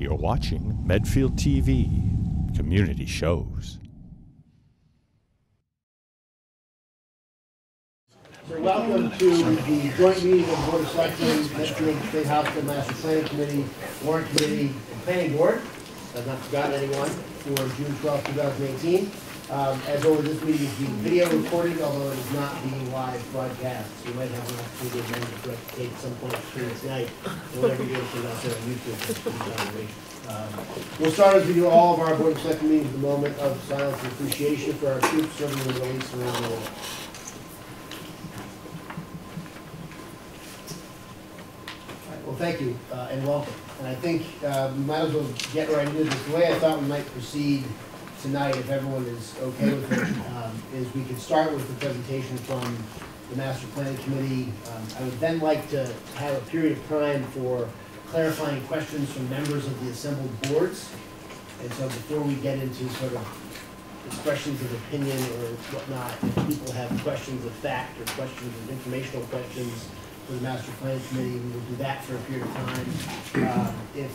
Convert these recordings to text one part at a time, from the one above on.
You're watching Medfield TV Community Shows. Welcome to the joint meeting of the Board of Selectmen, Medfield State Hospital Master Plan Committee, Warrant Committee, and Planning Board. I've not forgotten anyone for June 12, 2018. As always, this meeting is being video recorded, although it is not being live broadcast. So you might have an opportunity to amend the correct date at some point during this night, or whatever you do, so that's on YouTube. We'll start as we do all of our Board of Selectmen meetings with a moment of silence and appreciation for our troops serving in the ranks around the world. Well, thank you and welcome. And I think we might as well get right into this. The way I thought we might proceed tonight, if everyone is okay with it, is we could start with the presentation from the Master Planning Committee. I would then like to have a period of time for clarifying questions from members of the assembled boards. And so before we get into sort of expressions of opinion or whatnot, if people have questions of fact or questions of informational questions, for the Master Plan Committee, we will do that for a period of time. If,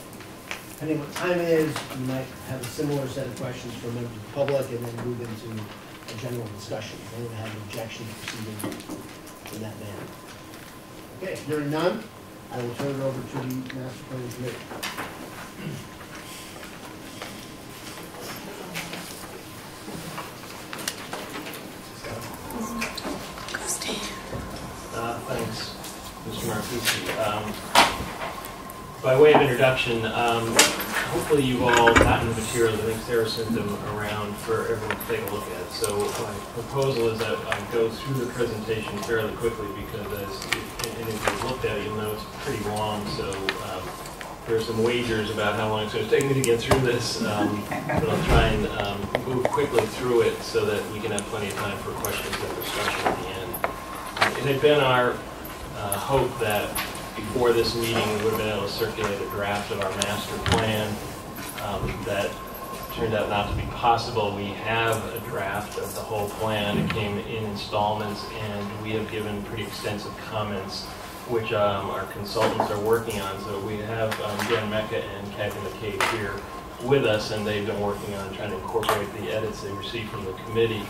depending on what time it is, we might have a similar set of questions for members of the public and then move into a general discussion. If anyone has an objection to proceeding in that manner. Okay, if there are none, I will turn it over to the Master Plan Committee. Thanks. Mr. Marcucci. By way of introduction, hopefully you've all gotten the materials. I think Sarah sent them around for everyone to take a look at. So my proposal is that I go through the presentation fairly quickly because if you've looked at it, you'll know it's pretty long. So there are some wagers about how long it's going to take me to get through this, but I'll try and move quickly through it so that we can have plenty of time for questions and discussion at the end. It had been our hope that before this meeting we would have been able to circulate a draft of our master plan. That turned out not to be possible. We have a draft of the whole plan. It came in installments, and we have given pretty extensive comments, which our consultants are working on. So we have Dan Mecca and Kevin McCabe here with us, and they've been working on trying to incorporate the edits they received from the committee.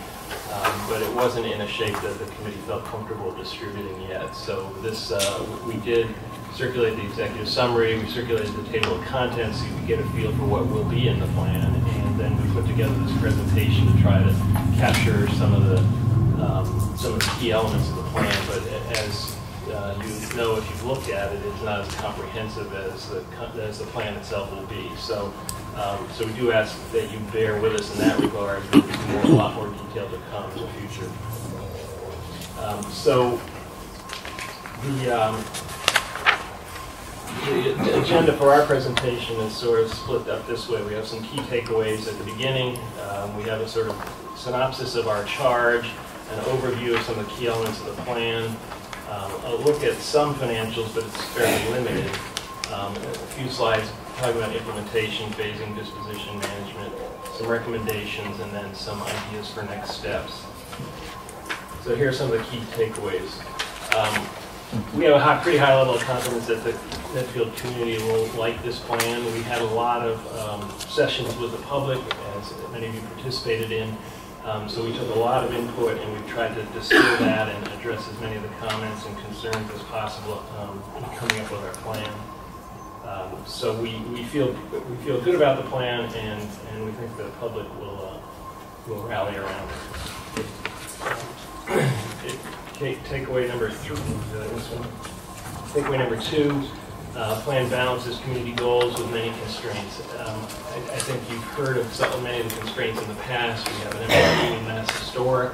But it wasn't in a shape that the committee felt comfortable distributing yet. So this, we did circulate the executive summary, we circulated the table of contents so you could get a feel for what will be in the plan, and then we put together this presentation to try to capture some of the key elements of the plan. But as you know, if you've looked at it, it's not as comprehensive as the plan itself will be. So. So we do ask that you bear with us in that regard. There's a lot more detail to come in the future. So the agenda for our presentation is sort of split up this way. We have some key takeaways at the beginning. We have a sort of synopsis of our charge, an overview of some of the key elements of the plan, a look at some financials, but it's fairly limited. A few slides talking about implementation, phasing, disposition, management, some recommendations, and then some ideas for next steps. So here are some of the key takeaways. We have a pretty high level of confidence that the Medfield community will like this plan. We had a lot of sessions with the public, as many of you participated in. So we took a lot of input, and we've tried to distill that and address as many of the comments and concerns as possible in coming up with our plan. So we feel good about the plan, and we think the public will rally around it. Takeaway number three. Takeaway number two. Plan balances community goals with many constraints. I think you've heard of so many of the constraints in the past. We have an MOU in Mass Historic.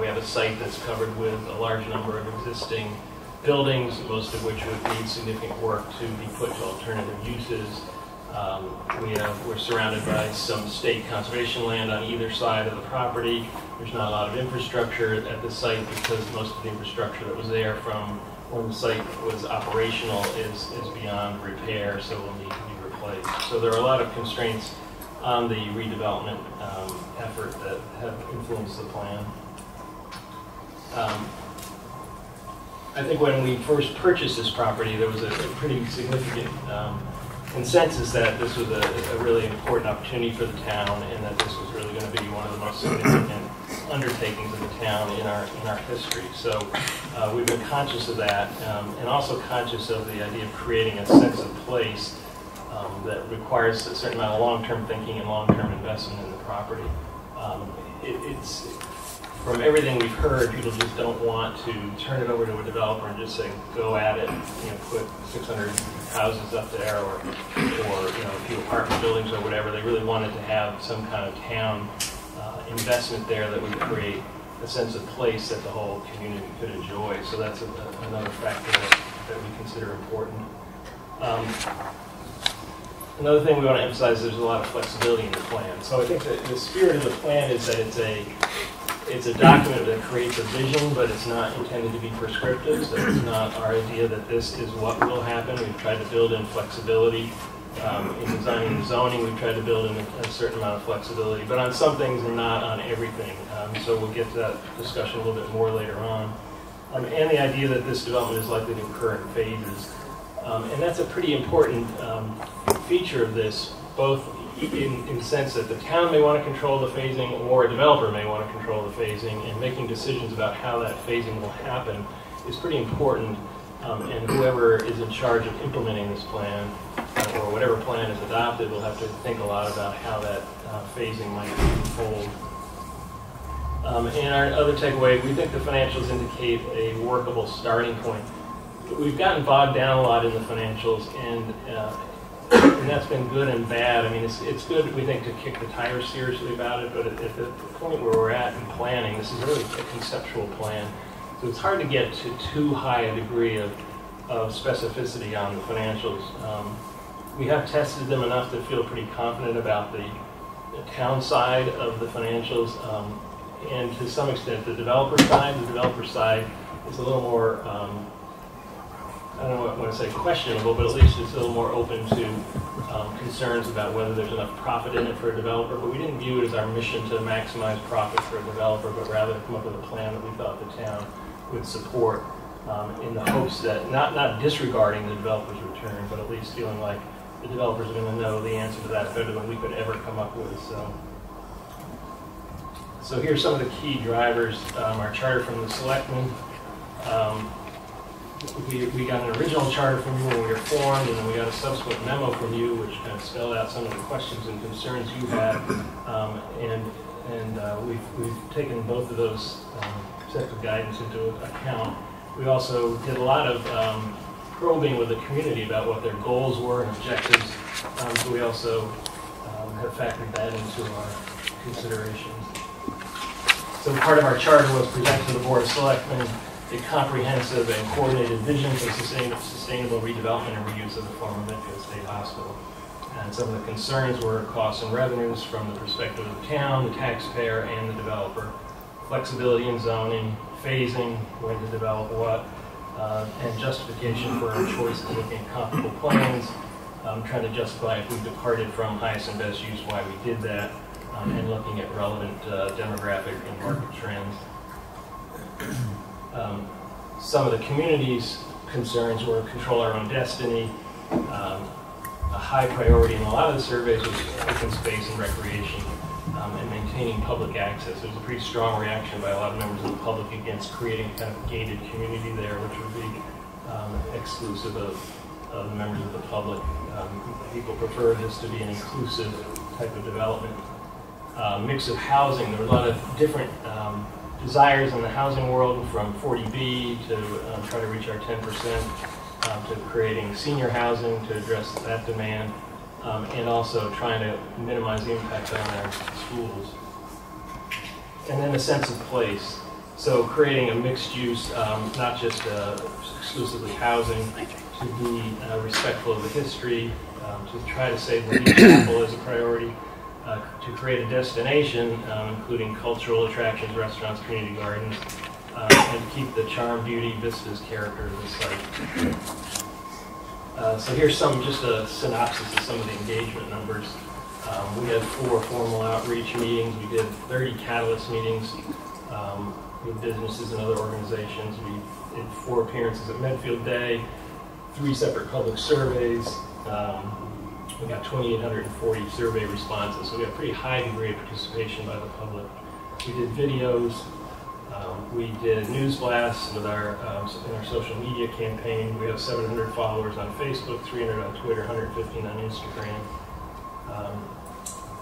We have a site that's covered with a large number of existing buildings, most of which would need significant work to be put to alternative uses. We're surrounded by some state conservation land on either side of the property. There's not a lot of infrastructure at the site because most of the infrastructure that was there from when the site was operational is beyond repair, so will need to be replaced. So there are a lot of constraints on the redevelopment effort that have influenced the plan. I think when we first purchased this property, there was a pretty significant consensus that this was a really important opportunity for the town, and that this was really going to be one of the most significant undertakings of the town in our history. So we've been conscious of that, and also conscious of the idea of creating a sense of place that requires a certain amount of long-term thinking and long-term investment in the property. It's from everything we've heard, people just don't want to turn it over to a developer and just say, go at it, you know, put 600 houses up there, or you know, a few apartment buildings or whatever. They really wanted to have some kind of town investment there that would create a sense of place that the whole community could enjoy. So that's another factor that we consider important. Another thing we want to emphasize is there's a lot of flexibility in the plan. So I think that the spirit of the plan is that it's a document that creates a vision, but it's not intended to be prescriptive. So it's not our idea that this is what will happen. We've tried to build in flexibility. In designing and zoning, we've tried to build in a certain amount of flexibility, but on some things and not on everything. So we'll get to that discussion a little bit more later on. And the idea that this development is likely to occur in phases. And that's a pretty important feature of this, both in the sense that the town may want to control the phasing, or a developer may want to control the phasing, and making decisions about how that phasing will happen is pretty important. And whoever is in charge of implementing this plan, or whatever plan is adopted, will have to think a lot about how that phasing might unfold. And our other takeaway, we think the financials indicate a workable starting point. We've gotten bogged down a lot in the financials, and that's been good and bad. I mean, it's good, we think, to kick the tires seriously about it, but at the point where we're at in planning, this is really a conceptual plan. So it's hard to get to too high a degree of specificity on the financials. We have tested them enough to feel pretty confident about the town side of the financials, and to some extent the developer side. The developer side is a little more, I don't know what I want to say, questionable, but at least it's a little more open to concerns about whether there's enough profit in it for a developer. But we didn't view it as our mission to maximize profit for a developer, but rather come up with a plan that we thought the town would support, in the hopes that, not disregarding the developer's return, but at least feeling like the developers are going to know the answer to that better than we could ever come up with. So here's some of the key drivers. Our charter from the selectmen. We got an original charter from you when we were formed, and then we got a subsequent memo from you, which kind of spelled out some of the questions and concerns you had, and we've taken both of those sets of guidance into account. We also did a lot of probing with the community about what their goals were and objectives, so we also have factored that into our considerations. So part of our charter was presented to the Board of Selectmen a comprehensive and coordinated vision for sustainable redevelopment and reuse of the former Medfield State Hospital. And some of the concerns were costs and revenues from the perspective of the town, the taxpayer, and the developer. Flexibility in zoning, phasing, when to develop what, and justification for our choice of looking at comparable plans, trying to justify if we departed from highest and best use, why we did that, and looking at relevant demographic and market trends. Some of the community's concerns were control our own destiny, a high priority in a lot of the surveys was open space and recreation, and maintaining public access. There was a pretty strong reaction by a lot of members of the public against creating kind of gated community there, which would be exclusive of members of the public. People prefer this to be an inclusive type of development. Mix of housing, there were a lot of different desires in the housing world, from 40B to try to reach our 10%, to creating senior housing to address that demand, and also trying to minimize the impact on our schools. And then a sense of place. So creating a mixed use, not just exclusively housing, to be respectful of the history, to try to save the Lee Chapel as a priority. To create a destination, including cultural attractions, restaurants, community gardens, and keep the charm, beauty, vistas, character of the site. So here's some, just a synopsis of some of the engagement numbers. We had 4 formal outreach meetings. We did 30 catalyst meetings with businesses and other organizations. We did 4 appearances at Medfield Day, 3 separate public surveys, we got 2,840 survey responses, so we got a pretty high degree of participation by the public. We did videos, we did news blasts with our, in our social media campaign. We have 700 followers on Facebook, 300 on Twitter, 115 on Instagram.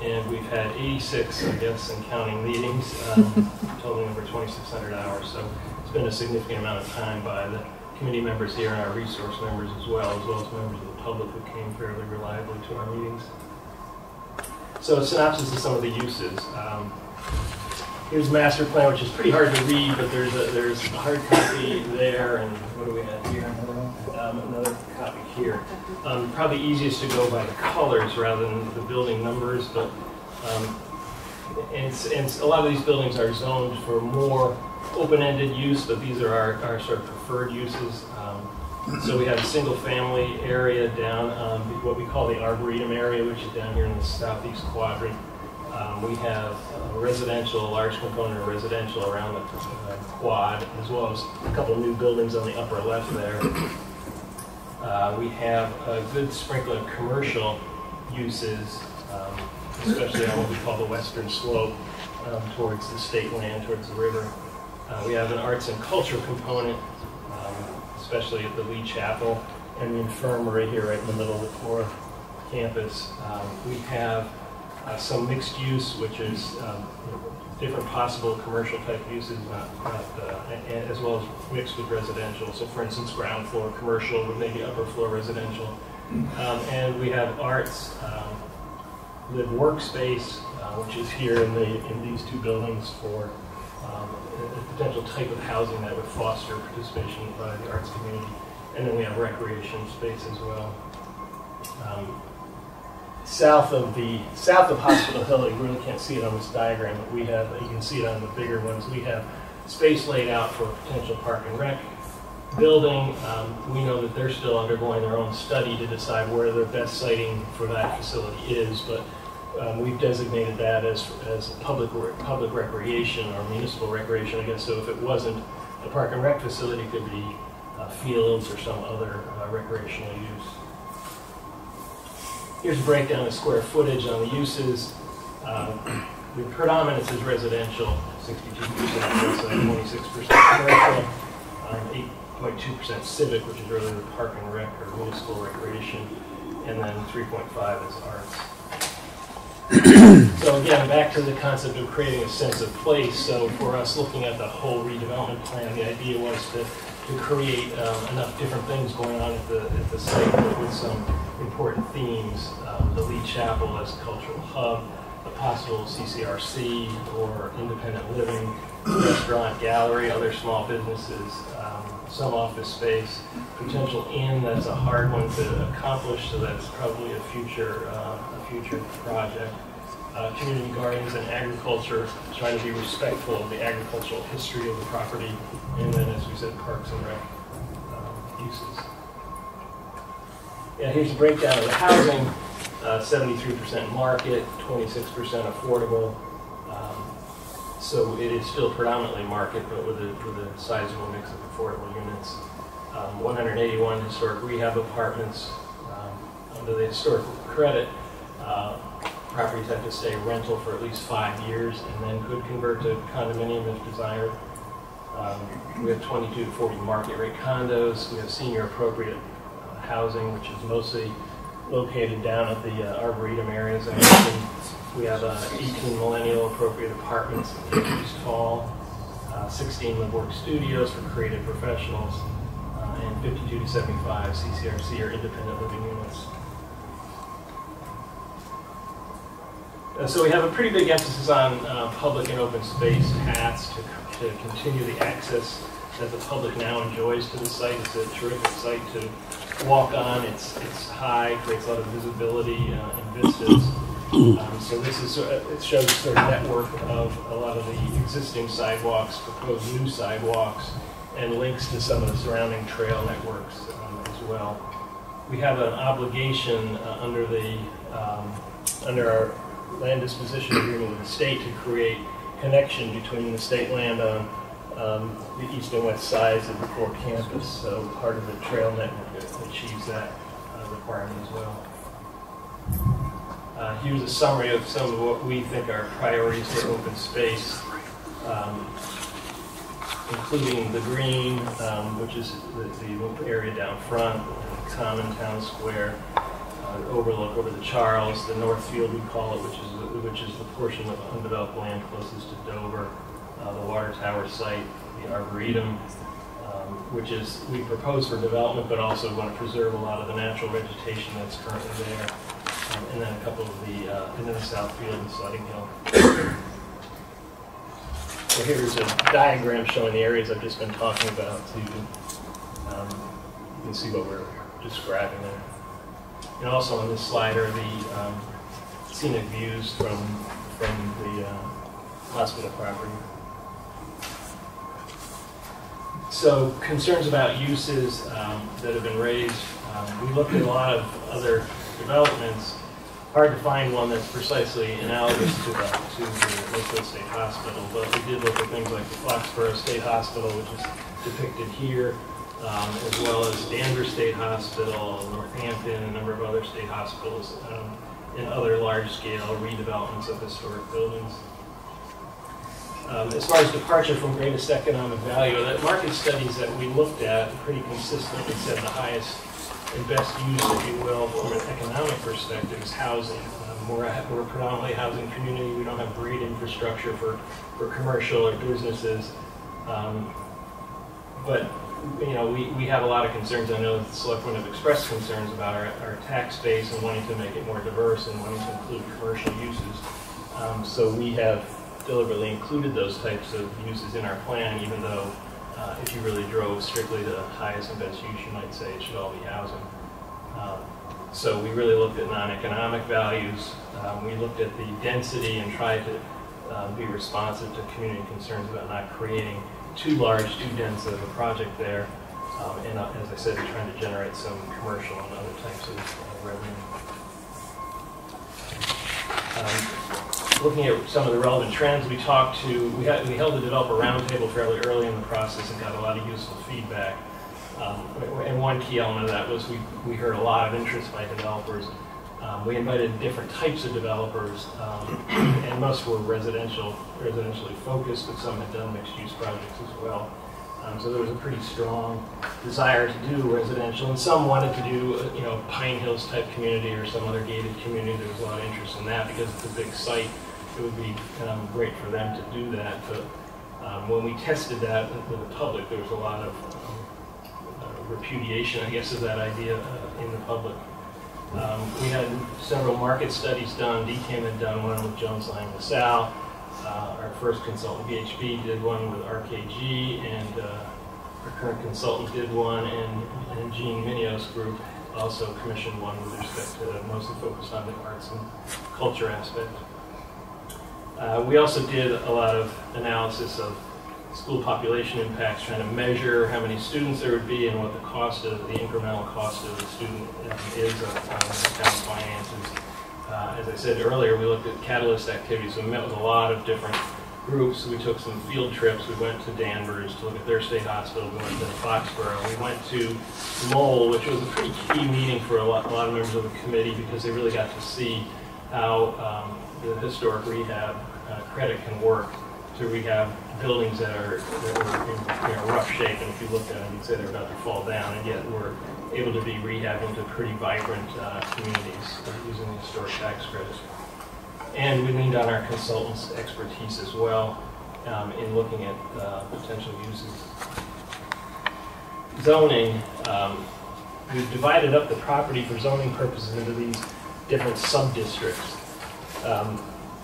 And we've had 86, I guess, and counting meetings, totaling over 2,600 hours. So it's been a significant amount of time by the committee members here and our resource members as well as members of the public who came fairly reliably to our meetings. So a synopsis of some of the uses. Here's master plan, which is pretty hard to read, but there's a hard copy there, and what do we have here? Another copy here. Probably easiest to go by the colors rather than the building numbers, but and a lot of these buildings are zoned for more open-ended use, but these are our sort of preferred uses. So we have a single-family area down what we call the Arboretum area, which is down here in the southeast quadrant. We have residential, a large component of residential around the quad, as well as a couple of new buildings on the upper left there. We have a good sprinkling of commercial uses, especially on what we call the western slope towards the state land, towards the river. We have an arts and culture component, especially at the Lee Chapel, and the infirmary here right in the middle of the core campus. We have some mixed use, which is different possible commercial type uses, as well as mixed with residential. So for instance, ground floor commercial with maybe upper floor residential. And we have arts, live workspace, which is here in these two buildings for a potential type of housing that would foster participation by the arts community. And then we have recreation space as well. South of Hospital Hill, you really can't see it on this diagram, but we have, you can see it on the bigger ones, we have space laid out for a potential park and rec building. We know that they're still undergoing their own study to decide where the best siting for that facility is, but we've designated that as public recreation or municipal recreation, I guess. So if it wasn't a park and rec facility, it could be fields or some other recreational use. Here's a breakdown of square footage on the uses. The predominance is residential, 62%, so 26% commercial, 8.2% civic, which is really the park and rec or municipal recreation, and then 3.5% is arts. So again, back to the concept of creating a sense of place. So for us, looking at the whole redevelopment plan, the idea was to create enough different things going on at the site with some important themes. The Lee Chapel as a cultural hub, a possible CCRC or independent living, restaurant, gallery, other small businesses, some office space, potential inn. That's a hard one to accomplish, so that's probably a future project. Community gardens and agriculture, trying to be respectful of the agricultural history of the property, and then, as we said, parks and rec uses. Yeah, here's a breakdown of the housing, 73% market, 26% affordable. So it is still predominantly market, but with a sizable mix of affordable units. 181 historic rehab apartments under the historical credit. Properties have to stay rental for at least 5 years and then could convert to condominium if desired. We have 22 to 40 market rate condos. We have senior appropriate housing, which is mostly located down at the Arboretum areas. We have 18 millennial appropriate apartments in East Hall, 16 live work studios for creative professionals, and 52 to 75 CCRC or independent living units. So we have a pretty big emphasis on public and open space paths to continue the access that the public now enjoys to the site. It's a terrific site to walk on. It's high, creates a lot of visibility and vistas. So this is it shows sort of network of a lot of the existing sidewalks, proposed new sidewalks, and links to some of the surrounding trail networks as well. We have an obligation under our land disposition agreement with the state to create connection between the state land on the east and west sides of the core campus. So part of the trail network achieves that requirement as well. Here's a summary of some of what we think are priorities for open space, including the green, which is the area down front, the common town square, the overlook over the Charles, the north field we call it, which is the portion of undeveloped land closest to Dover, the water tower site, the Arboretum, which is we propose for development, but also want to preserve a lot of the natural vegetation that's currently there, and then a couple of the and then the south field and Sledding Hill. So here's a diagram showing the areas I've just been talking about, so you can see what we're describing there. And also on this slide are the scenic views from the hospital property. So concerns about uses that have been raised. We looked at a lot of other developments. Hard to find one that's precisely analogous to the Medfield State Hospital, but we did look at things like the Foxborough State Hospital, which is depicted here, as well as Danvers State Hospital, Northampton, a number of other state hospitals, and other large-scale redevelopments of historic buildings. As far as departure from greatest economic value, the market studies that we looked at pretty consistently said the highest and best use, if you will, from an economic perspective is housing. We're a predominantly housing community. We don't have great infrastructure for commercial or businesses. But you know, we have a lot of concerns. I know the selectmen have expressed concerns about our tax base and wanting to make it more diverse and wanting to include commercial uses. So we have deliberately included those types of uses in our plan, even though if you really drove strictly to the highest and best use, you might say it should all be housing. So we really looked at non-economic values. We looked at the density and tried to be responsive to community concerns about not creating too large, too dense of a project there. And as I said, we're trying to generate some commercial and other types of revenue. Looking at some of the relevant trends, we talked to, we held a developer roundtable fairly early in the process and got a lot of useful feedback. And one key element of that was we heard a lot of interest by developers. We invited different types of developers, and most were residentially focused, but some had done mixed-use projects as well. So there was a pretty strong desire to do residential, and some wanted to do, you know, Pine Hills type community or some other gated community. There was a lot of interest in that because it's a big site. It would be great for them to do that. But when we tested that with the public, there was a lot of repudiation, I guess, of that idea in the public. We had several market studies done. DCAM had done one with Jones Lang LaSalle. Our first consultant, BHB, did one with RKG, and our current consultant did one, and Jean Minio's group also commissioned one with respect to mostly focused on the arts and culture aspect. We also did a lot of analysis of school population impacts, trying to measure how many students there would be and what the cost of the incremental cost of the student is on the town's finances. As I said earlier, we looked at catalyst activities. We met with a lot of different groups. We took some field trips. We went to Danvers to look at their state hospital. We went to Foxborough. We went to Lowell, which was a pretty key meeting for a lot of members of the committee because they really got to see how the historic rehab credit can work to rehab buildings that were in rough shape. And if you looked at them, you'd say they're about to fall down, and yet we're able to be rehabbed into pretty vibrant communities using the historic tax credit. And we leaned on our consultants' expertise as well in looking at potential uses. Zoning, we've divided up the property for zoning purposes into these different sub-districts.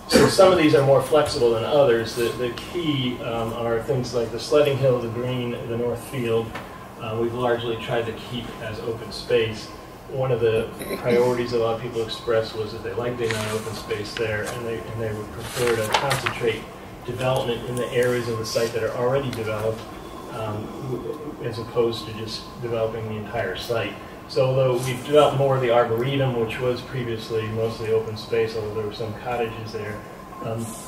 So some of these are more flexible than others. The key are things like the Sledding Hill, the Green, the North Field. We've largely tried to keep as open space. One of the priorities a lot of people expressed was that they liked the amount of open space there, and they would prefer to concentrate development in the areas of the site that are already developed, as opposed to just developing the entire site. So although we've developed more of the Arboretum, which was previously mostly open space, although there were some cottages there,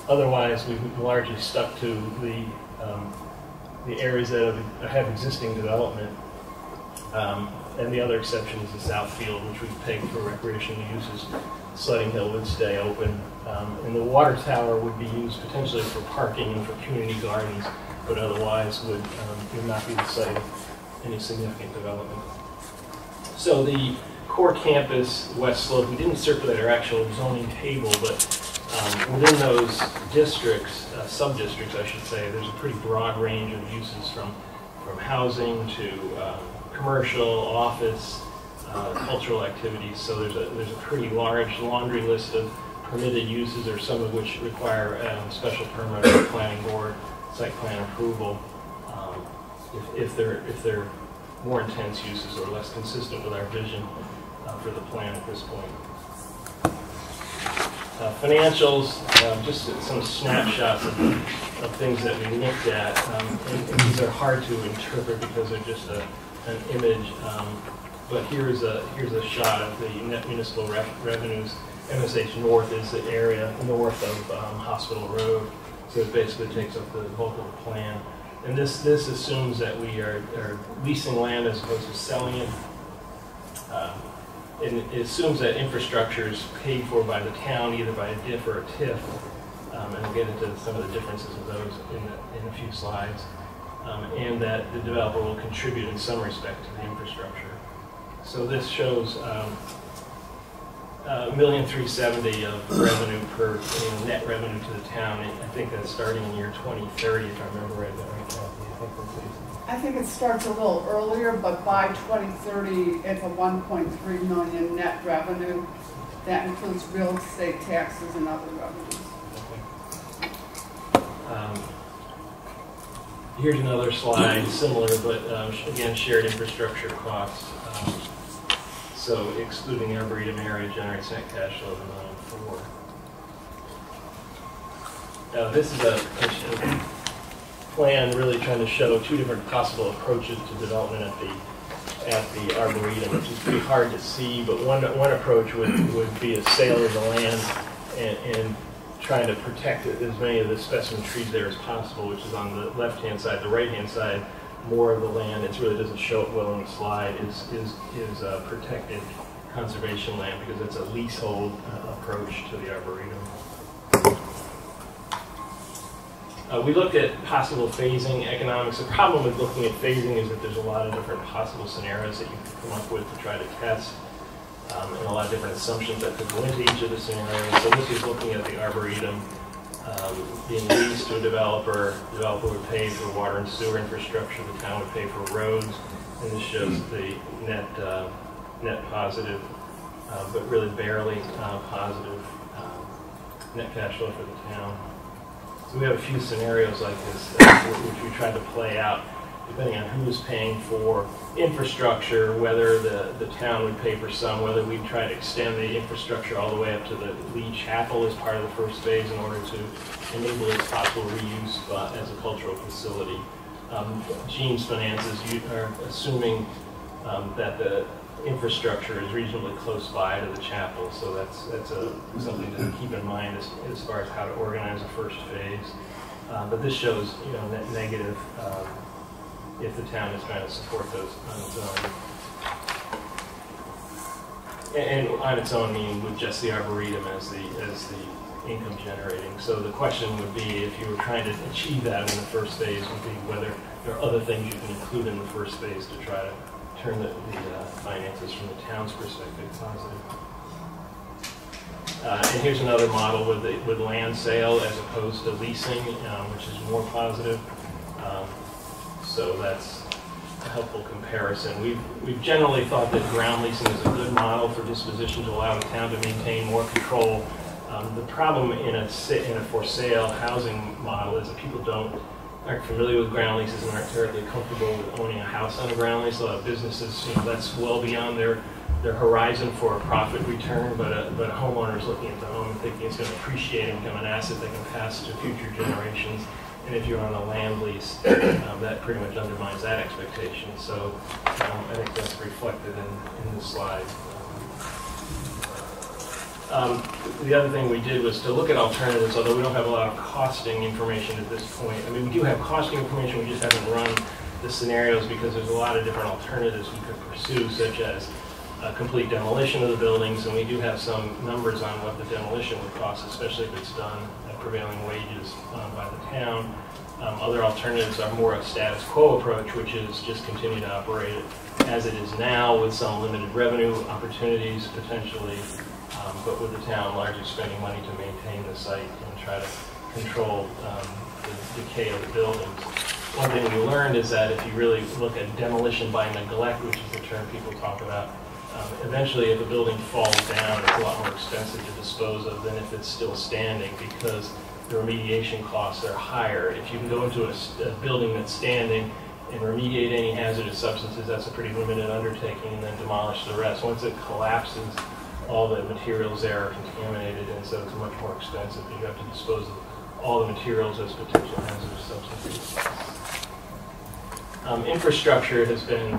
otherwise we've largely stuck to the areas that have existing development. And the other exception is the South Field, which we've picked for recreational uses. Sledding Hill would stay open. And the water tower would be used potentially for parking and for community gardens, but otherwise would not be the site of any significant development. So the core campus, West Slope, we didn't circulate our actual zoning table, but within those districts, sub-districts I should say, there's a pretty broad range of uses from housing to commercial, office, cultural activities. So there's a pretty large laundry list of permitted uses, or some of which require special permit or planning board, site plan approval, if they're more intense uses or less consistent with our vision for the plan at this point. Financials, just some snapshots of things that we looked at. And these are hard to interpret because they're just an image. But here's a shot of the net municipal revenues. MSH North is the area north of Hospital Road, so it basically takes up the bulk of the plan. And this assumes that we are leasing land as opposed to selling it. And it assumes that infrastructure is paid for by the town, either by a DIF or a TIF. And we'll get into some of the differences of those in a few slides. And that the developer will contribute in some respect to the infrastructure. So this shows $1,370,000 of revenue per, net revenue to the town. And I think that's starting in year 2030, if I remember right. I think it starts a little earlier, but by 2030, it's a $1.3 million net revenue. That includes real estate taxes and other revenues. Okay. Here's another slide, similar, but again, shared infrastructure costs. So excluding Arboretum area generates net cash flow of $1.4 million. Now this is a plan really trying to show two different possible approaches to development at the Arboretum, which is pretty hard to see, but one approach would be a sale of the land and trying to protect as many of the specimen trees there as possible, which is on the left-hand side. The right-hand side, more of the land, it really doesn't show it well on the slide, is protected conservation land, because it's a leasehold approach to the Arboretum. We looked at possible phasing economics. The problem with looking at phasing is that there's a lot of different possible scenarios that you can come up with to try to test, and a lot of different assumptions that could go into each of the scenarios. So this is looking at the Arboretum being leased to a developer. The developer would pay for water and sewer infrastructure. The town would pay for roads. And this shows the net positive, but really barely positive net cash flow for the town. So we have a few scenarios like this, which we try to play out, depending on who's paying for infrastructure, whether the town would pay for some, whether we'd try to extend the infrastructure all the way up to the Lee Chapel as part of the first phase in order to enable its possible reuse as a cultural facility. Gene's finances are assuming that the infrastructure is reasonably close by to the chapel, so that's something to keep in mind as far as how to organize the first phase. But this shows, net negative if the town is trying to support those on its own, and on its own meaning with just the Arboretum as the income generating. So the question would be, if you were trying to achieve that in the first phase, would be whether there are other things you can include in the first phase to try to turn the finances from the town's perspective positive. And here's another model with land sale as opposed to leasing, which is more positive. So that's a helpful comparison. We've generally thought that ground leasing is a good model for disposition to allow the town to maintain more control. The problem in a for sale housing model is that people aren't familiar with ground leases and aren't terribly comfortable with owning a house on a ground lease. A lot of businesses, that's well beyond their horizon for a profit return, but a homeowner is looking at the home and thinking it's going to appreciate and become an asset they can pass to future generations. And if you're on a land lease, that pretty much undermines that expectation. So I think that's reflected in this slide. The other thing we did was to look at alternatives, although we don't have a lot of costing information at this point. I mean, we do have costing information, we just haven't run the scenarios because there's a lot of different alternatives we could pursue, such as complete demolition of the buildings, and we do have some numbers on what the demolition would cost, especially if it's done at prevailing wages by the town. Other alternatives are more a status quo approach, which is just continue to operate it as it is now with some limited revenue opportunities potentially, but with the town largely spending money to maintain the site and try to control the decay of the buildings. One thing we learned is that if you really look at demolition by neglect, which is the term people talk about, eventually if a building falls down, it's a lot more expensive to dispose of than if it's still standing, because the remediation costs are higher. If you can go into a building that's standing and remediate any hazardous substances, that's a pretty limited undertaking, and then demolish the rest. Once it collapses, all the materials there are contaminated, and so it's much more expensive. You have to dispose of all the materials as potential hazardous substances. Infrastructure has been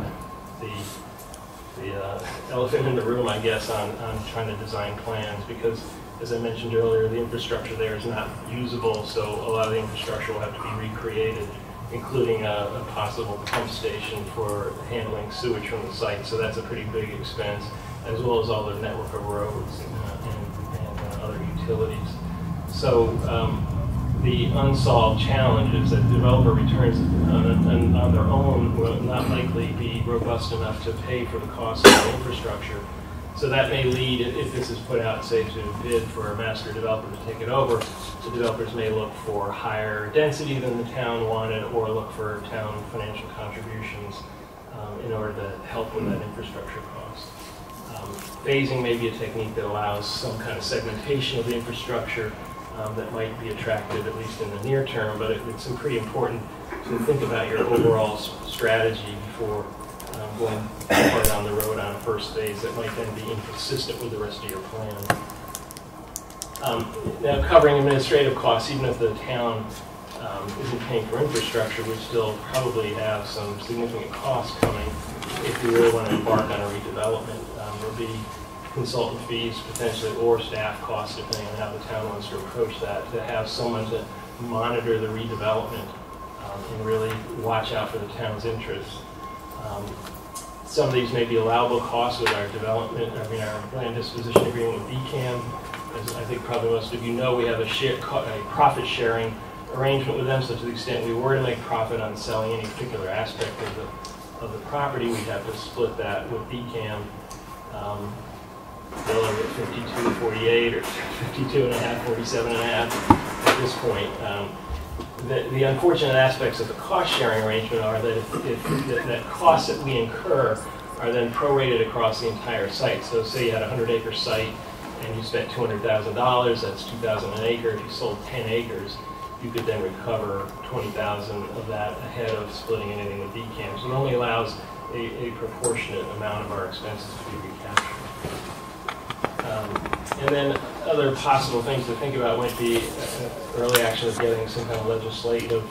the elephant in the room, I guess, on trying to design plans, because as I mentioned earlier, the infrastructure there is not usable, so a lot of the infrastructure will have to be recreated, including a possible pump station for handling sewage from the site. So that's a pretty big expense, as well as all the network of roads and other utilities. So the unsolved challenge is that developer returns on their own will not likely be robust enough to pay for the cost of the infrastructure. So that may lead, if this is put out, say, to a bid for a master developer to take it over, the developers may look for higher density than the town wanted, or look for town financial contributions in order to help with that infrastructure cost. Phasing may be a technique that allows some kind of segmentation of the infrastructure that might be attractive, at least in the near term, but it's pretty important to think about your overall strategy before going hard on the road on a first phase that might then be inconsistent with the rest of your plan. Now, covering administrative costs, even if the town isn't paying for infrastructure, we still probably have some significant costs coming if we really want to embark on a redevelopment. There'll be consultant fees potentially, or staff costs, depending on how the town wants to approach that, to have someone to monitor the redevelopment and really watch out for the town's interests. Some of these may be allowable costs with our development, our land disposition agreement with DCAM. As I think probably most of you know, we have a profit sharing arrangement with them, so to the extent we were to make profit on selling any particular aspect of the property, we'd have to split that with DCAM. They'll get 52.48 or 52.5, 47.5 at this point. The unfortunate aspects of the cost-sharing arrangement are that if that costs that we incur are then prorated across the entire site. So say you had a 100-acre site and you spent $200,000, that's $2,000 an acre. If you sold 10 acres, you could then recover $20,000 of that ahead of splitting anything with DCAM. So it only allows a proportionate amount of our expenses to be recaptured. And then other possible things to think about might be early action of getting some kind of legislative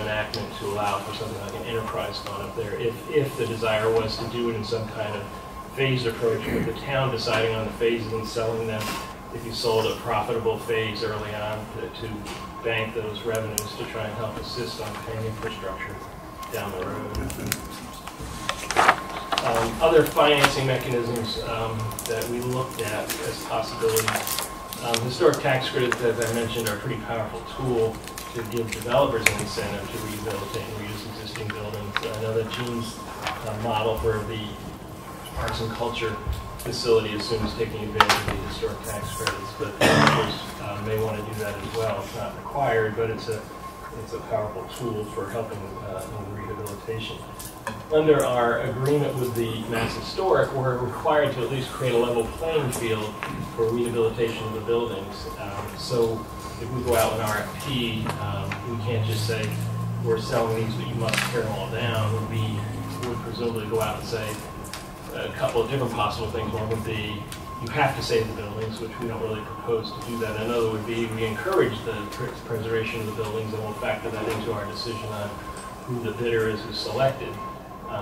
enactment to allow for something like an enterprise fund up there. If the desire was to do it in some kind of phased approach, with the town deciding on the phases and selling them, if you sold a profitable phase early on, to bank those revenues to try and help assist on paying infrastructure down the road. Other financing mechanisms that we looked at as possibilities. Historic tax credits, as I mentioned, are a pretty powerful tool to give developers an incentive to rehabilitate and reuse existing buildings. I know that Gene's model for the arts and culture facility assumes taking advantage of the historic tax credits, but developers may want to do that as well. It's not required, but it's a powerful tool for helping in rehabilitation. Under our agreement with the Mass Historic, we're required to at least create a level playing field for rehabilitation of the buildings. So if we go out in RFP, we can't just say, we're selling these, but you must tear them all down. We would presumably go out and say a couple of different possible things. One would be, you have to save the buildings, which we don't really propose to do that. Another would be, we encourage the preservation of the buildings, and we'll factor that into our decision on who the bidder is who's selected.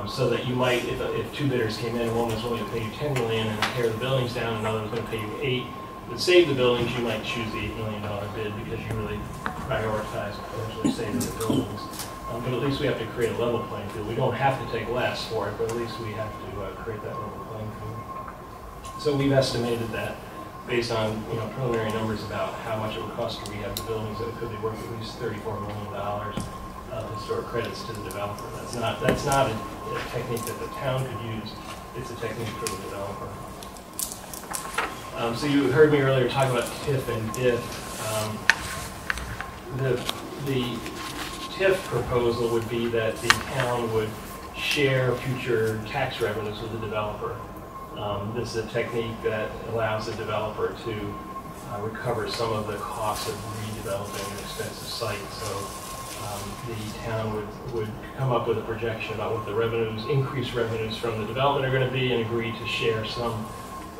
So that you might, if two bidders came in, one was willing to pay you $10 million and tear the buildings down, another was going to pay you $8 million, but save the buildings, you might choose the $8 million bid because you really prioritize potentially saving the buildings. But at least we have to create a level playing field. We don't have to take less for it, but at least we have to create that level playing field. So we've estimated that based on preliminary numbers about how much it would cost to rehab the buildings, that it could be worth at least $34 million of historic credits to the developer. That's not a technique that the town could use. It's a technique for the developer. So you heard me earlier talk about TIF and DIF. The TIF proposal would be that the town would share future tax revenues with the developer. This is a technique that allows the developer to recover some of the costs of redeveloping an expensive site. So the town would come up with a projection about what the revenues, increased revenues from the development are going to be, and agree to share some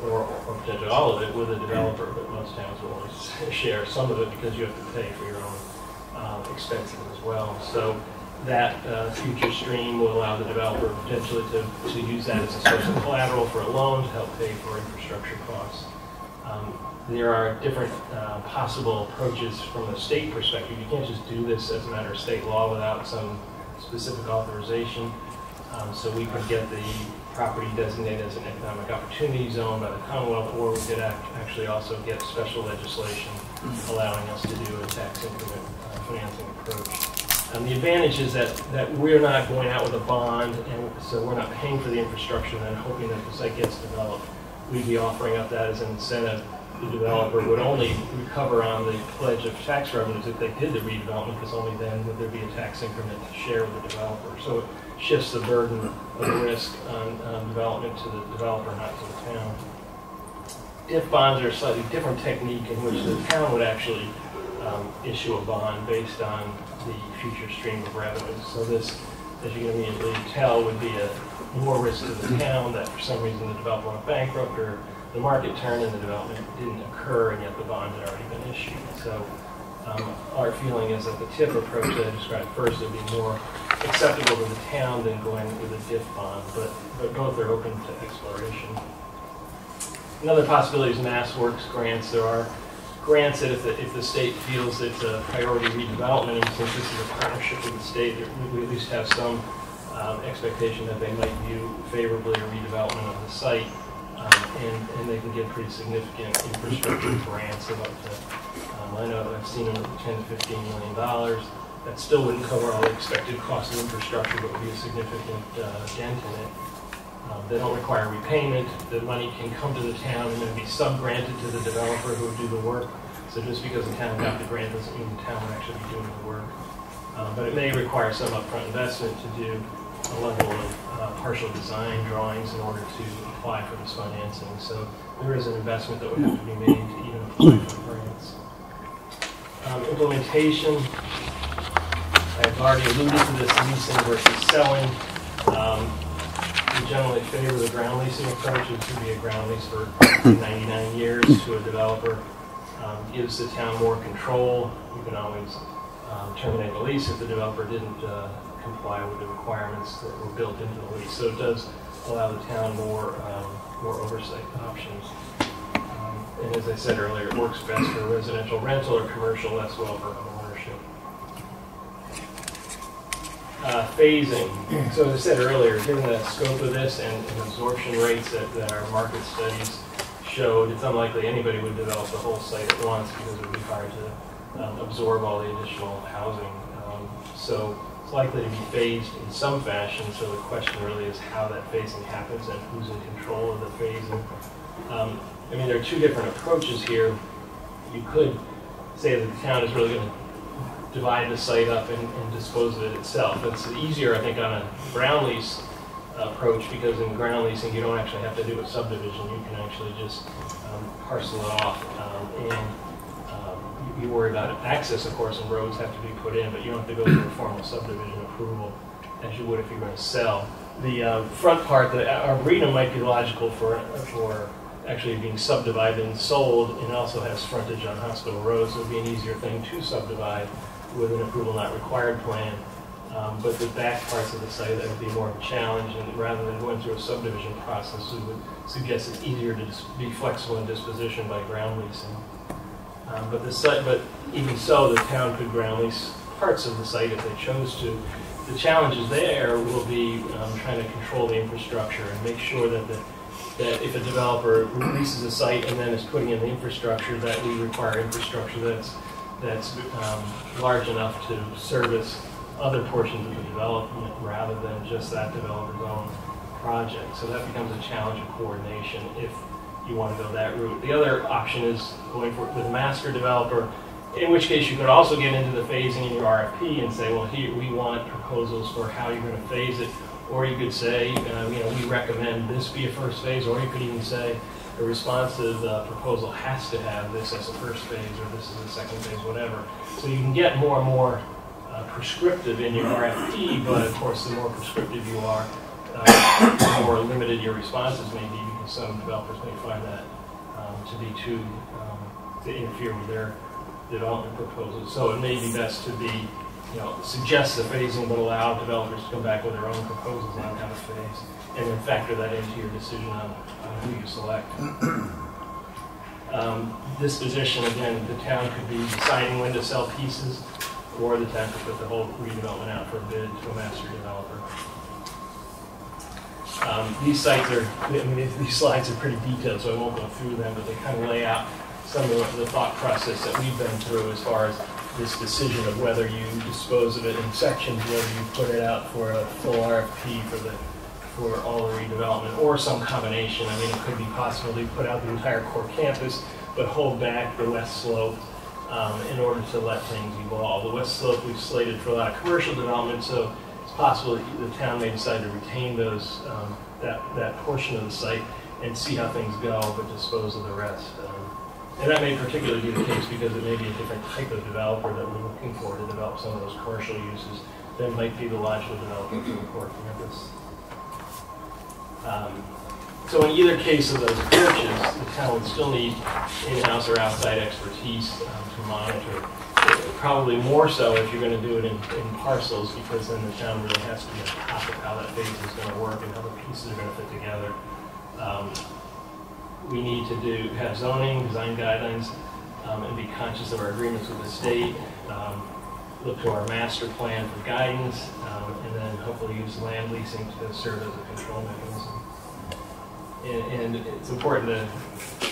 or potentially all of it with a developer, but most towns will always share some of it because you have to pay for your own expenses as well. So that future stream will allow the developer potentially to use that as a source of collateral for a loan to help pay for infrastructure costs. There are different possible approaches from a state perspective. You can't just do this as a matter of state law without some specific authorization. So we could get the property designated as an economic opportunity zone by the Commonwealth, or we could actually also get special legislation allowing us to do a tax increment financing approach. The advantage is that we're not going out with a bond, and so we're not paying for the infrastructure and then hoping that the site gets developed. We'd be offering up that as an incentive. The developer would only recover on the pledge of tax revenues if they did the redevelopment, because only then would there be a tax increment to share with the developer. So it shifts the burden of the risk on development to the developer, not to the town. DIF bonds are a slightly different technique in which the town would actually issue a bond based on the future stream of revenues. So this, as you can immediately tell, would be a more risk to the town that for some reason the developer went bankrupt or the market turned and the development didn't occur, and yet the bond had already been issued. So our feeling is that the TIF approach that I described first would be more acceptable to the town than going with a DIF bond, but both are open to exploration. Another possibility is MassWorks grants. There are grants that if the state feels it's a priority redevelopment, and since this is a partnership with the state, we at least have some expectation that they might view favorably a redevelopment of the site. And they can get pretty significant infrastructure grants of up to, I know I've seen them at $10 to $15 million. That still wouldn't cover all the expected cost of infrastructure, but would be a significant dent in it. They don't require repayment. The money can come to the town and then be sub-granted to the developer who would do the work. So just because the town got the grant doesn't mean the town would actually be doing the work. But it may require some upfront investment to do a level of partial design drawings in order to apply for this financing. So there is an investment that would have to be made to even apply for grants. Implementation, I've already alluded to this, leasing versus selling. We generally favor the ground leasing approach. It could be a ground lease for 99 years to a developer. Gives the town more control. You can always terminate the lease if the developer didn't comply with the requirements that were built into the lease. So it does allow the town more oversight options. And as I said earlier, it works best for residential rental or commercial, less well for ownership. Phasing. So as I said earlier, given the scope of this and absorption rates that our market studies showed, it's unlikely anybody would develop the whole site at once because it would be hard to absorb all the additional housing. So likely to be phased in some fashion, so the question really is how that phasing happens and who's in control of the phasing. I mean, there are two different approaches here. You could say that the town is really going to divide the site up and dispose of it itself. It's easier, I think, on a ground lease approach, because in ground leasing you don't actually have to do a subdivision. You can actually just parcel it off, and you worry about it. Access, of course, and roads have to be put in, but you don't have to go through a formal subdivision approval as you would if you're going to sell. The front part, the Arboretum, might be logical for actually being subdivided and sold, and also has frontage on Hospital Road, so it would be an easier thing to subdivide with an approval not required plan. But the back parts of the site, that would be more of a challenge, and rather than going through a subdivision process, we would suggest it's easier to be flexible in disposition by ground leasing. But even so, the town could ground lease parts of the site if they chose to. The challenges there will be trying to control the infrastructure and make sure that if a developer leases a site and then is putting in the infrastructure, that we require infrastructure that's large enough to service other portions of the development rather than just that developer's own project. So that becomes a challenge of coordination if you want to go that route. The other option is going for with a master developer, in which case you could also get into the phasing in your RFP and say, well, here we want proposals for how you're going to phase it. Or you could say, you know, we recommend this be a first phase, or you could even say a responsive proposal has to have this as a first phase, or this is a second phase, whatever. So you can get more and more prescriptive in your RFP, but of course the more prescriptive you are, the more limited your responses may be, because some developers may find that to be too, to interfere with their development proposals. So it may be best to be, you know, suggest the phasing, but allow developers to come back with their own proposals on how to phase, and then factor that into your decision on who you select. Disposition, again, the town could be deciding when to sell pieces, or the town could put the whole redevelopment out for a bid to a master developer. These sites are, I mean, these slides are pretty detailed, so I won't go through them, but they kind of lay out some of the thought process that we've been through as far as this decision of whether you dispose of it in sections, whether you put it out for a full RFP for all the redevelopment, or some combination. I mean, it could be possible to put out the entire core campus, but hold back the West Slope in order to let things evolve. The West Slope we've slated for a lot of commercial development, so it's possible that the town may decide to retain those that portion of the site and see how things go, but dispose of the rest. And that may particularly be the case because it may be a different type of developer that we're looking for to develop some of those commercial uses that might be the logical development for the core campus. So in either case of those approaches, the town would still need in-house or outside expertise to monitor. Probably more so if you're going to do it in parcels, because then the town really has to be on top of how that phase is going to work and how the pieces are going to fit together. We need to have zoning, design guidelines, and be conscious of our agreements with the state, look to our master plan for guidance, and then hopefully use land leasing to serve as a control mechanism. And it's important to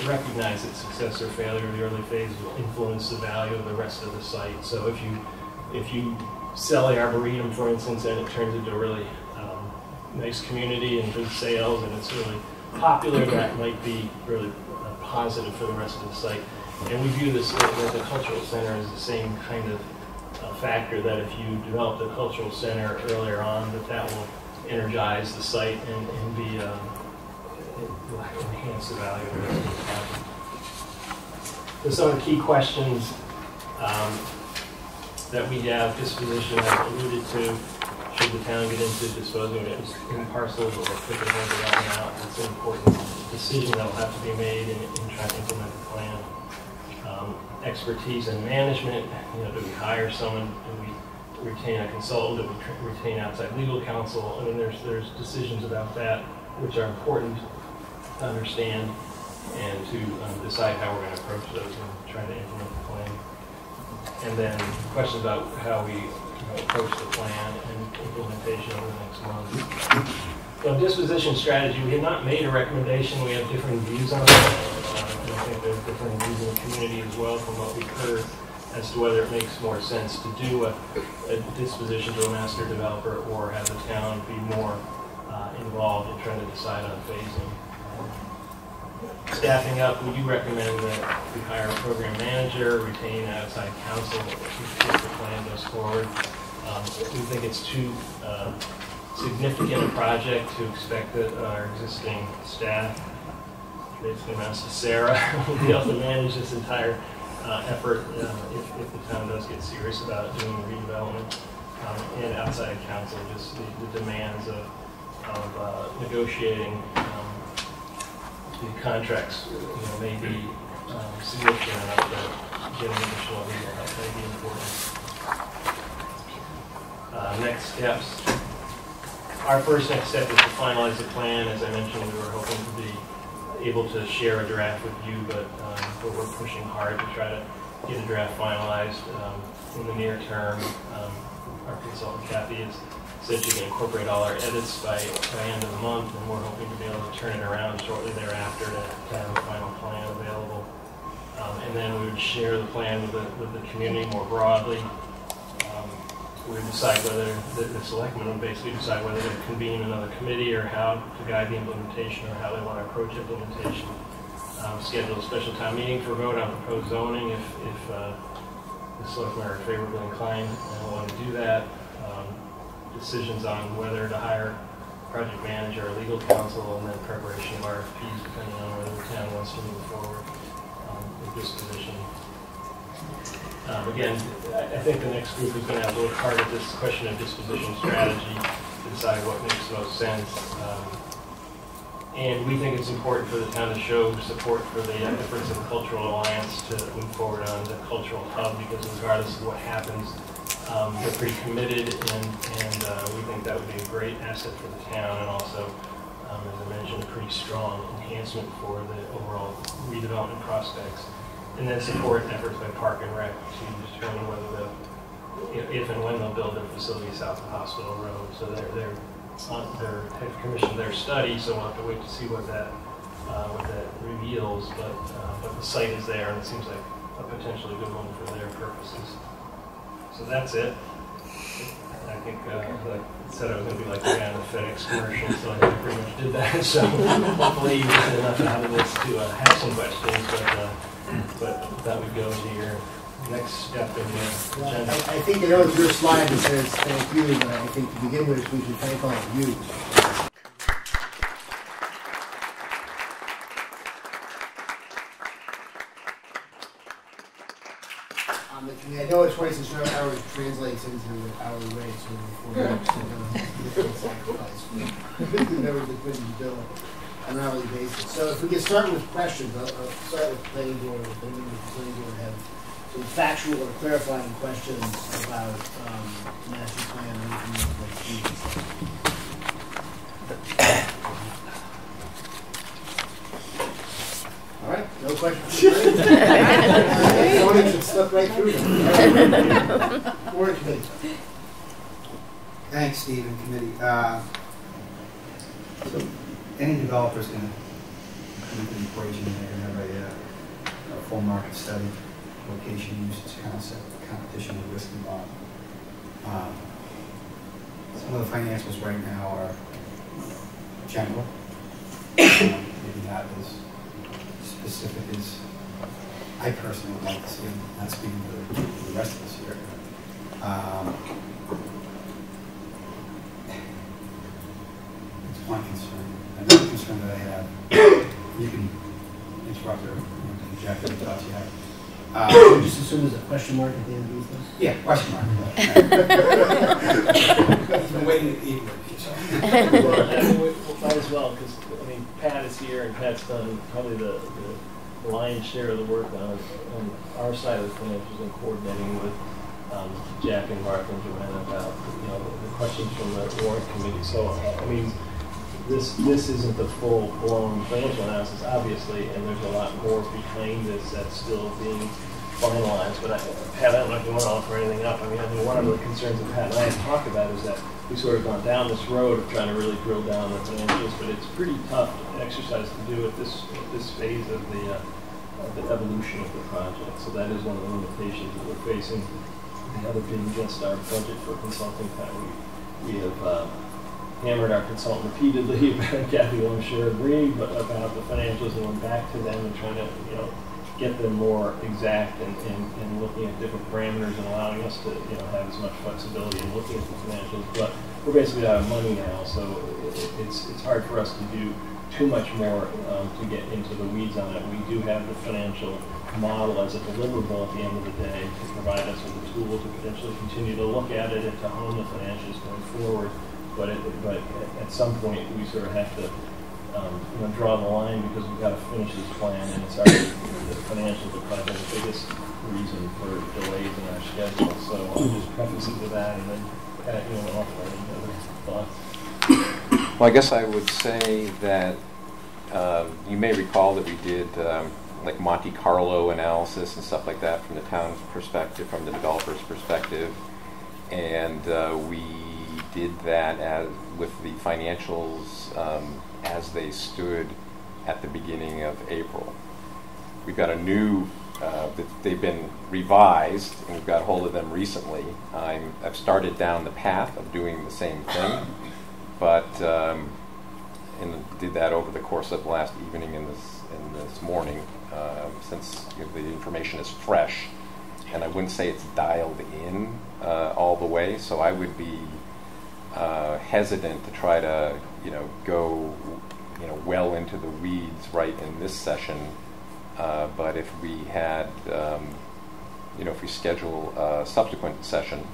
recognize that success or failure in the early phase will influence the value of the rest of the site. So if you sell the Arboretum, for instance, and it turns into a really nice community and good sales, and it's really popular, that might be really positive for the rest of the site. And we view this as the cultural center as the same kind of factor, that if you develop the cultural center earlier on, that will energize the site and be enhance the value of the rest of the project. So some of the key questions that we have, disposition I alluded to. Should the town get into disposing of it in parcels or put the whole development out? It's an important decision that will have to be made in trying to implement the plan. Expertise and management, you know, do we hire someone? Do we retain a consultant? Do we retain outside legal counsel? I mean, there's decisions about that which are important to understand and to decide how we're going to approach those and try to implement the plan. And then questions about how we approach the plan and implementation over the next month. So disposition strategy, we have not made a recommendation. We have different views on it. I think there's different views in the community as well from what we've heard as to whether it makes more sense to do a disposition to a master developer or have the town be more involved in trying to decide on phasing. Staffing up, we do recommend that we hire a program manager, retain outside counsel if the plan goes forward. We think it's too significant a project to expect that our existing staff, basically amounts to Sarah, will be able to manage this entire effort if the town does get serious about doing redevelopment, and outside counsel, just the demands of negotiating the contracts, you know, may be significant enough that getting additional legal help may be important. Next steps. Our first next step is to finalize the plan. As I mentioned, we were hoping to be able to share a draft with you, but we're pushing hard to try to get a draft finalized in the near term. Our consultant Kathy has said she can incorporate all our edits by end of the month, and we're hoping to be able to turn it around shortly thereafter to have a final plan available. And then we would share the plan with the community more broadly. We would decide whether the selectmen would basically decide whether to convene another committee or how to guide the implementation or how they want to approach implementation. Schedule a special town meeting for vote on proposed zoning if the selectmen are favorably inclined and want to do that. Decisions on whether to hire a project manager or legal counsel, and then preparation of RFPs depending on whether the town wants to move forward with this position. Again, I think the next group is going to have to look hard at this question of disposition strategy to decide what makes most sense. And we think it's important for the town to show support for the efforts of the Cultural Alliance to move forward on the cultural hub, because regardless of what happens, they're pretty committed, and we think that would be a great asset for the town, and also, as I mentioned, a pretty strong enhancement for the overall redevelopment prospects. And then support efforts by Park and Rec to determine whether if and when they'll build their facility south of Hospital Road. So they've commissioned their study, so we'll have to wait to see what that reveals. But the site is there, and it seems like a potentially good one for their purposes. So that's it. I think like I said, I was going to be like the guy on the FedEx commercial, so I think I pretty much did that. So hopefully you get enough out of this to have some questions. But that would go to your next step in the agenda. Yeah, I think there was your slide that says thank you, but I think to begin with we should thank all of you. I know it's twice as hours translates into hourly rate, so we're sacrifice. Never been built on an hourly basis. So if we get started with questions, I'll start with the planning board. If any of the planning board have some factual or clarifying questions about the master plan or anything like that. All right, no questions. Morning should slip right through them. Board committee. Thanks, Steve and committee. So any developer's going to include an equation. They're going to have a full market study, location, usage, concept, competition, and risk involved. Some of the financials right now are general, maybe not as specific as I personally would like to see, not speaking to the rest of us here. It's one concern. Another concern that I have, you can interrupt or inject any thoughts you have. Just assume there's a question mark at the end of these things? Yeah, question mark. I've been waiting to eat with you, so. Well, might as well, because, I mean, Pat is here, and Pat's done probably the lion's share of the work on our side of the financials and coordinating with Jack and Mark and Joanna about the questions from the warrant committee. So I mean, this isn't the full-blown financial analysis, obviously, and there's a lot more behind this that's still being finalized. But Pat, I don't know if you want to offer anything up. I mean, I think one of the concerns that Pat and I have talked about is that we've sort of gone down this road of trying to really drill down the financials, but it's pretty tough exercise to do at this phase of the evolution of the project. So that is one of the limitations that we're facing. The other being just our budget for consulting time. We have hammered our consultant repeatedly, Kathy will I'm sure agree, but about the financials and went back to them and trying to get them more exact and looking at different parameters and allowing us to have as much flexibility in looking at the financials. But we're basically out of money now, so it's hard for us to do too much more to get into the weeds on it. We do have the financial model as a deliverable at the end of the day to provide us with a tool to potentially continue to look at it and to hone the financials going forward. But at some point we sort of have to draw the line, because we've got to finish this plan, and it's our the financials are probably the biggest reason for delays in our schedule. So I'll just preface it with that, and then Pat, you want to offer any other thoughts? Well, I guess I would say that you may recall that we did like Monte Carlo analysis and stuff like that from the town's perspective, from the developer's perspective, and we did that as with the financials as they stood at the beginning of April. We've got a new, they've been revised, and we've got hold of them recently. I've started down the path of doing the same thing, but and did that over the course of last evening and this morning, since the information is fresh, and I wouldn't say it's dialed in all the way. So I would be hesitant to try to go well into the weeds right in this session. But if we had if we schedule a subsequent session,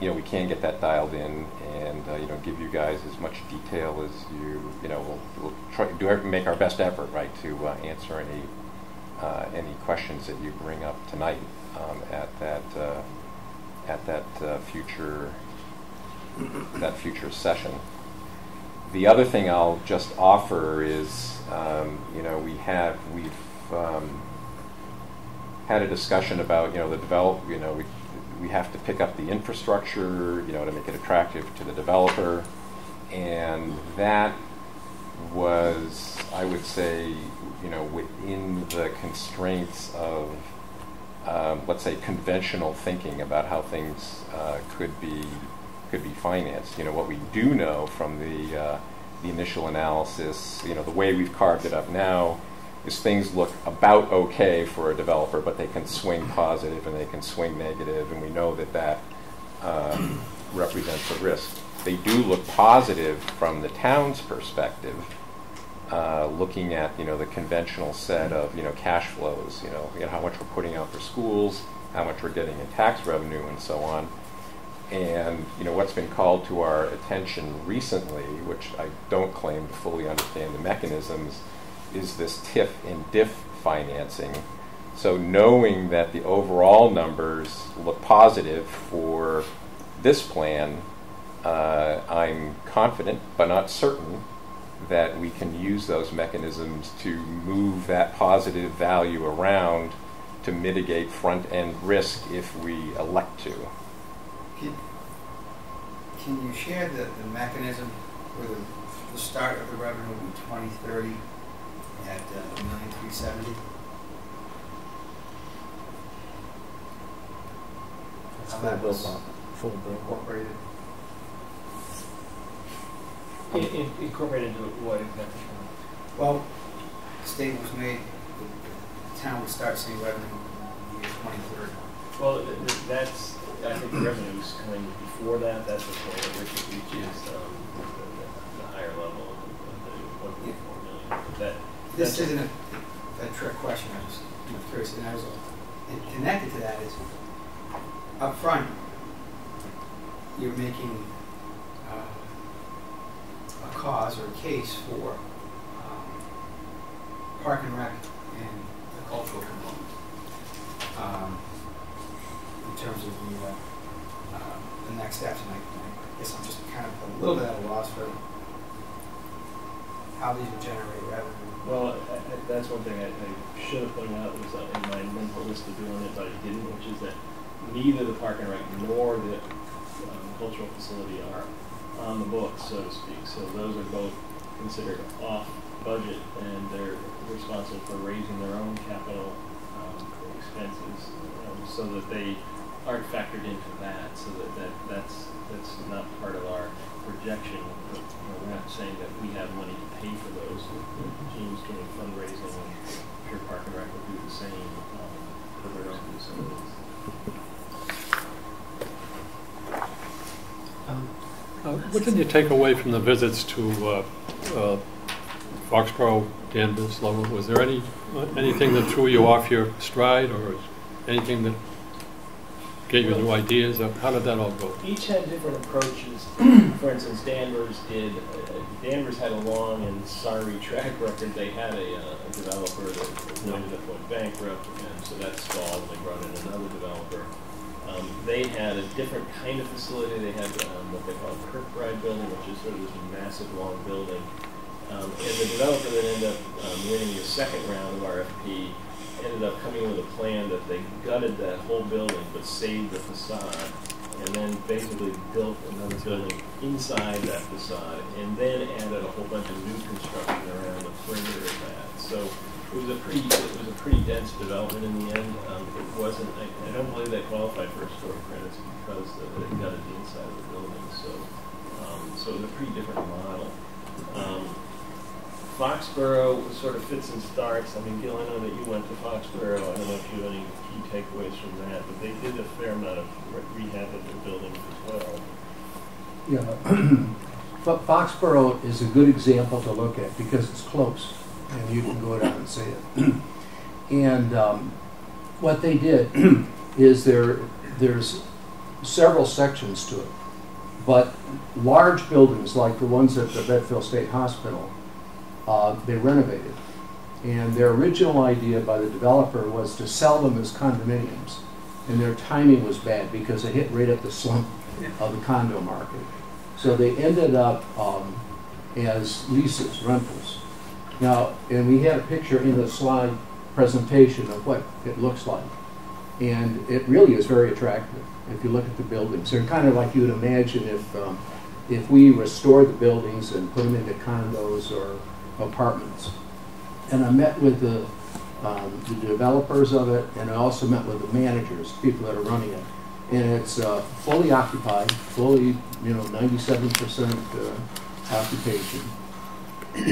we can get that dialed in and give you guys as much detail as you we'll try to make our best effort, right, to answer any questions that you bring up tonight at that future session. The other thing I'll just offer is we've had a discussion about the develop we have to pick up the infrastructure, to make it attractive to the developer. And that was, I would say, within the constraints of, let's say, conventional thinking about how things could be financed. What we do know from the initial analysis, the way we've carved it up now, is things look about okay for a developer, but they can swing positive and they can swing negative, and we know that represents a risk. They do look positive from the town's perspective, looking at the conventional set of cash flows, how much we're putting out for schools, how much we're getting in tax revenue, and so on. And what's been called to our attention recently, which I don't claim to fully understand the mechanisms, is this TIF and DIF financing. So knowing that the overall numbers look positive for this plan, I'm confident, but not certain, that we can use those mechanisms to move that positive value around to mitigate front-end risk if we elect to. Can you share the mechanism for the start of the revenue in 2030? At $1,370,000. That's full bill incorporated. Incorporated into what exactly? Well, the statement was made that the town would start seeing revenue in the year 2030. Well, that's, I think the revenue is coming before that. That's the point at which it reaches the higher level of the 1.4 million. That. This isn't a trick question. I was curious, and I was connected to that is up front. You're making a cause or a case for park and rec and the cultural component in terms of the next steps. And I guess I'm just kind of a little bit at a loss for how these would generate revenue. Well, that's one thing I should have pointed out was in my mental list of doing it, but I didn't, which is that neither the park and rec nor the cultural facility are on the books, so to speak. So those are both considered off budget, and they're responsible for raising their own capital expenses, so that they aren't factored into that. So that's not part of our projection. We're not saying that we have money to pay for those. Teams doing fundraising, and Pure Park and Rec will do the same for their own facilities. What did you take away from the visits to Foxborough, Danvers, Lower? Was there anything that threw you off your stride, or anything that gave you new ideas? How did that all go? Each had different approaches. For instance, Danvers had a long and sorry track record. They had a developer that ended up going bankrupt, and so that stalled. They brought in another developer. They had a different kind of facility. They had what they call a Kirkbride building, which is sort of this massive long building And the developer that ended up winning the second round of RFP ended up coming with a plan that they gutted that whole building but saved the facade, and then basically built another building inside that facade, and then added a whole bunch of new construction around the perimeter of that. So it was a pretty dense development in the end. It wasn't. I don't believe they qualified for historic credits because they gutted the inside of the building. So so it was a pretty different model. Foxborough sort of fits and starts. I mean, Gil, I know that you went to Foxborough. I don't know if you have any key takeaways from that, but they did a fair amount of rehab of their buildings as well. Yeah, but Foxborough is a good example to look at because it's close, and you can go down and see it. And what they did is there's several sections to it, but large buildings like the ones at the Medfield State Hospital, they renovated. And their original idea by the developer was to sell them as condominiums. And their timing was bad because they hit right at the slump of the condo market. So they ended up as leases, rentals. Now, and we had a picture in the slide presentation of what it looks like. And it really is very attractive if you look at the buildings. They're kind of like you would imagine if we restored the buildings and put them into condos or apartments. And I met with the developers of it, and I also met with the managers, people that are running it. And it's fully occupied, fully, you know, 97% occupation.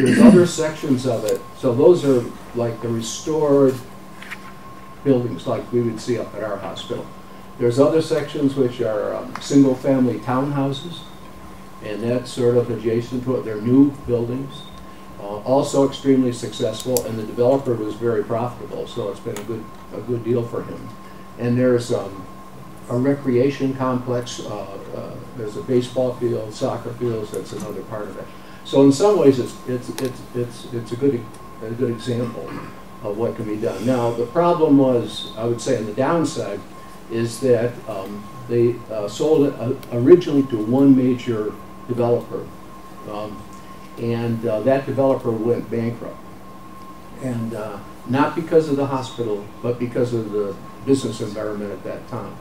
There's other sections of it. So those are like the restored buildings like we would see up at our hospital. There's other sections which are single-family townhouses, and that's sort of adjacent to it. They're new buildings, also extremely successful, and the developer was very profitable, so it's been a good deal for him. And there's a recreation complex. There's a baseball field, soccer fields. That's another part of it. So in some ways, it's a good example of what can be done. Now the problem was, I would say, on the downside, is that they sold it originally to one major developer, and that developer went bankrupt, and not because of the hospital, but because of the business environment at that time.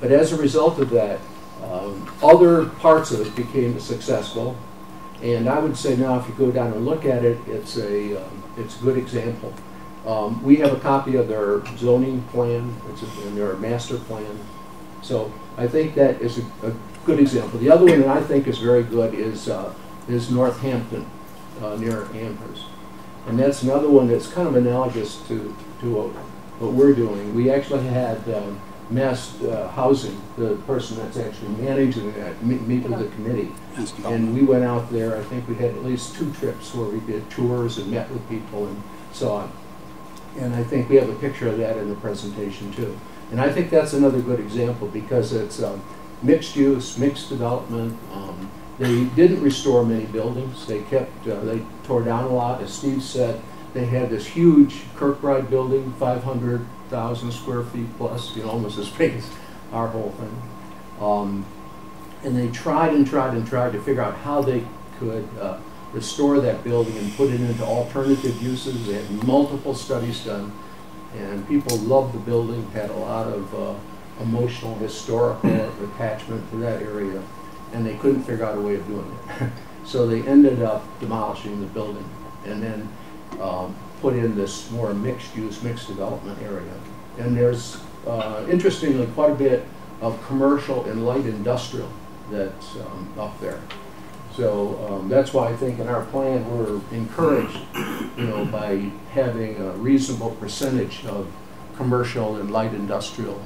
But as a result of that, other parts of it became successful, and I would say now, if you go down and look at it, it's a good example. We have a copy of their zoning plan and their master plan. So I think that is a good example. The other one that I think is very good is Northampton near Amherst. And that's another one that's kind of analogous to what we're doing. We actually had Mass Housing, the person that's actually managing that, meet with the committee. And we went out there. I think we had at least 2 trips where we did tours and met with people and so on. And I think we have a picture of that in the presentation too. And I think that's another good example because it's mixed use, mixed development. They didn't restore many buildings. They kept, they tore down a lot. As Steve said, they had this huge Kirkbride building, 500,000 square feet plus, you know, almost as big as our whole thing. And they tried and tried and tried to figure out how they could restore that building and put it into alternative uses. They had multiple studies done, and people loved the building, had a lot of emotional, historical attachment to that area, and they couldn't figure out a way of doing it. So they ended up demolishing the building and then put in this more mixed-use, mixed development area. And there's, interestingly, quite a bit of commercial and light industrial that's up there. So that's why I think in our plan we're encouraged, you know, by having a reasonable percentage of commercial and light industrial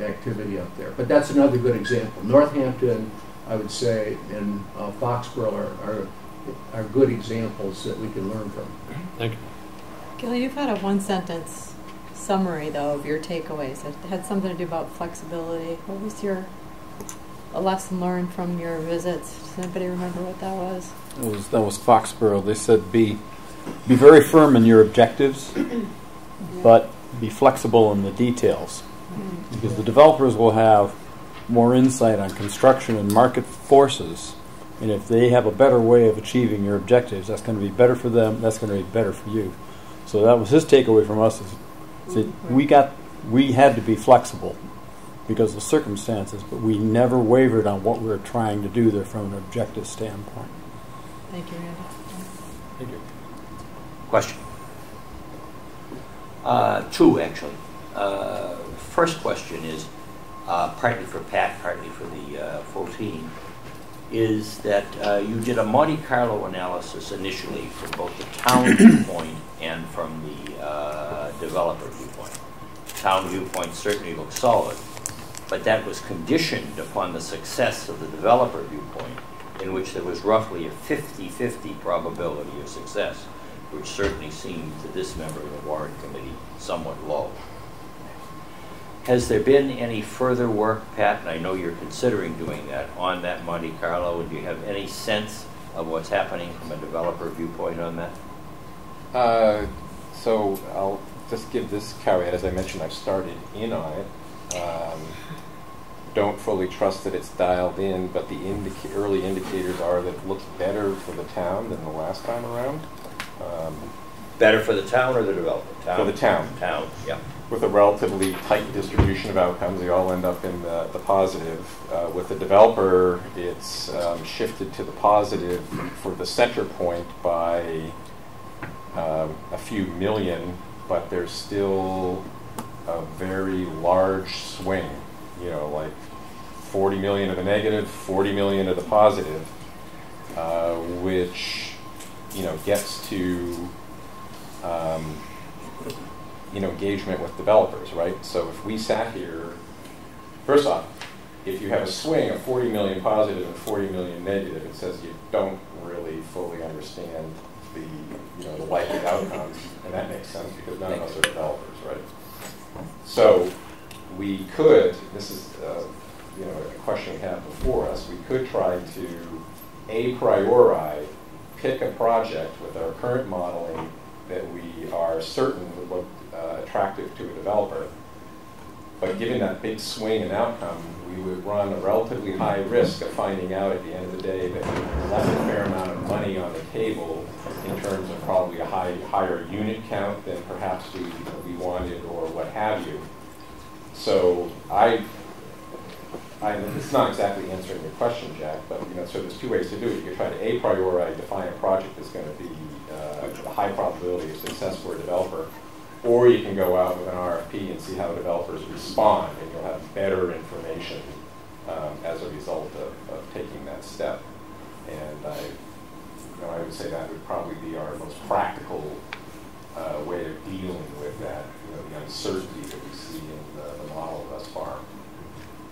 activity up there. But that's another good example. Northampton, I would say, and Foxborough are good examples that we can learn from. Thank you. Gil, you've had a one-sentence summary, though, of your takeaways. It had something to do about flexibility. What was your... a lesson learned from your visits? Does anybody remember what that was? That was Foxborough. They said be very firm in your objectives, but be flexible in the details, because the developers will have more insight on construction and market forces And if they have a better way of achieving your objectives, that's going to be better for them, that's going to be better for you. So that was his takeaway from us, is that we had to be flexible because of circumstances, but we never wavered on what we were trying to do there from an objective standpoint. Thank you, Andy. Thank you. Question? Two, actually. First question is, partly for Pat, partly for the full team, is that you did a Monte Carlo analysis initially from both the town viewpoint and from the developer viewpoint. Town viewpoint certainly looks solid, but that was conditioned upon the success of the developer viewpoint, in which there was roughly a 50-50 probability of success, which certainly seemed to this member of the Warrant Committee somewhat low. Has there been any further work, Pat, and I know you're considering doing that, on that Monte Carlo, and do you have any sense of what's happening from a developer viewpoint on that? So I'll just give this caveat. As I mentioned, I've started in on it. Don't fully trust that it's dialed in, but the early indicators are that it looks better for the town than the last time around. Better for the town or the developer? Town. For the town. Town, yeah. With a relatively tight distribution of outcomes, they all end up in the positive. With the developer, it's shifted to the positive for the center point by a few million, but there's still a very large swing, you know, like 40 million to the negative, 40 million to the positive, which, you know, gets to you know, engagement with developers, right? So if we sat here, first off, if you have a swing of 40 million positive and 40 million negative, it says you don't really fully understand the, you know, the likely outcomes, and that makes sense because none of us are developers, right? So we could, this is you know, a question we have before us, we could try to a priori pick a project with our current modeling that we are certain would look attractive to a developer. But given that big swing in outcome, we would run a relatively high risk of finding out at the end of the day that we left a fair amount of money on the table in terms of probably a higher unit count than perhaps we wanted or what have you. So it's not exactly answering your question, Jack, but you know, so there's two ways to do it. You can try to a priori define a project that's going to be a high probability of success for a developer, or you can go out with an RFP and see how developers respond, and you'll have better information as a result of taking that step. And I would say that would probably be our most practical way of dealing with that, you know, the uncertainty that we see in the model thus far.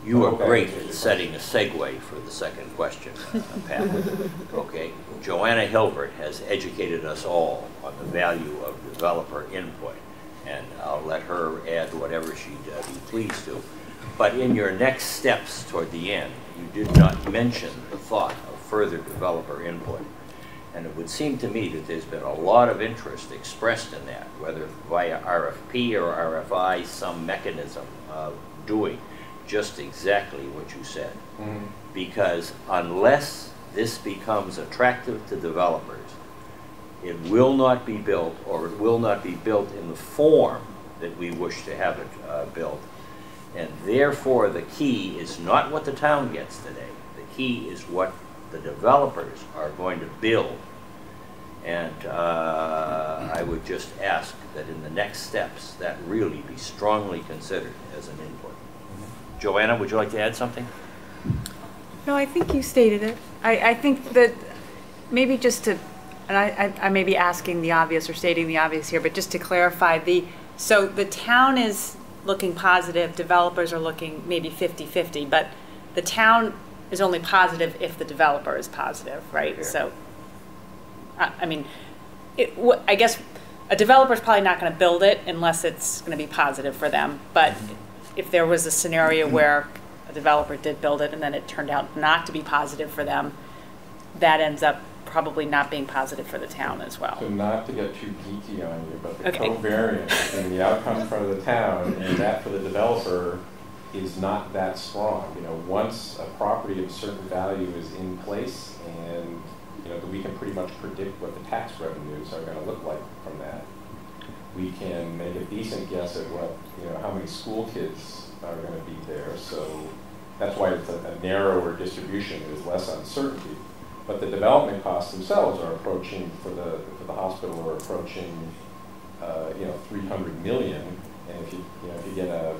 You are great at setting a segue for the second question, Pat. Okay, Joanna Hilbert has educated us all on the value of developer input, and I'll let her add whatever she'd be pleased to. But in your next steps toward the end, you did not mention the thought of further developer input. And it would seem to me that there's been a lot of interest expressed in that, whether via RFP or RFI, some mechanism of doing just exactly what you said. Mm-hmm. Because unless this becomes attractive to developers, it will not be built, or it will not be built in the form that we wish to have it built. And therefore, the key is not what the town gets today. The key is what the developers are going to build. And I would just ask that in the next steps, that really be strongly considered as an input. Joanna, would you like to add something? No, I think you stated it. I think that maybe just to, and I may be asking the obvious or stating the obvious here, but just to clarify, so the town is looking positive, developers are looking maybe 50-50, but the town is only positive if the developer is positive, right? Sure. So, I mean, I guess a developer is probably not going to build it unless it's going to be positive for them, but if there was a scenario where a developer did build it and then it turned out not to be positive for them, that ends up probably not being positive for the town as well. So not to get too geeky on you, but the covariance and the outcome for the town and that for the developer is not that strong. You know, once a property of certain value is in place, and you know, we can pretty much predict what the tax revenues are going to look like from that. We can make a decent guess at what, you know, how many school kids are going to be there. So that's why it's a narrower distribution. There's less uncertainty. But the development costs themselves are approaching, for the hospital, are approaching, you know, $300 million. And if you get a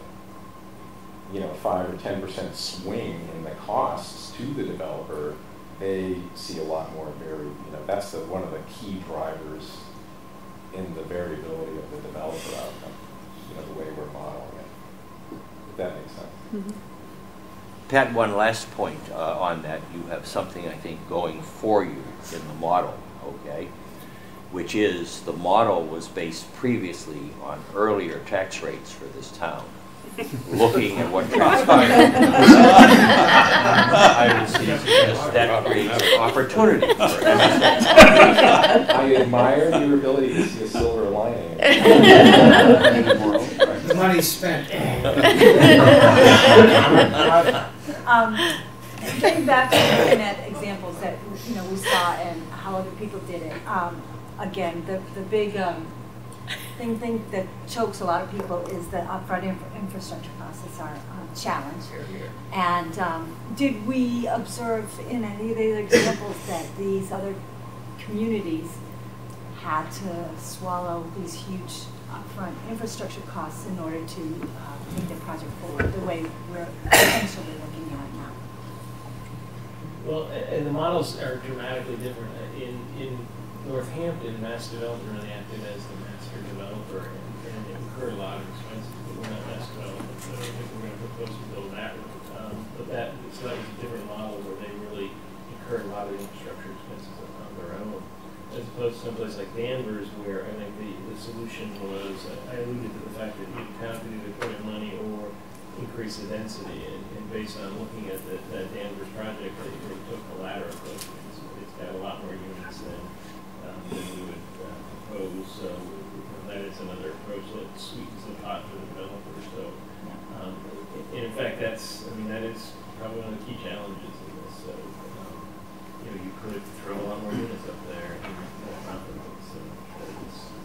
5 or 10% swing in the costs to the developer, they see a lot more varied. You know, that's one of the key drivers in the variability of the developer outcome. You know, the way we're modeling it. If that makes sense. Mm-hmm. Pat, one last point on that. You have something, I think, going for you in the model, okay? Which is, the model was based previously on earlier tax rates for this town. Looking at what transpired, I would suggest that creates an opportunity for us. I admire your ability to see a silver lining. The money's spent. Getting back to looking at examples that we saw and how other people did it. Again, the big thing that chokes a lot of people is that upfront infrastructure costs are challenged. And did we observe in any of the other examples that these other communities had to swallow these huge upfront infrastructure costs in order to take the project forward the way we're essentially looking at it now? Well, and the models are dramatically different. In Northampton, Mass Development really acted as the master developer and incurred a lot of expenses, but we're not mass development, so I think we're going to propose to build that route. So that was a different model where they really incurred a lot of infrastructure expenses on their own, as opposed to someplace like Danvers, where I think the solution was, I alluded to the fact that you have to either put in money or increase the density, and based on looking at that Danvers project, they took the latter approach. It's got a lot more units than we would propose, so that is another approach that sweetens the pot for the developer. So, and in fact, that is probably one of the key challenges in this. So, you could throw a lot more units up there and more confidence. So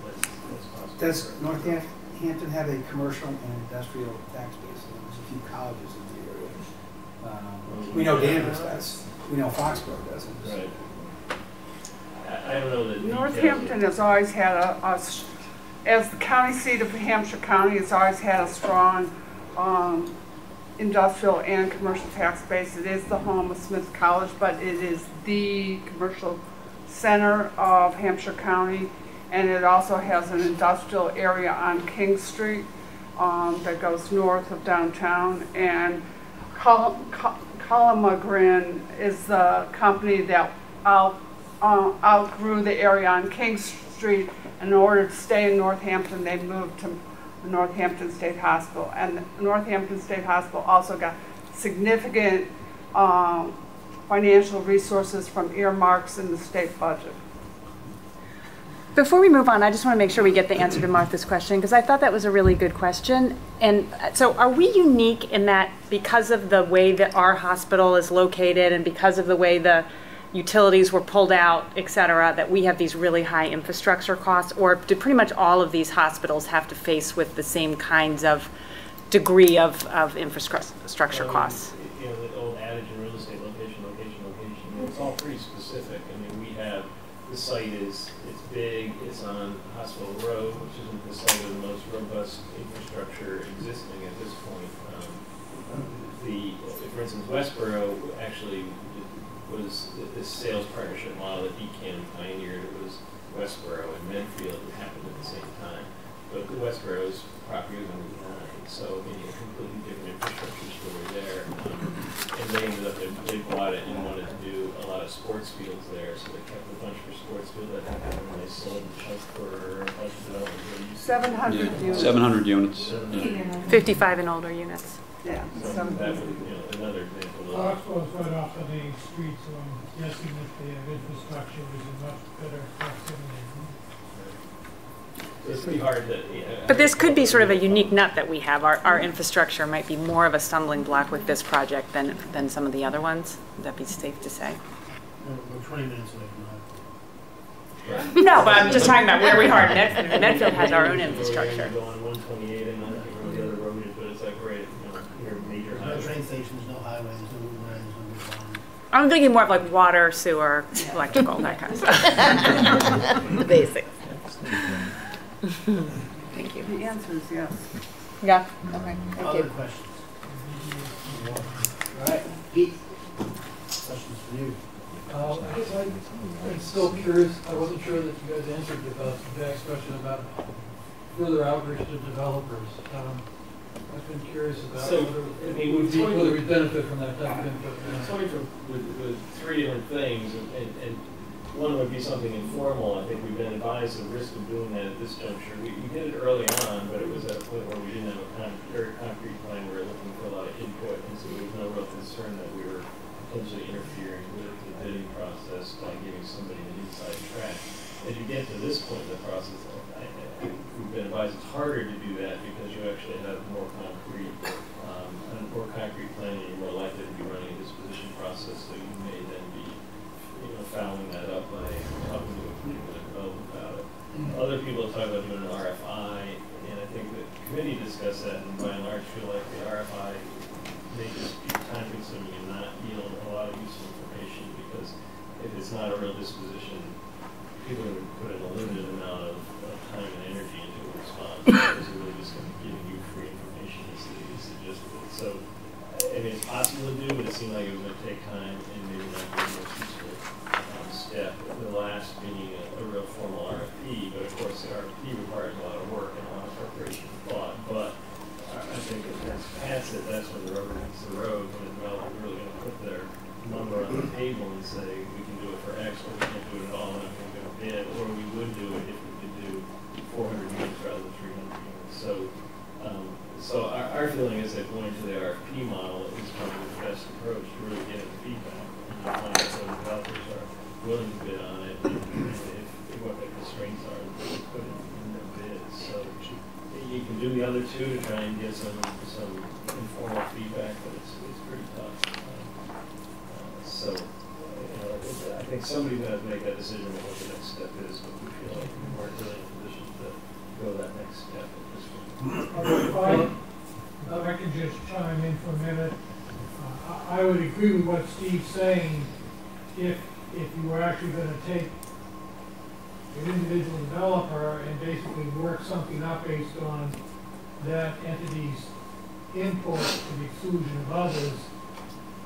that's possible. Does Northampton have a commercial and industrial tax base? There's a few colleges in the area. We know Danvers does. We know Foxborough doesn't. Right. I don't know the Northampton has always had as the county seat of Hampshire County, has always had a strong industrial and commercial tax base. It is the home of Smith College, but it is the commercial center of Hampshire County, and it also has an industrial area on King Street that goes north of downtown. And Calamagrin is the company that outgrew the area on King Street. In order to stay in Northampton, they moved to Northampton State Hospital. And Northampton State Hospital also got significant financial resources from earmarks in the state budget. Before we move on, I just want to make sure we get the answer to Martha's question, because I thought that was a really good question. And so are we unique in that because of the way that our hospital is located and because of the way the utilities were pulled out, et cetera, that we have these really high infrastructure costs? Or do pretty much all of these hospitals have to face with the same kinds of degree of infrastructure costs? The old adage in real estate, location. It's all pretty specific. We have, the site it's big, it's on Hospital Road, which isn't the site of the most robust infrastructure existing at this point. For instance, Westboro actually was this sales partnership model that DCAM pioneered. It was Westboro and Medfield that happened at the same time. But Westboro's property was only behind, so a completely different infrastructure story there. And they ended up, they bought it and wanted to do a lot of sports fields there, so they kept a bunch for sports field that happened when they sold the chunk for a bunch of development. 700 units. 700 units. 55 and older units. Yeah. So that was, another example. Foxborough's right off of the street, so I'm guessing that the infrastructure was in much better proximity. it's pretty hard to, but this could be sort of a unique nut that we have. Our infrastructure might be more of a stumbling block with this project than some of the other ones. Would that be safe to say? We're 20 minutes late. Right. No, but I'm just talking about where we are. Medfield has our own infrastructure. Go on 128 and the other road, but it's like right near major highways. No train stations, no highways, no roads. I'm thinking more of like water, sewer, electrical, that kind of stuff. The basics. Thank you. The answer is yes. Yeah. Okay. Thank you. Other questions? All right. Pete. Questions for you. I'm still curious. I wasn't sure that you guys answered Jack's question about further outreach to developers. I've been curious about whether we benefit from that type of input. With three different things, and one would be something informal. I think we've been advised of the risk of doing that at this juncture. We did it early on, but it was at a point where we didn't have a very concrete plan. We were looking for a lot of input, and so there was no real concern that we were potentially interfering with the bidding process by giving somebody an inside track. As you get to this point in the process, we've been advised it's harder to do that because you actually have more concrete, planning. You're more likely to be running a disposition process, so you may then be, fouling that up by talking to a particular development about it. Other people talk about doing an RFI, and I think the committee discussed that, and by and large feel like the RFI may just be time-consuming and not yield a lot of useful information because if it's not a real disposition, people are going to put in a limited amount of time and energy into a response. It's really just going to give you free information as they suggested it. So, I mean, it's possible to do, but it seemed like it was going to take time and maybe not be the most useful step. The last being a real formal RFP, but of course the RFP requires a lot of work and a lot of preparation and thought. But I think if that's past it, that's when the rubber hits the road, when the developer really going to put their number on the table and say, we can do it for X, or we can't do it at all, and I'm going to bid, or we would do it if we could do 400 units rather than 300 units. So, our feeling is that going to the RFP model is probably the best approach to really getting feedback and find out what developers are willing to bid on it, and if what the constraints are that they put in their bids. So you can do the other two to try and get some informal feedback, but it's pretty tough. So I think somebody's going to have to make that decision on what the next step is, but we feel like we weren't really in a position to go that next step at this point. If I could just chime in for a minute, I would agree with what Steve's saying. If you were actually going to take an individual developer and basically work something up based on that entity's input to the exclusion of others,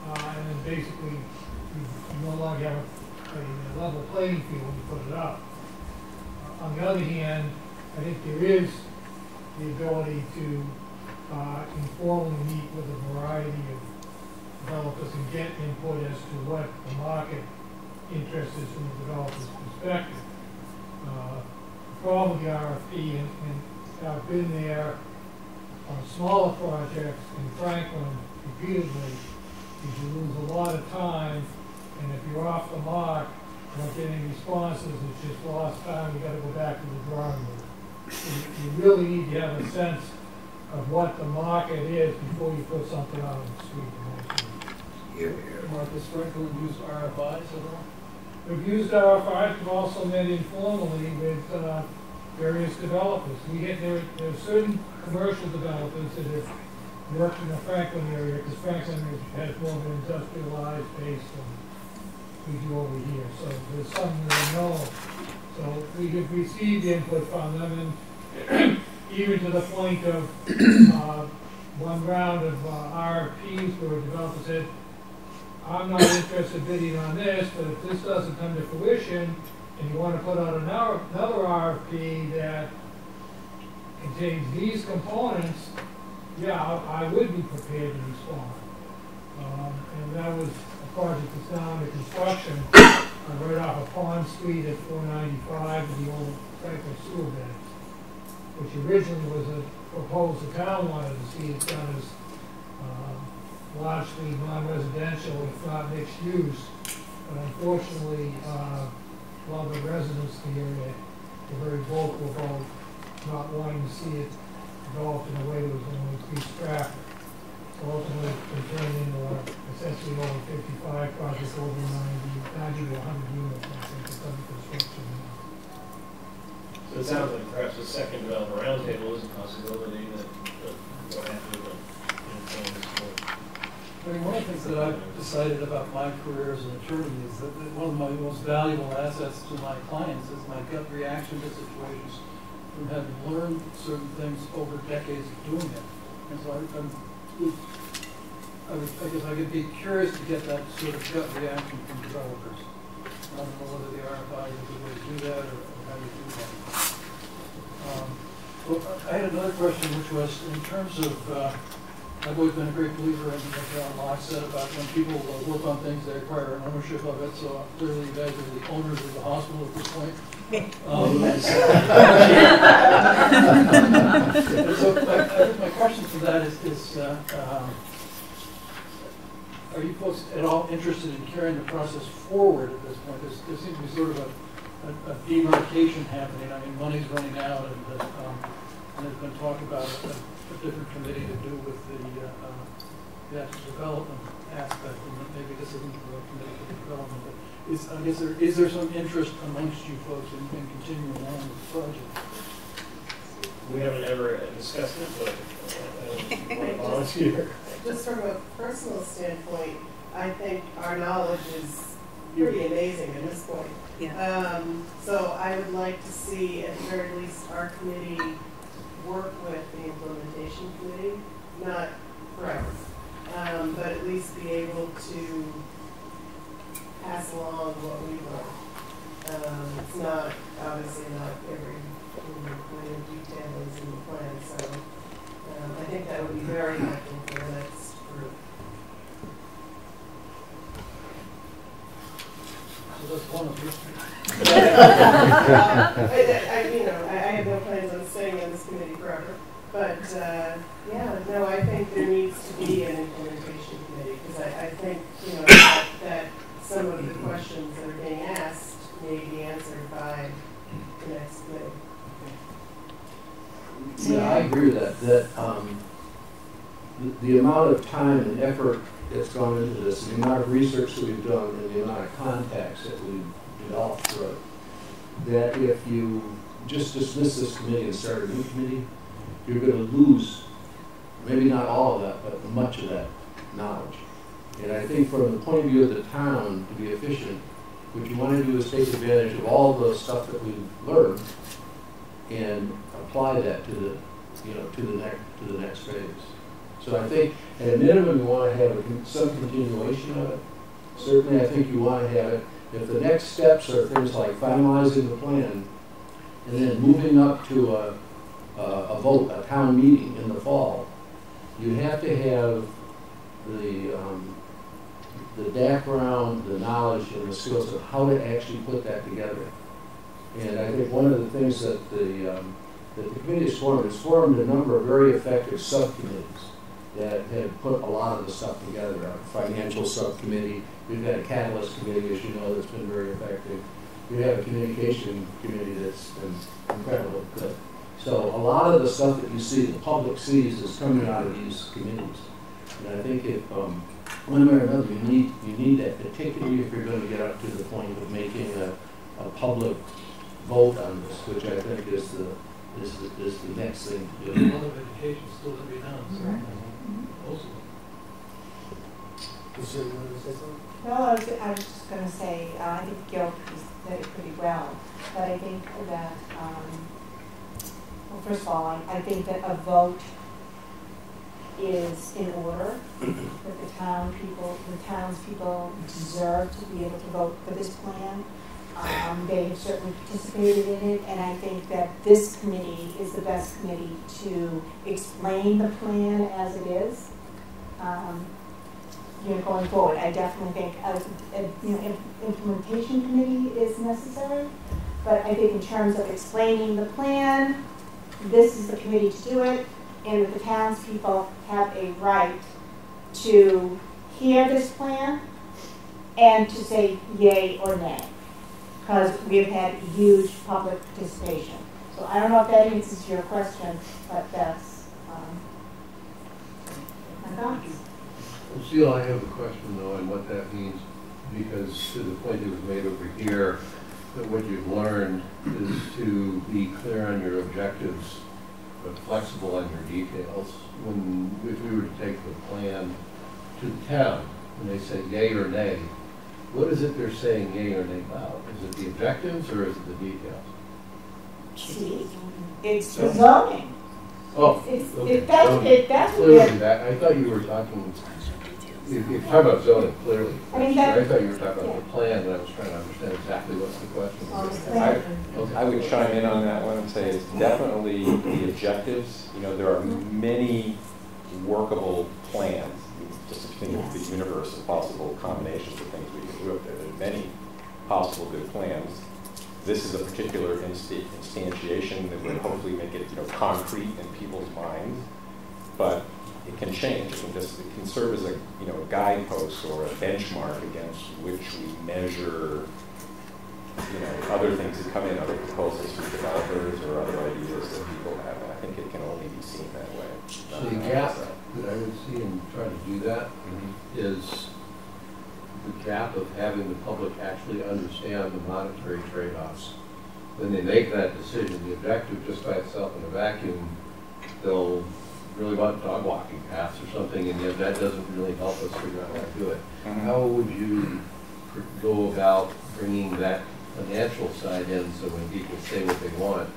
and then basically you no longer have a level playing field when you put it up. On the other hand, I think there is the ability to informally meet with a variety of developers and get input as to what the market interest is from the developer's perspective. The problem with the RFP, and I've been there on smaller projects in Franklin repeatedly, is you lose a lot of time, and if you're off the mark, you're not getting responses, it's just lost time, you got to go back to the drawing board. You really need to have a sense of what the market is before you put something out on the street. Marcus Franklin used RFIs at all? We've used RFIs, we've also met informally with various developers. There are certain commercial developers that have worked in the Franklin area, because Franklin has more of an industrialized base than we do over here. So there's something that we know. So we have received input from them, and even to the point of one round of RFPs where a developer said, I'm not interested in bidding on this, but if this doesn't come to fruition and you want to put out another RFP that contains these components, yeah, I would be prepared to respond. And that was a project that's now under construction right off of Pond Street at 495 in the old Franklin sewer bed, which originally was a proposal the town wanted to see it done as largely non-residential, if not mixed use. But unfortunately, a lot of the residents in the area were very vocal about not wanting to see it developed in a way that was going to increase traffic. So ultimately, it turned into essentially over 55 projects, over 90 to 100 units, I think, that's under construction now. So it sounds like perhaps a second roundtable is a possibility that will happen to I mean, one of the things that I've decided about my career as an attorney is that one of my most valuable assets to my clients is my gut reaction to situations from having learned certain things over decades of doing it. And so I guess I could be curious to get that sort of gut reaction from developers. I don't know whether the RFI is a good way to do that or how you do that. Well, I had another question, which was in terms of I've always been a great believer in what John Locke said about when people work on things, they acquire an ownership of it. So clearly, you guys are the owners of the hospital at this point. So my question to that is are you folks at all interested in carrying the process forward at this point? There seems to be sort of a demarcation happening. I mean, money's running out, and there's been talk about a different committee to do with the actual development aspect, and maybe this isn't the committee for development, but I guess is there some interest amongst you folks in continuing along with the project? We haven't ever discussed it, but I want to volunteer. Just from a personal standpoint, I think our knowledge is pretty amazing at this point. Yeah. So I would like to see, at the very least, our committee work with the implementation committee, not forever, but at least be able to pass along what we learned. It's not, obviously not every point of detail is in the plan, so I think that would be very helpful for the next group. So that's one of I have no plans on staying on this committee forever. But, yeah, no, I think there needs to be an implementation committee, because I think, you know, that some of the questions that are being asked may be answered by the next committee. Yeah, I agree with that. The amount of time and effort that's gone into this, the amount of research that we've done, and the amount of contacts that we've developed through it, that if you just dismiss this committee and start a new committee, you're going to lose, maybe not all of that, but much of that knowledge. And I think from the point of view of the town, to be efficient, what you want to do is take advantage of all the stuff that we've learned and apply that to the, you know, to the next phase. So I think, at a minimum, you want to have some continuation of it. Certainly, I think you want to have it. If the next steps are things like finalizing the plan and then moving up to a vote, a town meeting in the fall, you have to have the background, the knowledge, and the skills of how to actually put that together. And I think one of the things that the committee has formed a number of very effective subcommittees that had put a lot of the stuff together. Our financial subcommittee, we've got a catalyst committee, as you know, that's been very effective. We have a communication committee that's been incredibly good. So a lot of the stuff that you see, the public sees, is coming out of these committees. And I think if, one way or another, you need that, particularly if you're going to get up to the point of making a public vote on this, which I think is the next thing to do. A lot of education still to be done, so. Right. Well, I was just going to say, I think Gil said it pretty well, but I think that, well, first of all, I think that a vote is in order, that the townspeople deserve to be able to vote for this plan. They have certainly participated in it, and I think that this committee is the best committee to explain the plan as it is, you know, going forward. I definitely think implementation committee is necessary, but I think in terms of explaining the plan, this is the committee to do it, and that the townspeople have a right to hear this plan and to say yay or nay, because we've had huge public participation. So I don't know if that answers your question, but that's my thoughts. Lucille, I have a question though on what that means, because to the point that was made over here, that what you've learned is to be clear on your objectives but flexible on your details. When, if we were to take the plan to the town, when they say yay or nay, what is it they're saying yay or nay about? Is it the objectives or is it the details? See, it's the zoning. Oh, okay. That's clearly that. I thought you were talking. You talk about zoning clearly. I mean, that, I thought you were talking about the plan, and I was trying to understand exactly what's the question. I would chime in on that one and say it's definitely the objectives. You know, there are many workable plans. Just to think of the universe of possible combinations of things we can do up there. There are many possible good plans. This is a particular instantiation that would hopefully make it, you know, concrete in people's minds, but it can change. It can serve as a, you know, a guidepost or a benchmark against which we measure, you know, other things that come in, other proposals from developers or other ideas that people have. And I think it can only be seen that way. So the gap that I would see in trying to do that is the gap of having the public actually understand the monetary trade-offs. When they make that decision, the objective just by itself in a vacuum, they'll really want dog walking paths or something, and yet that doesn't really help us figure out how to do it. How would you go about bringing that financial side in so when people say what they want,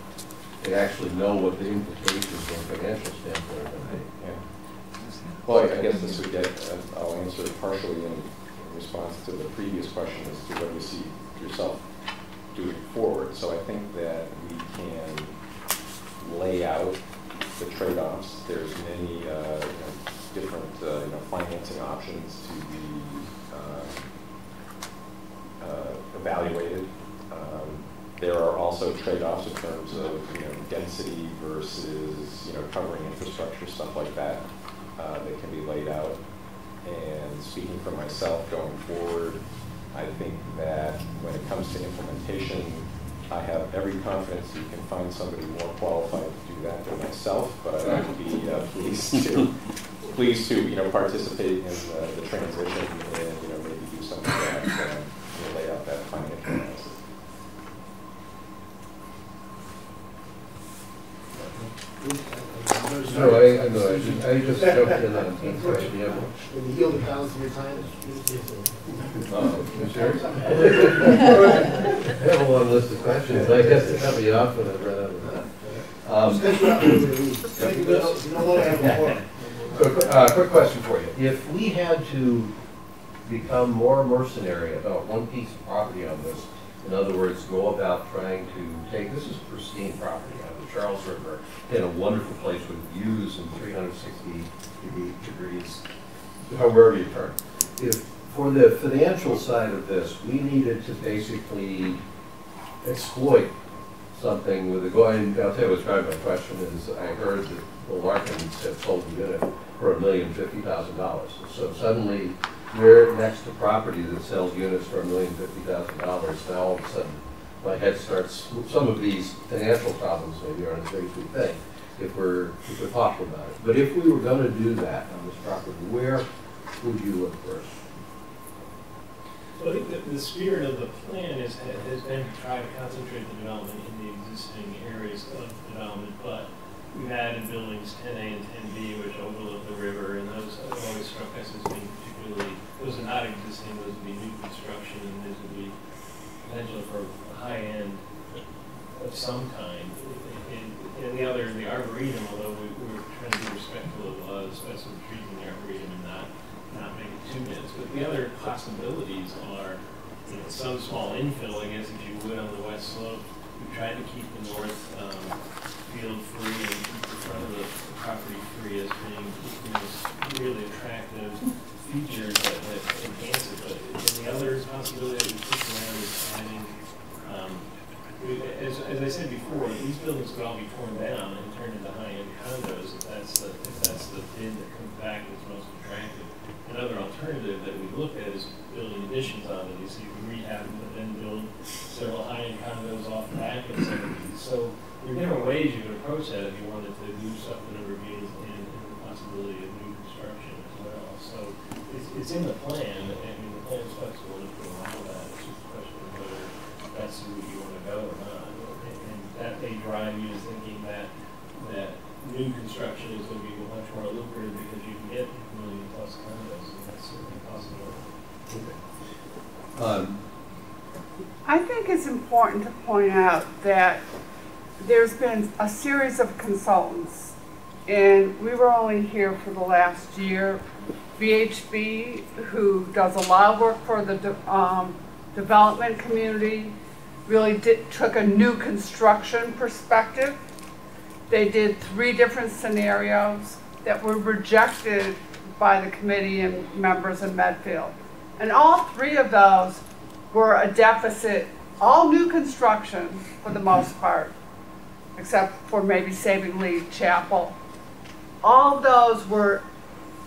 they actually know what the implications from a financial standpoint are? Well, I guess this would get, I'll answer it partially in response to the previous question as to what you see yourself doing forward. So I think that we can lay out the trade-offs. There's many different financing options to be evaluated. There are also trade-offs in terms of density versus covering infrastructure, stuff like that that can be laid out. And speaking for myself going forward, I think that when it comes to implementation, I have every confidence you can find somebody more qualified to do that than myself, but I would be pleased to participate in the transition and maybe do some of that and lay out that financial analysis. No, I just jumped in on that. When you heal the balance of your time, I have a long list of questions, but I guess it cut me off when I read out of that. Quick question for you. If we had to become more mercenary about one piece of property on this, in other words, go about trying to take, this is pristine property out of the Charles River, in a wonderful place with views in 360 degrees, however you turn. If for the financial side of this, we needed to basically exploit something with a going, I'll tell you what's driving my question is I heard that the Larkins had sold the unit for $1,050,000. So suddenly, we're next to property that sells units for $1,050,000. Now all of a sudden, my head starts. Some of these financial problems maybe aren't as big as we think if we're thoughtful about it. But if we were going to do that on this property, where would you look first? Well, I think that the spirit of the plan has been to try to concentrate the development in the existing areas of development, but we've added buildings 10A and 10B, which overlook the river, and those have always struck us as being particularly, those are not existing, those would be new construction, and those would be potential for high-end of some kind. And the other, the Arboretum, although we were trying to be respectful of specimen trees in the Arboretum and not make it too dense. But the other possibilities are some small infill, I guess, if you would, on the west slope. We tried to keep the north field free and keep the front of the property free as being really attractive features that enhance it. But and the other possibility that we took around is adding, as as I said before, these buildings could all be torn down and turned into high-end condos if that's the bid that comes back that's most attractive. Another alternative that we look at is building additions onto these, so you can rehab them but then build several high-end condos off the back of them. So there are different ways you could approach that if you wanted to do something that remains in the possibility of new construction as well. So it's in the plan, and the plan is flexible to allow that. It's just a question of whether that's where you want to go or not. And that may drive you to thinking that new construction is going to be much more lucrative because you can get million-plus condos, and that's certainly possible. I think it's important to point out that there's been a series of consultants, and we were only here for the last year. BHB, who does a lot of work for the development community, really took a new construction perspective. They did 3 different scenarios that were rejected by the committee and members in Medfield. And all 3 of those were a deficit, all new construction for the most part, except for maybe saving Lee Chapel. All those were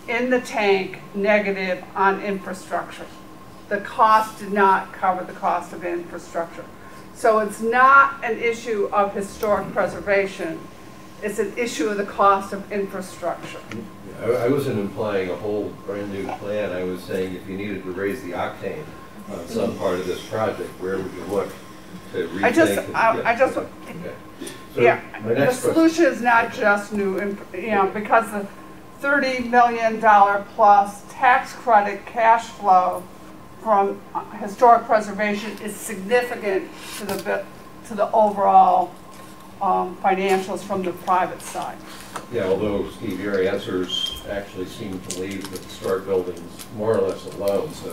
in the tank negative on infrastructure. The cost did not cover the cost of infrastructure. So it's not an issue of historic preservation. It's an issue of the cost of infrastructure. I wasn't implying a whole brand new plan. I was saying if you needed to raise the octane on some part of this project, where would you look to rethink? So yeah, the solution is not just new, because the $30 million plus tax credit cash flow from historic preservation is significant to the overall financials from the private side. Yeah, although Steve, your answers actually seem to leave the historic buildings more or less alone. So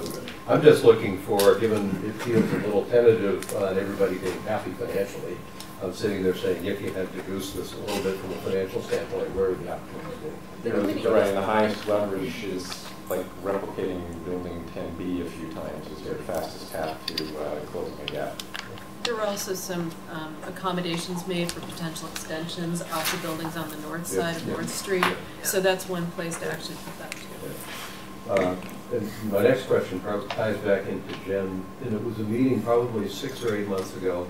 I'm just looking for, given it feels a little tentative on everybody being happy financially, I'm sitting there saying, if you had to goose this a little bit from a financial standpoint, where would the opportunity be? The highest leverage is like replicating building 10B a few times is their fastest path to closing a gap. There were also some accommodations made for potential extensions off the buildings on the north side of North Street, so that's one place to actually put that to. And my next question probably ties back into Jen, and it was a meeting probably 6 or 8 months ago.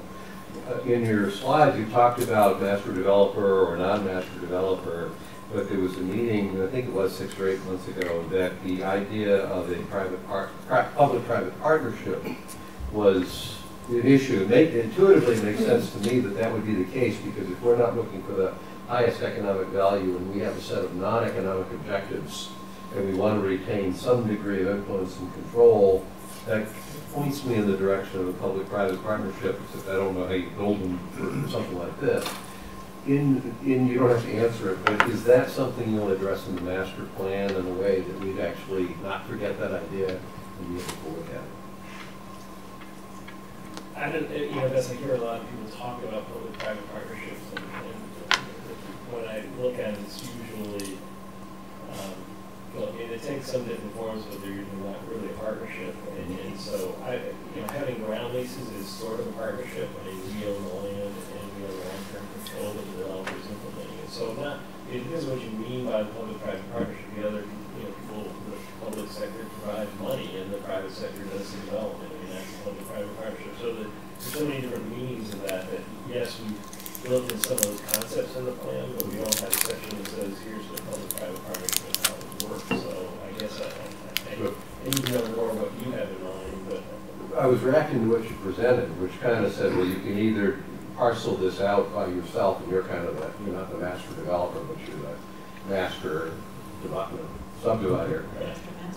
In your slides, you talked about master developer or non-master developer, but there was a meeting, I think it was 6 or 8 months ago, that the idea of a public-private partnership was an issue. It intuitively makes sense to me that that would be the case, because if we're not looking for the highest economic value and we have a set of non-economic objectives and we want to retain some degree of influence and control, that points me in the direction of a public-private partnership, except I don't know how you build them for something like this. You don't have to answer it, but is that something you'll address in the master plan in a way that we'd actually not forget that idea and be able to look at it? That's I hear a lot of people talk about public-private partnerships, and what I look at is usually, it takes some different forms, but they're usually not really a partnership. And so, having ground leases is sort of a partnership. We own the land, and we have long-term control of the developers implementing it. So, it depends what you mean by the public-private partnership. The other, the public sector provides money, and the private sector does the development. That's a public-private partnership. So there's so many different meanings of that. Yes, we built in some of those concepts in the plan, but we don't have a section that says here's the public-private partnership and how it works. So I guess I need to know more what you have in mind. But I was reacting to what you presented, which kind of said, well, you can either parcel this out by yourself, and you're not the master developer, but you're the master subdivider,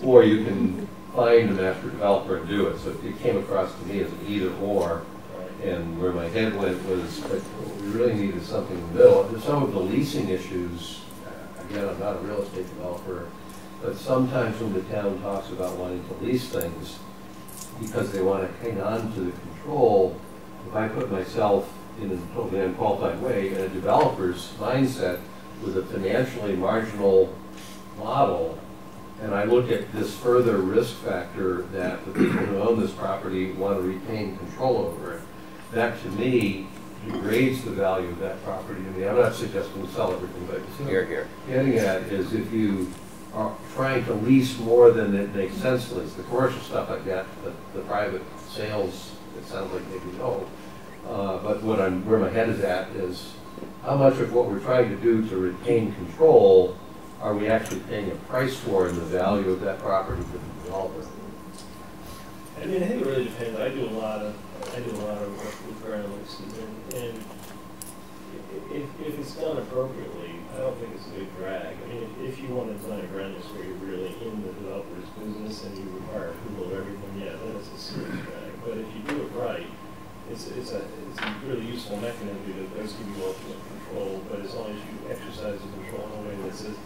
or you can find a master developer and do it. So it came across to me as an either or, and where my head went was that we really needed something in the middle. And some of the leasing issues, again, I'm not a real estate developer, but sometimes when the town talks about wanting to lease things because they want to hang on to the control, if I put myself in a totally unqualified way in a developer's mindset with a financially marginal model, and I look at this further risk factor that the people who own this property want to retain control over it, that to me degrades the value of that property. I mean, I'm not suggesting sell everything, but you see what I'm getting at is if you are trying to lease more than it makes sense to lease, the commercial stuff like that, the private sales, it sounds like maybe no. But what I'm, where my head is at is how much of what we're trying to do to retain control are we actually paying a price for in the value of that property to the developer? I mean, I think it really depends. I do a lot of work with ground leases, and if it's done appropriately, I don't think it's a big drag. I mean, if you want to design a ground lease where you're really in the developer's business and you require approval of everything, yeah, then it's a serious drag. But if you do it right, it's a really useful mechanism that does give you ultimate control. But as long as you exercise the control in a way that says,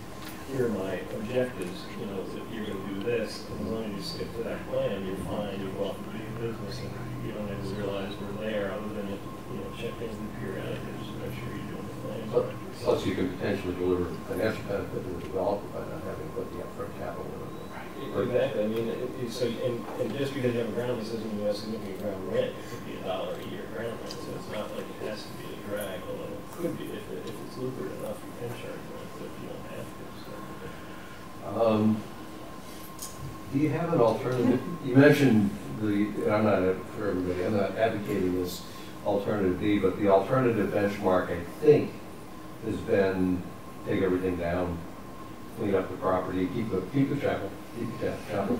here are my objectives, you know, if you're going to do this, as long as you stick to that plan, you're fine, you're welcome to do your business, and you don't have to realize we're there, other than, you know, check in periodically, just make sure you're doing the plan. But, plus you can potentially deliver financial benefit to the developer by not having to put the upfront capital in. Right. Exactly. I mean, so, and just because you have a ground lease doesn't mean you have significant ground rent. It could be $1 a year ground rent, so it's not like it has to be a drag, although it could be, if it's lucrative enough, you can charge rent, but if you don't have to. Do you have an alternative? You mentioned the, I'm not, for everybody, I'm not advocating this alternative D, but the alternative benchmark, I think, has been take everything down, clean up the property, keep the chapel,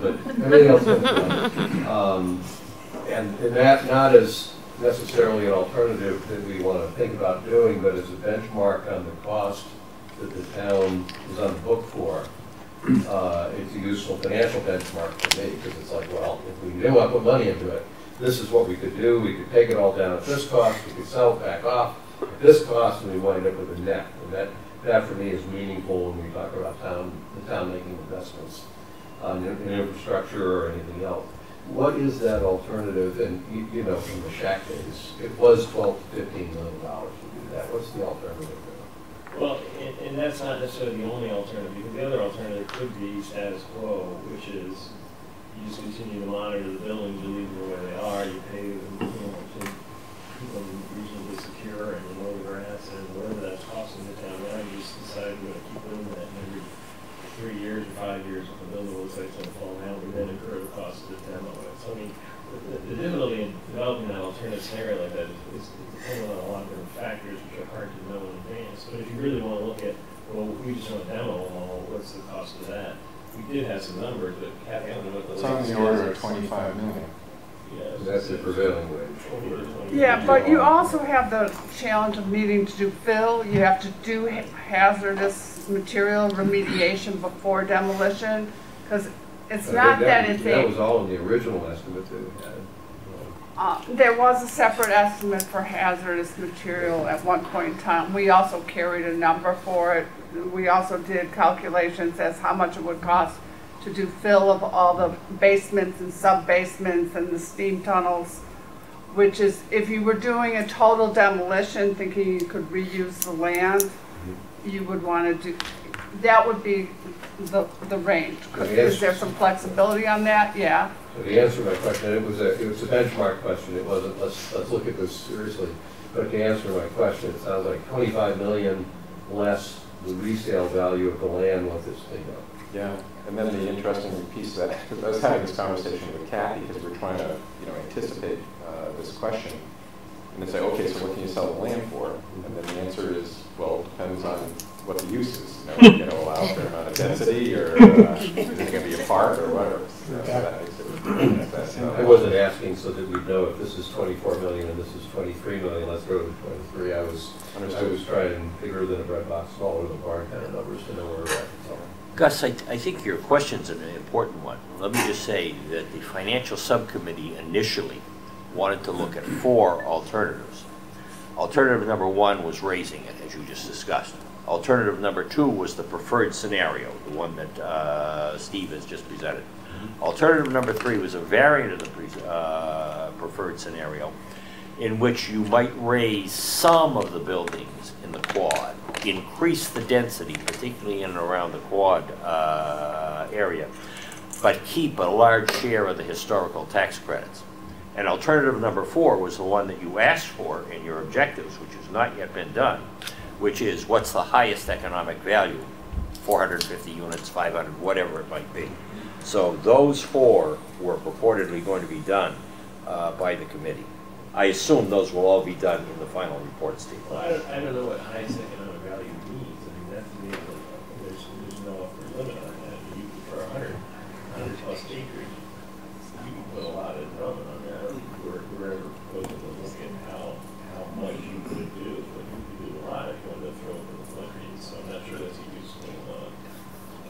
but everything else comes down. And that's not as necessarily an alternative that we want to think about doing, but as a benchmark on the cost that the town is on the book for. It's a useful financial benchmark for me, because it's like, well, if we knew I put money into it, this is what we could do. We could take it all down at this cost, we could sell it back off at this cost, and we wind up with a net. And that for me is meaningful when we talk about the town making investments in infrastructure or anything else. What is that alternative? And you know, from the shack days, it was $12 to $15 million to do that. What's the alternative? Well, and that's not necessarily the only alternative, because the other alternative could be status quo, which is you just continue to monitor the buildings, you leave them where they are, you pay them, you know, to keep them reasonably secure and mow the grass and whatever that's costing the town. Now you just decide you want to keep doing that, and every 3 years or 5 years if the building looks like it's going to fall down, we then incur the cost of the town. So I mean, the difficulty in developing an alternative scenario like that is dependent on a lot of different factors which are hard to know in advance. But if you really want to look at, well, we just want to demo them all, what's the cost of that? We did have some numbers, but Kathy, I don't know what those numbers are. It's on the order of $25 million. Yeah, that's the prevailing wage. Yeah, but you also have the challenge of needing to do fill. You have to do hazardous material remediation before demolition, because it's not that it's that was all in the original estimate that we had. There was a separate estimate for hazardous material at one point in time. We also carried a number for it. We also did calculations as how much it would cost to do fill of all the basements and sub-basements and the steam tunnels, which is, if you were doing a total demolition thinking you could reuse the land, you would want to do, that would be the range. Is there some flexibility on that? Yeah. So to answer my question, it was a benchmark question. It wasn't let's look at this seriously. But to answer my question, it sounds like $25 million less the resale value of the land once it's taken up. Yeah, and then the interesting piece of that, because I was having this conversation with Kathy because we're trying to, you know, anticipate this question, and it's like, okay, so what can you sell the land for? And then the answer is, well, it depends on what the use is. You know, are you going to allow for an amount of density, or is it going to be a park, or whatever? I wasn't asking so that we know if this is $24 million and this is $23 million. Let's go to 23. I was trying bigger than a bread box, smaller than a barn kind of numbers to know where we're at. Gus, I think your question's an important one. Let me just say that the financial subcommittee initially wanted to look at 4 alternatives. Alternative number 1 was raising it, as you just discussed. Alternative number 2 was the preferred scenario, the one that Steve has just presented. Alternative number 3 was a variant of the preferred scenario, in which you might raise some of the buildings in the quad, increase the density, particularly in and around the quad area, but keep a large share of the historical tax credits. And alternative number 4 was the one that you asked for in your objectives, which has not yet been done, which is what's the highest economic value, 450 units, 500, whatever it might be. So those 4 were purportedly going to be done by the committee. I assume those will all be done in the final report, Steve. Well, I don't know what highest economic value means. I mean, that to me, there's no upper limit on that. You, for 100 plus acres, you can put a lot of development on that. We're ever proposing to look at how much you could do, but you could do a lot if you wanted to throw over the country. So I'm not sure that's a useful.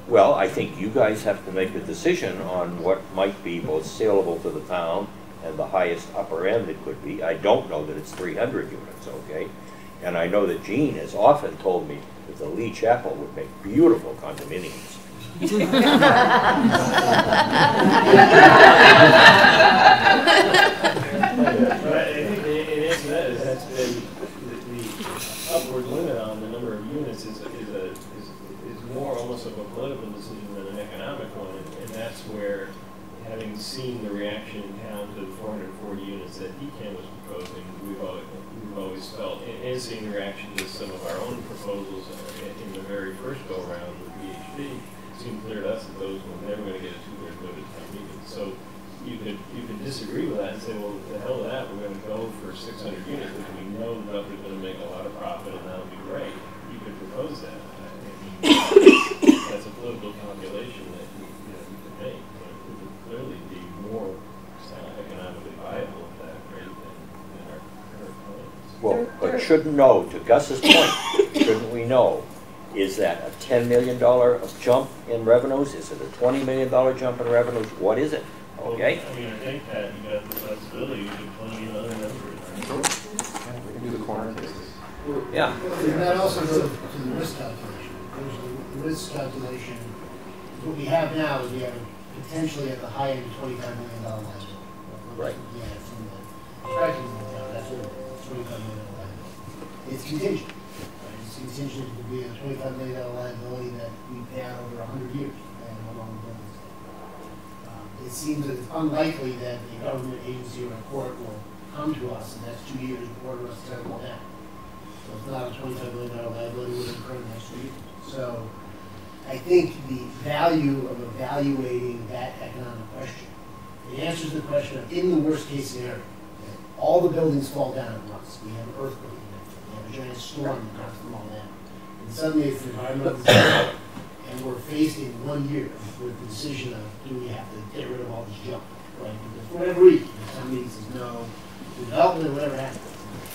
Well, I think you guys have to make a decision on what might be both saleable to the town and the highest upper end it could be. I don't know that it's 300 units, okay? And I know that Gene has often told me that the Lee Chapel would make beautiful condominiums. But I think the answer to that is that's been the upward limit on the number of units is more almost of a political decision than an economic one, and that's where, having seen the reaction in town to the 440 units that DCAM was proposing, we've always felt, and seeing the reaction to some of our own proposals in the very first go-around with BHB, it seemed clear to us that those were never going to get a two-thirds vote at town meeting. So you could disagree with that and say, well, the hell with that, we're going to go for 600 units, because we know the numbers are going to make a lot of profit and that'll be great. You could propose that. I mean, that's a political calculation that you could make. Clearly be more economically viable at that rate than our current plans. Well, but shouldn't know, to Gus's point, shouldn't we know, is that a $10 million jump in revenues? Is it a $20 million jump in revenues? What is it? Okay? Well, I mean, I think that you got the flexibility to plenty of other numbers. Yeah, we can do the corner cases. Yeah. And that also goes to the risk calculation. The risk calculation, what we have now is we have potentially at the high end, $25 million last year. Right. Yeah, from the tracking, that's $25 million liability. It's contingent. Right? It's contingent to be a $25 million liability that we pay out over 100 years and along the buildings. It seems that it's unlikely that a government agency or a court will come to us in the next 2 years and order us to settle down. So it's not a $25 million liability we'll incur in the next 2 years. So I think the value of evaluating that economic question, it answers the question of, in the worst case scenario, all the buildings fall down at once. We have an earthquake, we have a giant storm that knocks them all down. And suddenly it's an environmental disaster, and we're faced in 1 year with the decision of, do we have to get rid of all this junk, right? Because for whatever reason, somebody says no, development, whatever happens.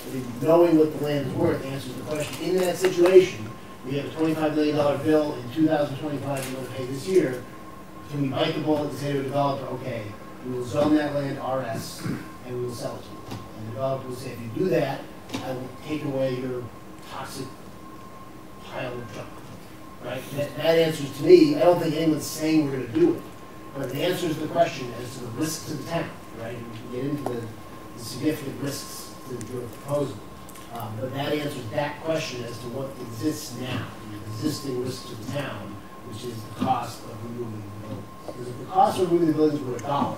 I mean, knowing what the land is worth answers the question. In that situation, we have a $25 million bill in 2025 we're going to pay this year. Can we bite the bullet and say to a developer, okay, we will zone that land RS and we will sell it to you? And the developer will say, if you do that, I will take away your toxic pile of junk. Right? That answers to me, I don't think anyone's saying we're going to do it, but it answers the question as to the risk to the town, right? And we can get into the significant risks to your proposal. But that answers that question as to what exists now, the existing risk to the town, which is the cost of removing the buildings. Because if the cost of removing the buildings were $1,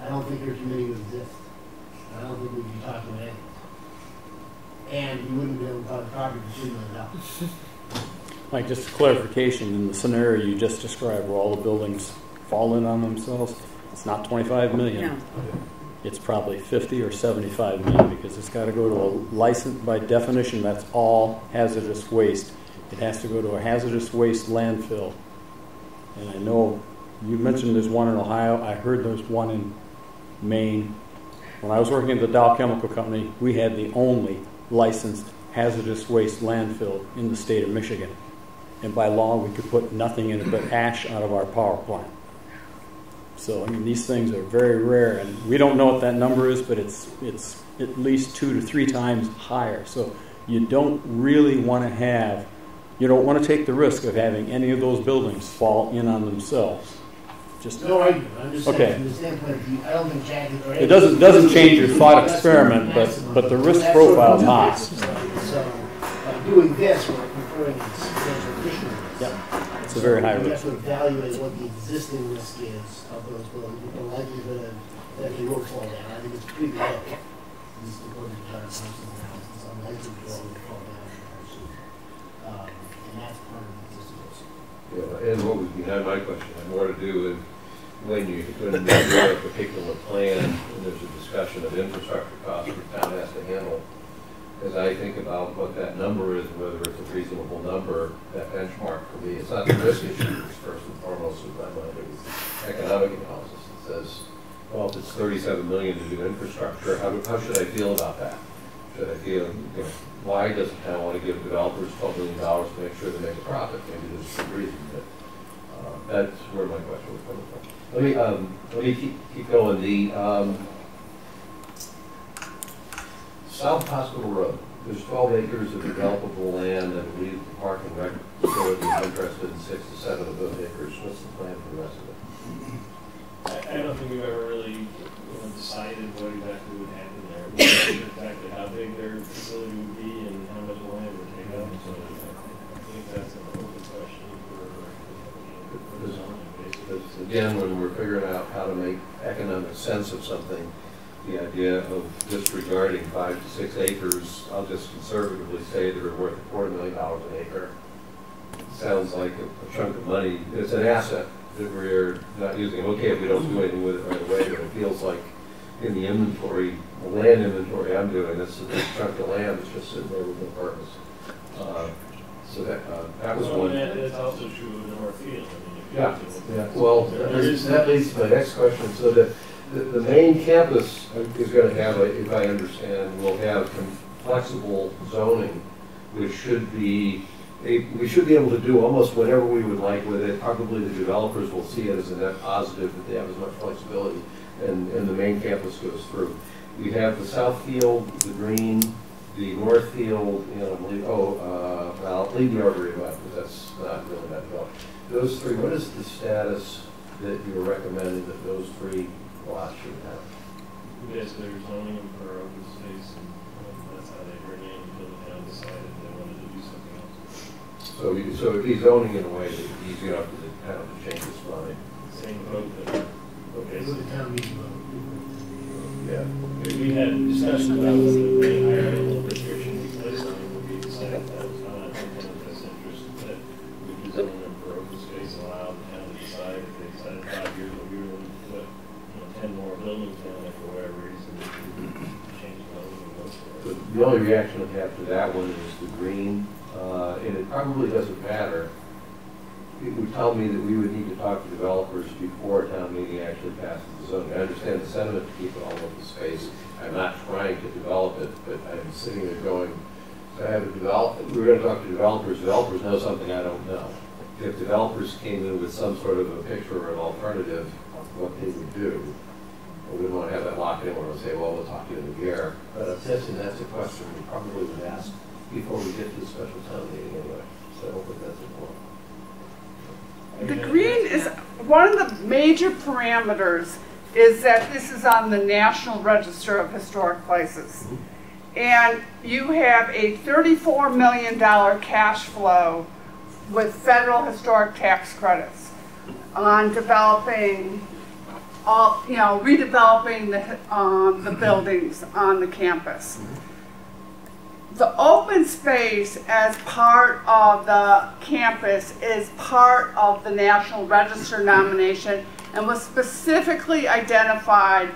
I don't think your committee would exist. I don't think we'd be talking about anything. And you wouldn't be able to buy the property for $2 million. Mike, just a clarification. In the scenario you just described where all the buildings fall in on themselves, it's not $25 million. No. It's probably 50 or 75 million because it's got to go to a license. By definition, that's all hazardous waste. It has to go to a hazardous waste landfill. And I know you mentioned there's one in Ohio. I heard there's one in Maine. When I was working at the Dow Chemical Company, we had the only licensed hazardous waste landfill in the state of Michigan. And by law, we could put nothing in it but ash out of our power plant. So I mean, these things are very rare, and we don't know what that number is, but it's at least 2 to 3 times higher. So you don't really want to have, you don't want to take the risk of having any of those buildings fall in on themselves. Just no argument. I'm just saying from the standpoint of view, I don't think Jack is right. It doesn't change your thought experiment, but the risk profile is high. So by doing this, we're conferring a substantial additional risk. Yep. It's a very high risk. We have to evaluate what the existing risk is of those buildings, the likelihood that they will fall down. I think it's pretty low. This is the Board of Directors and I'm likely to go and call down and that's part of the situation. Yeah, and what was behind my question had more to do with when you do a particular plan and there's a discussion of infrastructure costs the town has to handle. As I think about what that number is, whether it's a reasonable number, that benchmark for me, it's not the risk issue first and foremost in my mind. It was economic analysis that says, well, if it's $37 million to do infrastructure, how should I feel about that? Should I feel, you know, why does the town want to give developers $12 million to make sure they make a profit? Maybe there's some reason, but that's where my question was coming from. Let me keep going. The South Hospital Road, there's 12 acres of developable land. I believe the Park and Rec Facility is interested in 6 to 7 of those acres. What's the plan for the rest of it? I don't think we've ever really decided what exactly would happen there. We don't know exactly how big their facility would be and how much land it would take up. So I think that's an open question for the because again, when we're figuring out how to make economic sense of something, the idea of disregarding 5 to 6 acres, I'll just conservatively say they're worth $250,000 an acre. Sounds like a chunk of money. It's an asset that we're not using. Okay, if we don't do anything with it right away, but it feels like in the inventory, the land inventory I'm doing, this is a chunk of land that's just sitting there with no purpose. So that was one. That's also true of Northfield. Yeah. Well, that leads to my next question. So that. The main campus is going to have, if I understand, will have flexible zoning, which should be, we should be able to do almost whatever we would like with it. Probably the developers will see it as a net positive that they have as much flexibility, and the main campus goes through. We have the south field, the green, the north field, and I believe, I'll leave the Arboretum out because that's not really that developed. Those three, what is the status that you're recommending that those three lots should have? Basically, they're zoning them for open space, and that's how they bring in until the town decided they wanted to do something else. So it'd be zoning in a way that it'd be easy enough for the town to change its mind. Same vote that. Okay. So the town needs to vote. Yeah. We had discussion about whether they hired a little restriction we placed on it, we decided that was not in the best interest that we could zone them for open space, allow the town to decide if they decided 5 years ago we were going to put 10 more buildings down there for whatever reason, change those. The only reaction I have to that one is the green, and it probably doesn't matter. It would tell me that we would need to talk to developers before a town meeting actually passes the zoning. I understand the sentiment to keep it all over the space. I'm not trying to develop it, but I'm sitting there going, so I have a developer, we're going to talk to developers. Developers know something I don't know. If developers came in with some sort of a picture or an alternative, what they would do, we wouldn't want to have that locked in where we'll say, well, we'll talk to you in a year. But I'm guessing that's a question we probably would ask before we get to the special town meeting anyway. So I hope that that's important. The green is one of the major parameters is that this is on the National Register of Historic Places. And you have a $34 million cash flow with federal historic tax credits on developing all, you know, redeveloping the buildings on the campus. The open space as part of the campus is part of the National Register nomination and was specifically identified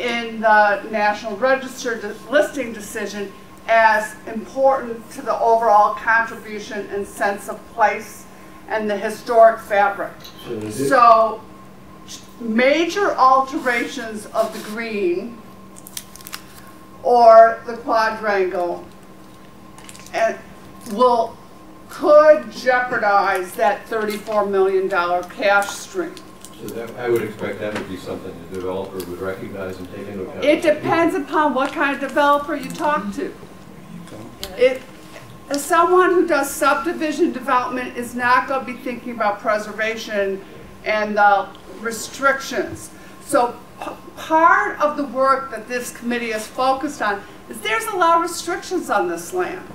in the National Register listing decision as important to the overall contribution and sense of place and the historic fabric. So major alterations of the green or the quadrangle could jeopardize that $34 million cash stream. So that, I would expect that would be something the developer would recognize and take into account. It depends upon what kind of developer you talk to. Someone who does subdivision development is not going to be thinking about preservation and the restrictions. So part of the work that this committee is focused on is there's a lot of restrictions on this land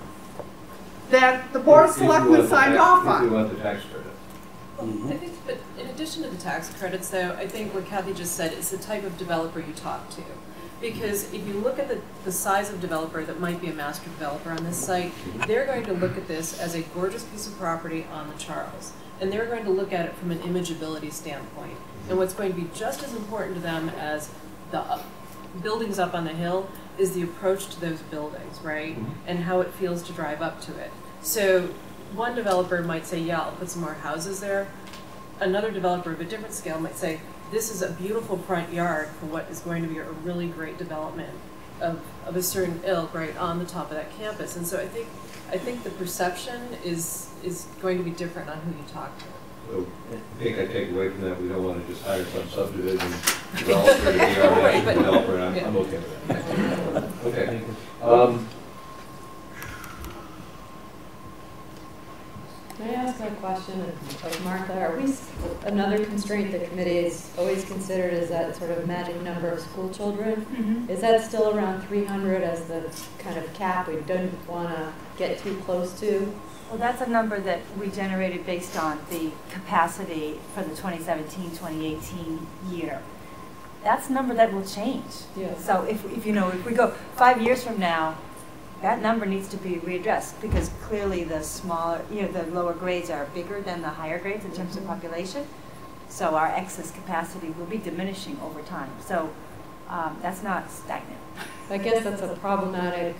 that the Board of Selectmen signed off on. Well, I think, but in addition to the tax credits, though, I think what Kathy just said is the type of developer you talk to. Because if you look at the size of developer that might be a master developer on this site, they're going to look at this as a gorgeous piece of property on the Charles. And they're going to look at it from an imageability standpoint. And what's going to be just as important to them as the buildings up on the hill is the approach to those buildings, right? And how it feels to drive up to it. So one developer might say, yeah, I'll put some more houses there. Another developer of a different scale might say, this is a beautiful front yard for what is going to be a really great development of a certain ilk right on the top of that campus. And so I think the perception is going to be different on who you talk to. So I think I take away from that, we don't want to just hire some subdivision developer to be our right, developer, and I'm okay with that. Okay. May I ask a question of Martha? Are we another constraint the committee has always considered is that sort of magic number of school children? Mm-hmm. Is that still around 300 as the kind of cap we don't want to get too close to? Well, that's a number that we generated based on the capacity for the 2017-2018 year. That's a number that will change. Yeah. So if you know, if we go 5 years from now, that number needs to be readdressed because clearly the smaller, you know, the lower grades are bigger than the higher grades in terms of population. So our excess capacity will be diminishing over time. So that's not stagnant. I guess that's a problematic.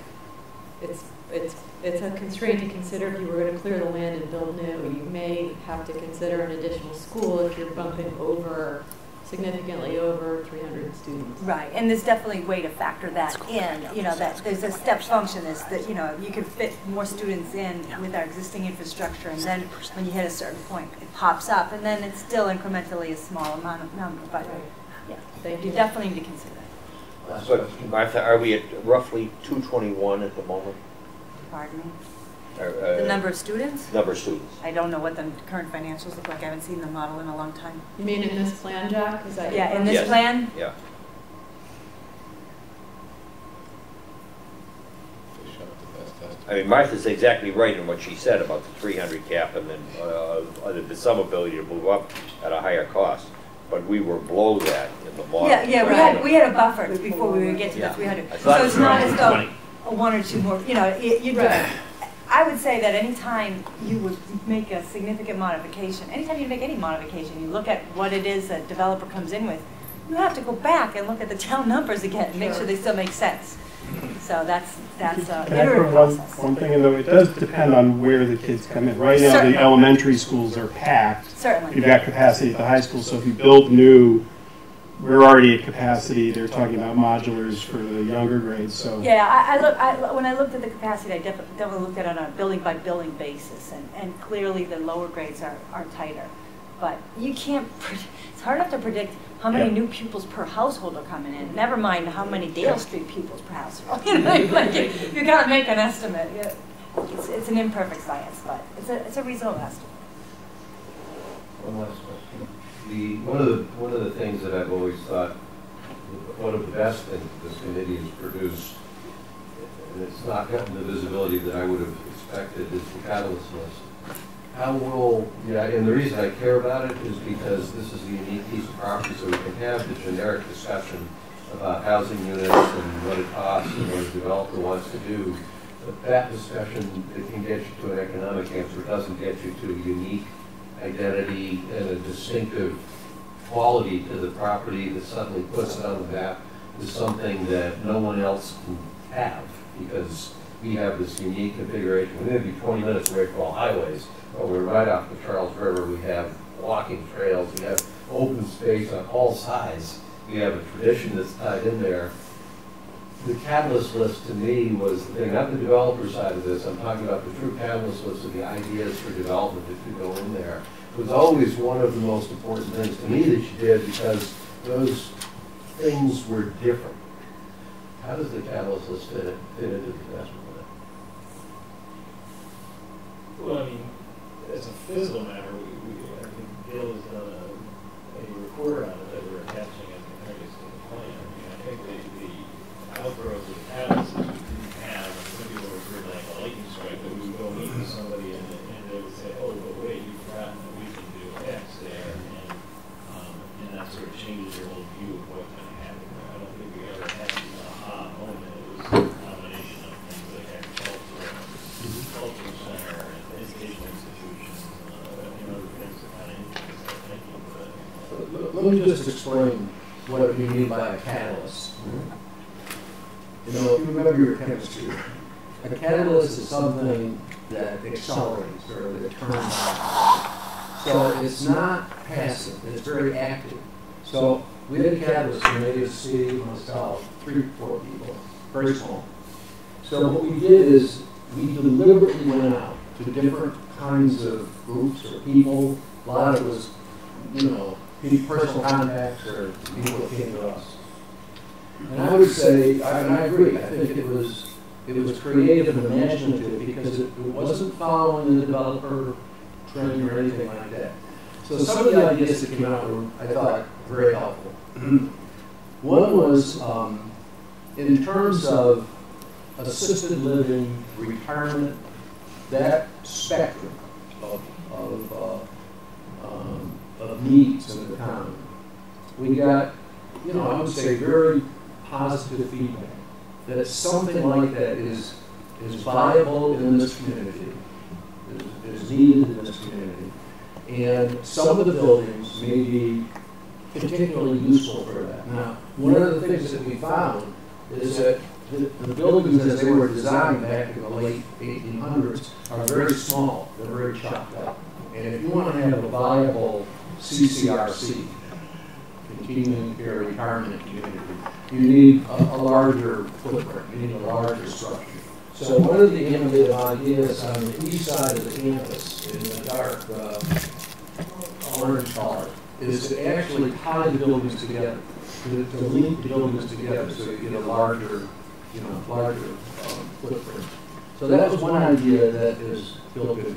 It's a constraint to consider if you were going to clear the land and build new. You may have to consider an additional school if you're bumping over. Significantly over 300 students. Right, and there's definitely a way to factor that in. You know, that there's a step function is that, you know, you can fit more students in with our existing infrastructure, and then when you hit a certain point, it pops up, and then it's still incrementally a small amount of number. But yeah, you definitely need to consider that. So, Martha, are we at roughly 221 at the moment? Pardon me? The number of students? Number of students. I don't know what the current financials look like. I haven't seen the model in a long time. You mean in this plan, Jack? Is that yeah, in this yes. plan? Yeah. I mean, Martha's exactly right in what she said about the 300 cap and then there's some ability to move up at a higher cost. But we were below that in the model. Yeah, yeah, we had a buffer before we would get to the 300. So it's not as though one or two more, you know, you'd right. I would say that anytime you would make a significant modification, anytime you make any modification, you look at what it is that developer comes in with, you have to go back and look at the town numbers again and make sure they still make sense. So that's a iterative process. One thing, though, it does depend on where the kids come in. Right now, certainly. The elementary schools are packed. Certainly. You've got capacity at the high school, so if you build new, we're already at capacity. They're talking about modulars for the younger grades. So yeah, when I looked at the capacity, I definitely looked at it on a building-by-building basis, and clearly the lower grades are tighter. But you can't. It's hard enough to predict how many new pupils per household are coming in. Never mind how many Dale Street pupils per household. You know, like you got to make an estimate. It's an imperfect science, but it's a reasonable estimate. One last question. One of the things that I've always thought, one of the best things this committee has produced, and it's not gotten the visibility that I would have expected, is the catalyst list. How will, and the reason I care about it is because this is a unique piece of property, so we can have the generic discussion about housing units and what it costs and what a developer wants to do. But that discussion that can get you to an economic answer doesn't get you to a unique identity and a distinctive quality to the property that suddenly puts it on the map is something that no one else can have because we have this unique configuration. We're going to be 20 minutes away from all highways, but we're right off the Charles River. We have walking trails. We have open space on all sides. We have a tradition that's tied in there. The catalyst list to me was the thing, not the developer side of this, I'm talking about the true catalyst list of the ideas for development that could go in there. It was always one of the most important things to me that you did because those things were different. How does the catalyst list fit into the master plan? Well, I mean, as a physical matter, I think Bill has done a report on it that we're attaching as an appendix to the plan. I mean, I think outgrowth of the past that we didn't have, and some people refer to like a lightning strike, that we would go meet with somebody and they would say, oh, but wait, you've forgotten that we can do X there, and that sort of changes your whole view of what's going to happen. I don't think we ever had me just explain what you mean by a catalyst. You know, if you remember your chemistry, a catalyst is something that accelerates or that turns on. So it's not passive, it's very active. So we had a catalyst committee of Steve, myself, three or four people, very small. So what we did is we deliberately went out to different kinds of groups or people. A lot of it was, you know, personal contacts or people that came to us. And I would say, and I agree, I think it was creative and imaginative because it wasn't following the developer trend or anything like that. So some of the ideas that came out were, I thought, very helpful. One was in terms of assisted living, retirement, that spectrum of needs in the town. We got, you know, I would say very positive feedback that something like that is viable in this community, is needed in this community. And some of the buildings may be particularly useful for that. Now, one of the things that we found is that the buildings as they were designed back in the late 1800s are very small, they're very chopped up. And if you want to have a viable CCRC, continuing care retirement community, you need a larger footprint, you need a larger structure. So one of the innovative ideas on the east side of the campus in the dark orange color is to actually tie the buildings together, to link the buildings together so you get a larger, you know, larger footprint. So that was one idea that is built in here.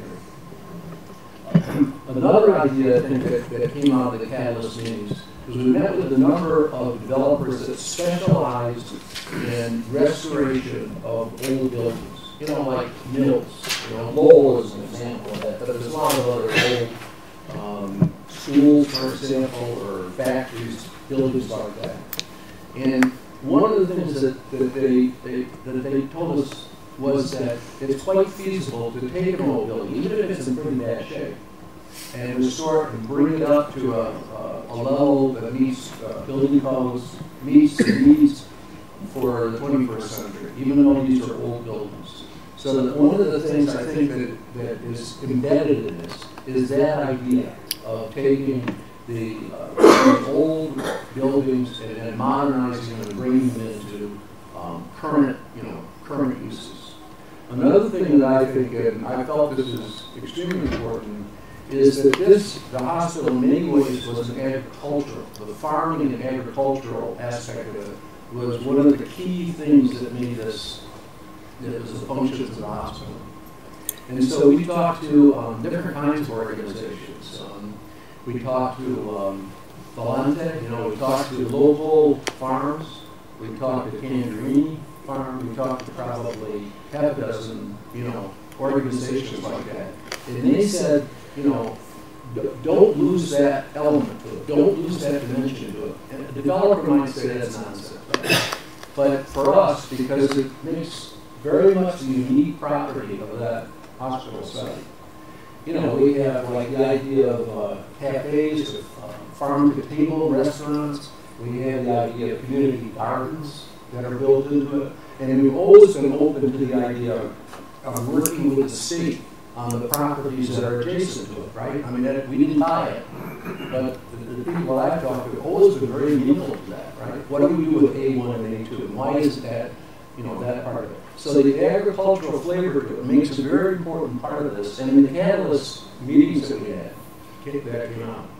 Another idea I think that came out of the catalyst meetings was we met with a number of developers that specialized in restoration of old buildings. You know, like mills. You know, Lowell is an example of that, but there's a lot of other old schools, for example, or factories, buildings like that. And one of the things that they told us was that it's quite feasible to take an old building, even if it's in pretty bad shape, and restore it and bring it up to a level that meets building codes, meets the needs for the 21st century, even though these are old buildings. So one of the things I think that is embedded in this is that idea of taking the old buildings and modernizing them and bringing them into current, you know, current uses. Another thing that I think, and I felt this is extremely important, is that the hospital in many ways was an agricultural, the farming and agricultural aspect of it was one of the key things that made this, that was the functions of the hospital. And so we talked to different kinds of organizations. We talked to Volante, you know, we talked to local farms, we talked to Candrini, we talked to probably half a dozen, you know, organizations like that. And they said, you know, don't lose that element to it. Don't lose that dimension to it. And a developer might say that's nonsense. Right? But for us, because it makes very much the unique property of that hospital site. You know, we have like the idea of cafes, farm-to-table restaurants. We have the idea of community gardens that are built into it. And we've always been open to the idea of working with the state on the properties that are adjacent to it, right? I mean, we didn't buy it, but the people I've talked to have always been very amenable to that, right? What do we do with A1 and A2, and why is that, you know, that part of it? So the agricultural flavor to it makes a very important part of this, and in the catalyst meetings that we had, kick that around.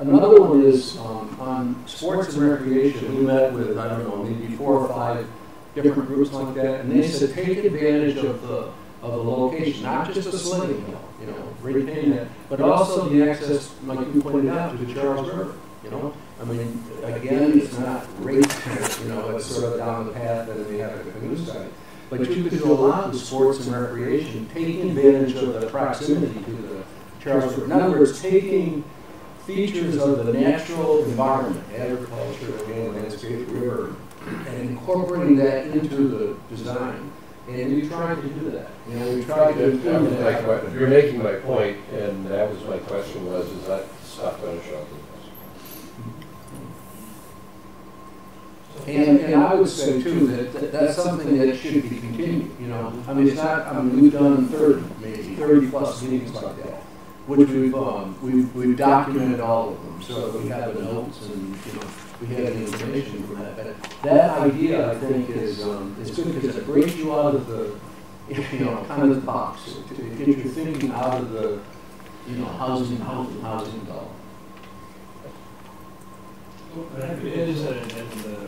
Another one is on sports and recreation. We met with, I don't know, maybe 4 or 5 different groups like that, and they said take advantage of the location, not just the sledding hill, you know, retain that, but also the access, like you pointed out, to the Charles River. You know, I mean, again, it's not right, you know, it's sort of down the path that they have a canoe site, but you could do a lot with sports and recreation, taking advantage of the proximity to the Charles River. In other words, taking features of the natural environment, agriculture, land, landscape, river, and incorporating that into the design. And we tried to do that. You know, we tried to improve that. You're making my point, and that was my question, was is that stuff going to show up in this? And I would say too that that's something that should be continued. You know, I mean, it's not. I mean, we've done 30 plus meetings like that, which we've documented all of them, so that we have the notes and you know we have the information from that. But that idea, I think, is good because it breaks you out of the kind of the box to get your thinking out of the housing dollar. But I think it is that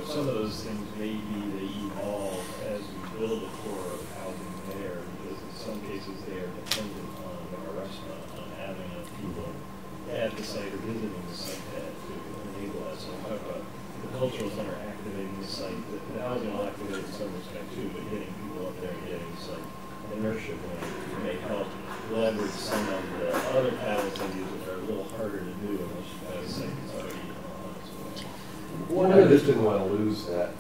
some of those things may be they evolve as we build the core of housing there, because in some cases they are dependent on our restaurant, on having enough people at the site or visiting the site to enable us. So we talk about the cultural center activating the site, the housing will activate in some respect too, but getting people up there and getting some inertia going may help leverage some of the other paths they use that are a little harder to do unless you have a site that's already. Well, I just didn't want to lose that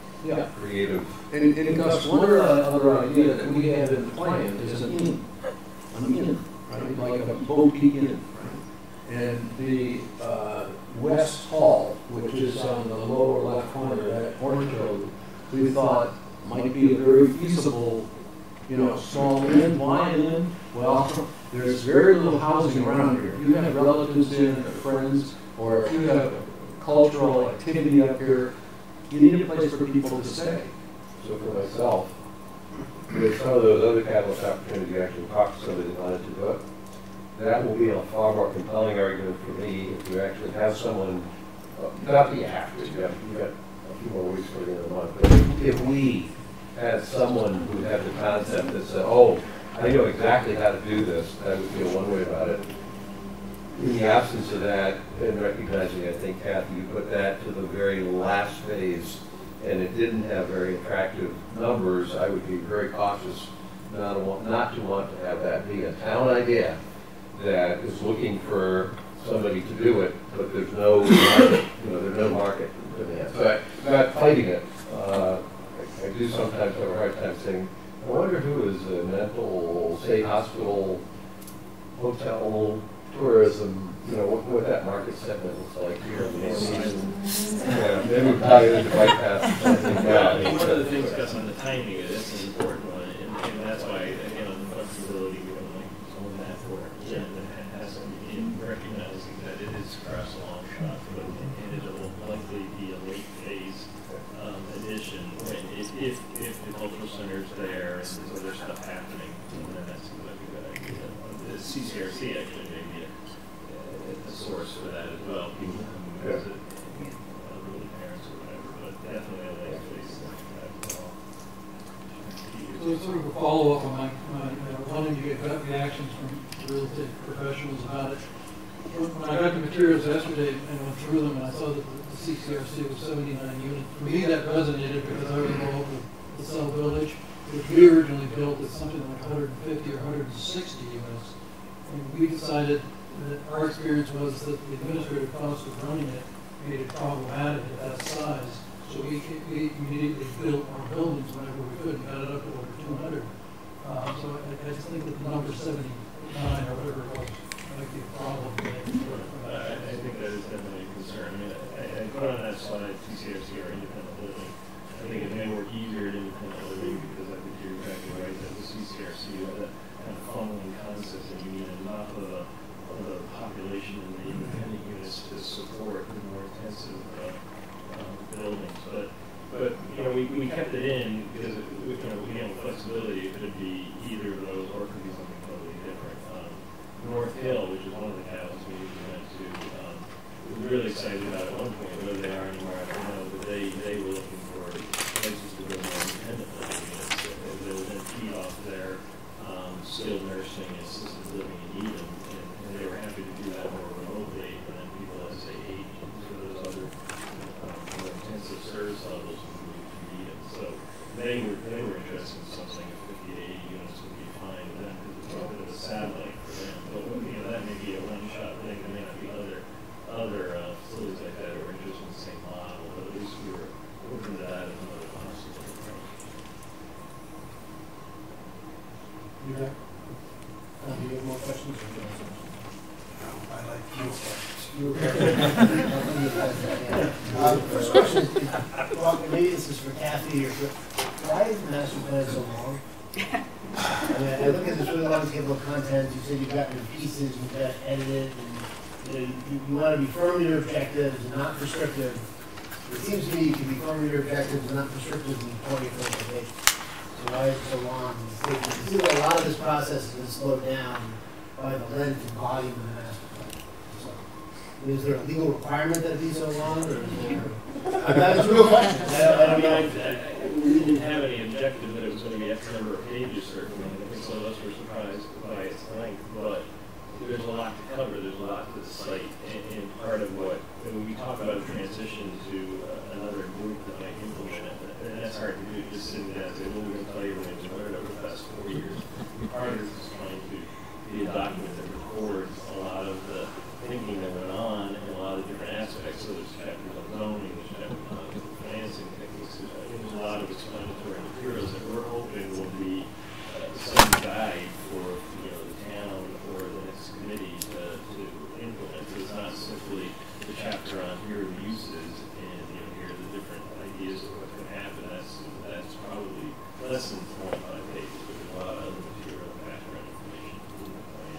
creative. And Gus, one other idea that we have in the plan is an inn. An inn, right? Like a boutique inn. Right? And the West Hall, which is on the lower left corner, that orange road, we thought might be a very feasible, small inn, wine inn. Well, there's very little housing around here. If you have relatives in or friends, or if you have cultural activity up here, you need a place for people to stay. So for myself, with some of those other catalyst opportunities, you actually talk to somebody that wanted to do it. That will be a far more compelling argument for me if you actually have someone, not that you have to, you've got a few more weeks for the end of the month, but if we had someone who had the concept that said, oh, I know exactly how to do this, I would feel one way about it. In the absence of that, and recognizing, I think, Kathy, you put that to the very last phase, and it didn't have very attractive numbers, I would be very cautious not to want to have that be a town idea that is looking for somebody to do it, but there's no market, there's no market demand. So I'm not fighting it. I do sometimes have a hard time saying, I wonder who is a mental, state hospital, hotel, tourism, what that market segment looks like here in the season. Then we tie it into bypass. One of the things, Gus, on the timing of this is an important one, and that's why, again, on the flexibility, we don't like someone that for it. And that has in recognizing that it is perhaps a long shot, but it will likely be a late phase addition if the cultural center is there and there's other stuff happening, then that seems like a good idea. The CCRC actually. Source for that as well, people who visit elderly parents or whatever, but definitely a late phase like that as well. So sort of a follow-up on my wanting to get reactions from real estate professionals about it. When I got the materials yesterday and went through them and I saw that the CCRC was 79 units, for me that resonated because I was involved with the Cell Village, which we originally built as something like 150 or 160 units. And we decided our experience was that the administrative cost of running it made it problematic at that size. So we immediately built our buildings whenever we could and got it up to over 200. So I just think that the number 79 or whatever it was might be a problem. I think that is definitely a concern. I mean, I put on that slide TCRC or independent living. I think it may work easier at independent living because I think you're exactly right that the CCRC is that kind of funneling concept that you need enough of the population in the independent units to support the more intensive buildings, but we kept it in because we have flexibility. It could be either of those, or it could be something totally different. North Hill, which is one of the towns we went to, we were really excited about at one point. Whether they are anywhere, I don't know, but they were looking for places to build more independent living units that would then feed off their skilled nursing and assisted living in Eden. They were happy to do that more remotely, and then people, as they age, into those other more intensive service levels would be needed. So they were interested in something. 50 to 80 units would be fine with them because it's a bit of a satellite for them. But that may be a one-shot thing. There may not be other facilities like that are interested in the same model. But at least we were open to that as another possibility. Do you have more questions? Or I like your questions. First question, well, maybe this is for Kathy or for, why is the master plan so long? I mean, I look at this really long table of contents. You said you've got your pieces, you've got edited, and you want to be firm in your objectives and not prescriptive. It seems to me you can be firm in your objectives and not prescriptive in the point of implementation. So why is it so long? It seems like a lot of this process is slowed down by the length and volume of the master plan. So, is there a legal requirement that it be so long? Or is there, that's a real question. We didn't have any objective that it was going to be X number of pages, certainly. I think some of us were surprised by its length, but there's a lot to cover, there's a lot to cite, and part of what, when we talk about a transition to another movement like implement, and that's hard to do, just sitting down and say, well, we're going to tell you we're going to learn over the past 4 years. Part of this is trying to be a document that records a lot of the thinking that went on and a lot of different aspects. So there's chapters on zoning, there's chapters on financing techniques, there's a lot of explanatory materials that we're hoping will be some guide for the town or the next committee to implement. So it's not simply the chapter on here are the uses and here are the different ideas of what can happen. That's probably less than 25 pages, but there's a lot of other material background information in the plan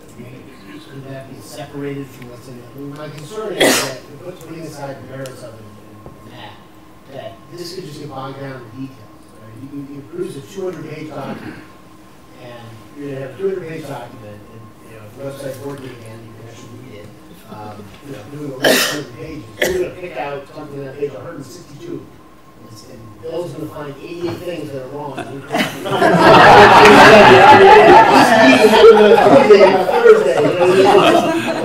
that we think is useful. Could that be separated from what's in it? My concern is that putting aside the merits of it and that this could just get bogged down in details. Right? You produce a 200-page document, and you're going to have a 200-page document, and if the website's working again, you can actually read it. Doing a list of 200 pages, you're going to pick out something on page 162, and Bill's going to find 88 things that are wrong. And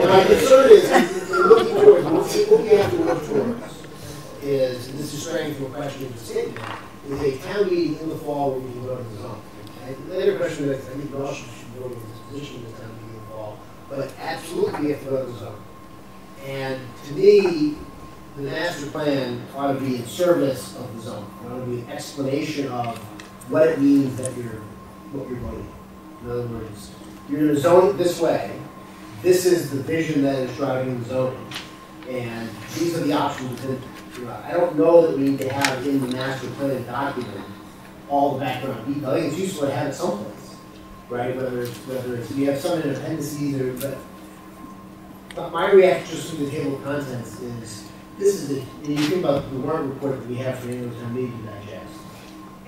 my concern is, looking towards what we have to work towards is, and this is straying from a question of the statement, is a town meeting in the fall where we can go to the zone. The later question is, I think we all should go to this position in the town meeting in the fall, but absolutely we have to go to the zone. And to me, the master plan ought to be in service of the zone. It ought to be an explanation of what it means that what you're voting. In other words, you're going to zone it this way. This is the vision that is driving the zoning, and these are the options. I don't know that we need to have in the master plan document all the background detail. I think it's useful to have it someplace, right? Whether it's you have some in appendices or but my reaction just to the table of contents is this is when you think about the warrant report that we have for annual town meeting to digest,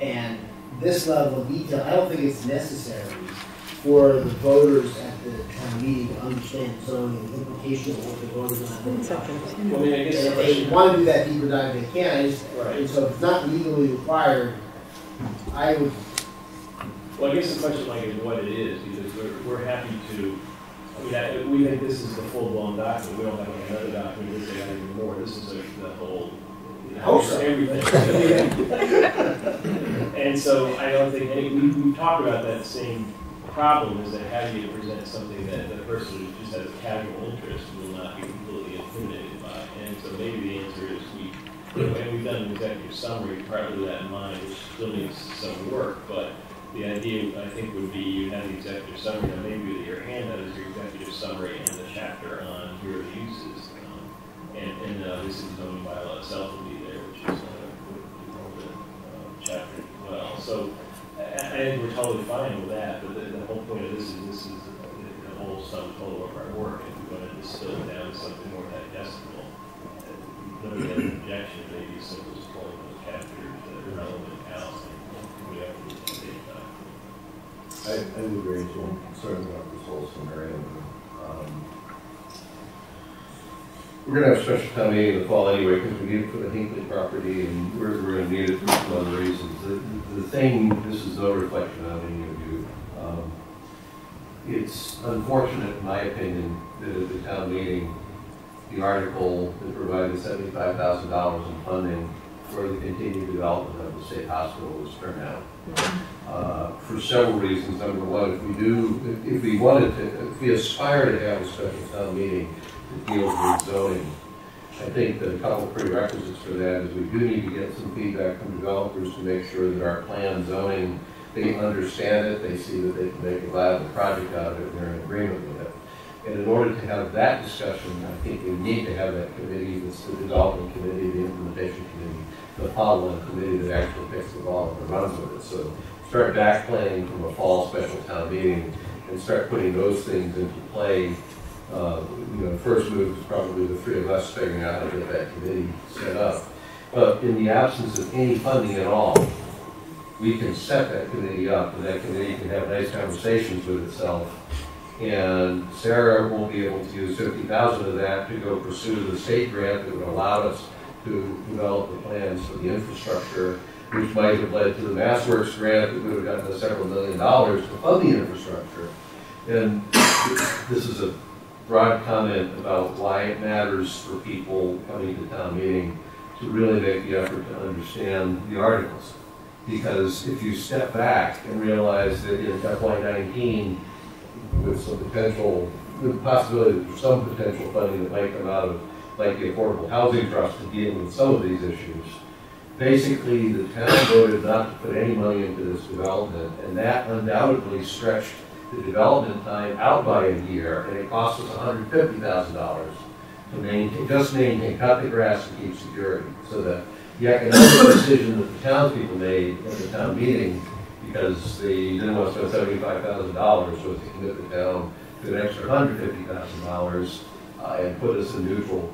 and this level of detail, I don't think it's necessary for the voters at the town meeting to understand zoning and the implications of what the voters are going to do. Well, I mean, if they want to do that deeper dive, they can. And so if it's not legally required, I would. Well, I guess the question is what it is, because we're happy to. We think this is the full-blown document. We don't have another document that say anything more. This is the whole. Everything. And so I don't think we talked about that same problem is that how do you present something that the person who just has a casual interest will not be completely intimidated by. And so maybe the answer is we've done an executive summary, partly with that in mind, which still needs some work, but the idea I think would be you have the executive summary, now maybe your handout is your executive summary and the chapter on here are the uses. And this is zoning bylaw itself will be there, which is the chapter as well. So I think we're totally fine with that, but the whole point of this is the whole sum total of our work. If we want to distill it down to something more digestible, nobody has an objection, maybe simple as pulling those chapters that are relevant out and we have to do the same document. I would agree, so I'm concerned about this whole scenario. We're going to have a special town meeting in the fall anyway because we need it for the Hinckley property and we're going to need it for some other reasons. The thing, this is no reflection on any of you, it's unfortunate in my opinion that at the town meeting the article that provided $75,000 in funding for the continued development of the state hospital was turned out. For several reasons. Number one, if we aspire to have a special town meeting that deals with zoning, I think that a couple of prerequisites for that is we do need to get some feedback from developers to make sure that our plan zoning, they understand it, they see that they can make a viable project out of it, and they're in agreement with it. And in order to have that discussion, I think we need to have that committee, the development committee, the implementation committee, the follow-on committee that actually picks the ball and runs with it. So start back planning from a fall special town meeting and start putting those things into play. You know, the first move is probably the three of us figuring out how to get that committee set up. But in the absence of any funding at all, we can set that committee up, and that committee can have nice conversations with itself. And Sarah will be able to use $50,000 of that to go pursue the state grant that would allow us to develop the plans for the infrastructure, which might have led to the MassWorks grant that would have gotten us several million dollars to fund the infrastructure. And this is a broad comment about why it matters for people coming to town meeting to really make the effort to understand the articles. Because if you step back and realize that in FY19, with some potential, the possibility for some potential funding that might come out of, like, the Affordable Housing Trust to deal with some of these issues, basically the town voted not to put any money into this development, and that undoubtedly stretched the development time out by a year, and it cost us $150,000 to maintain, just maintain, cut the grass and keep security. So that the economic decision that the townspeople made at the town meeting, because they didn't want to spend $75,000, was to commit the town to an extra $150,000 and put us in neutral.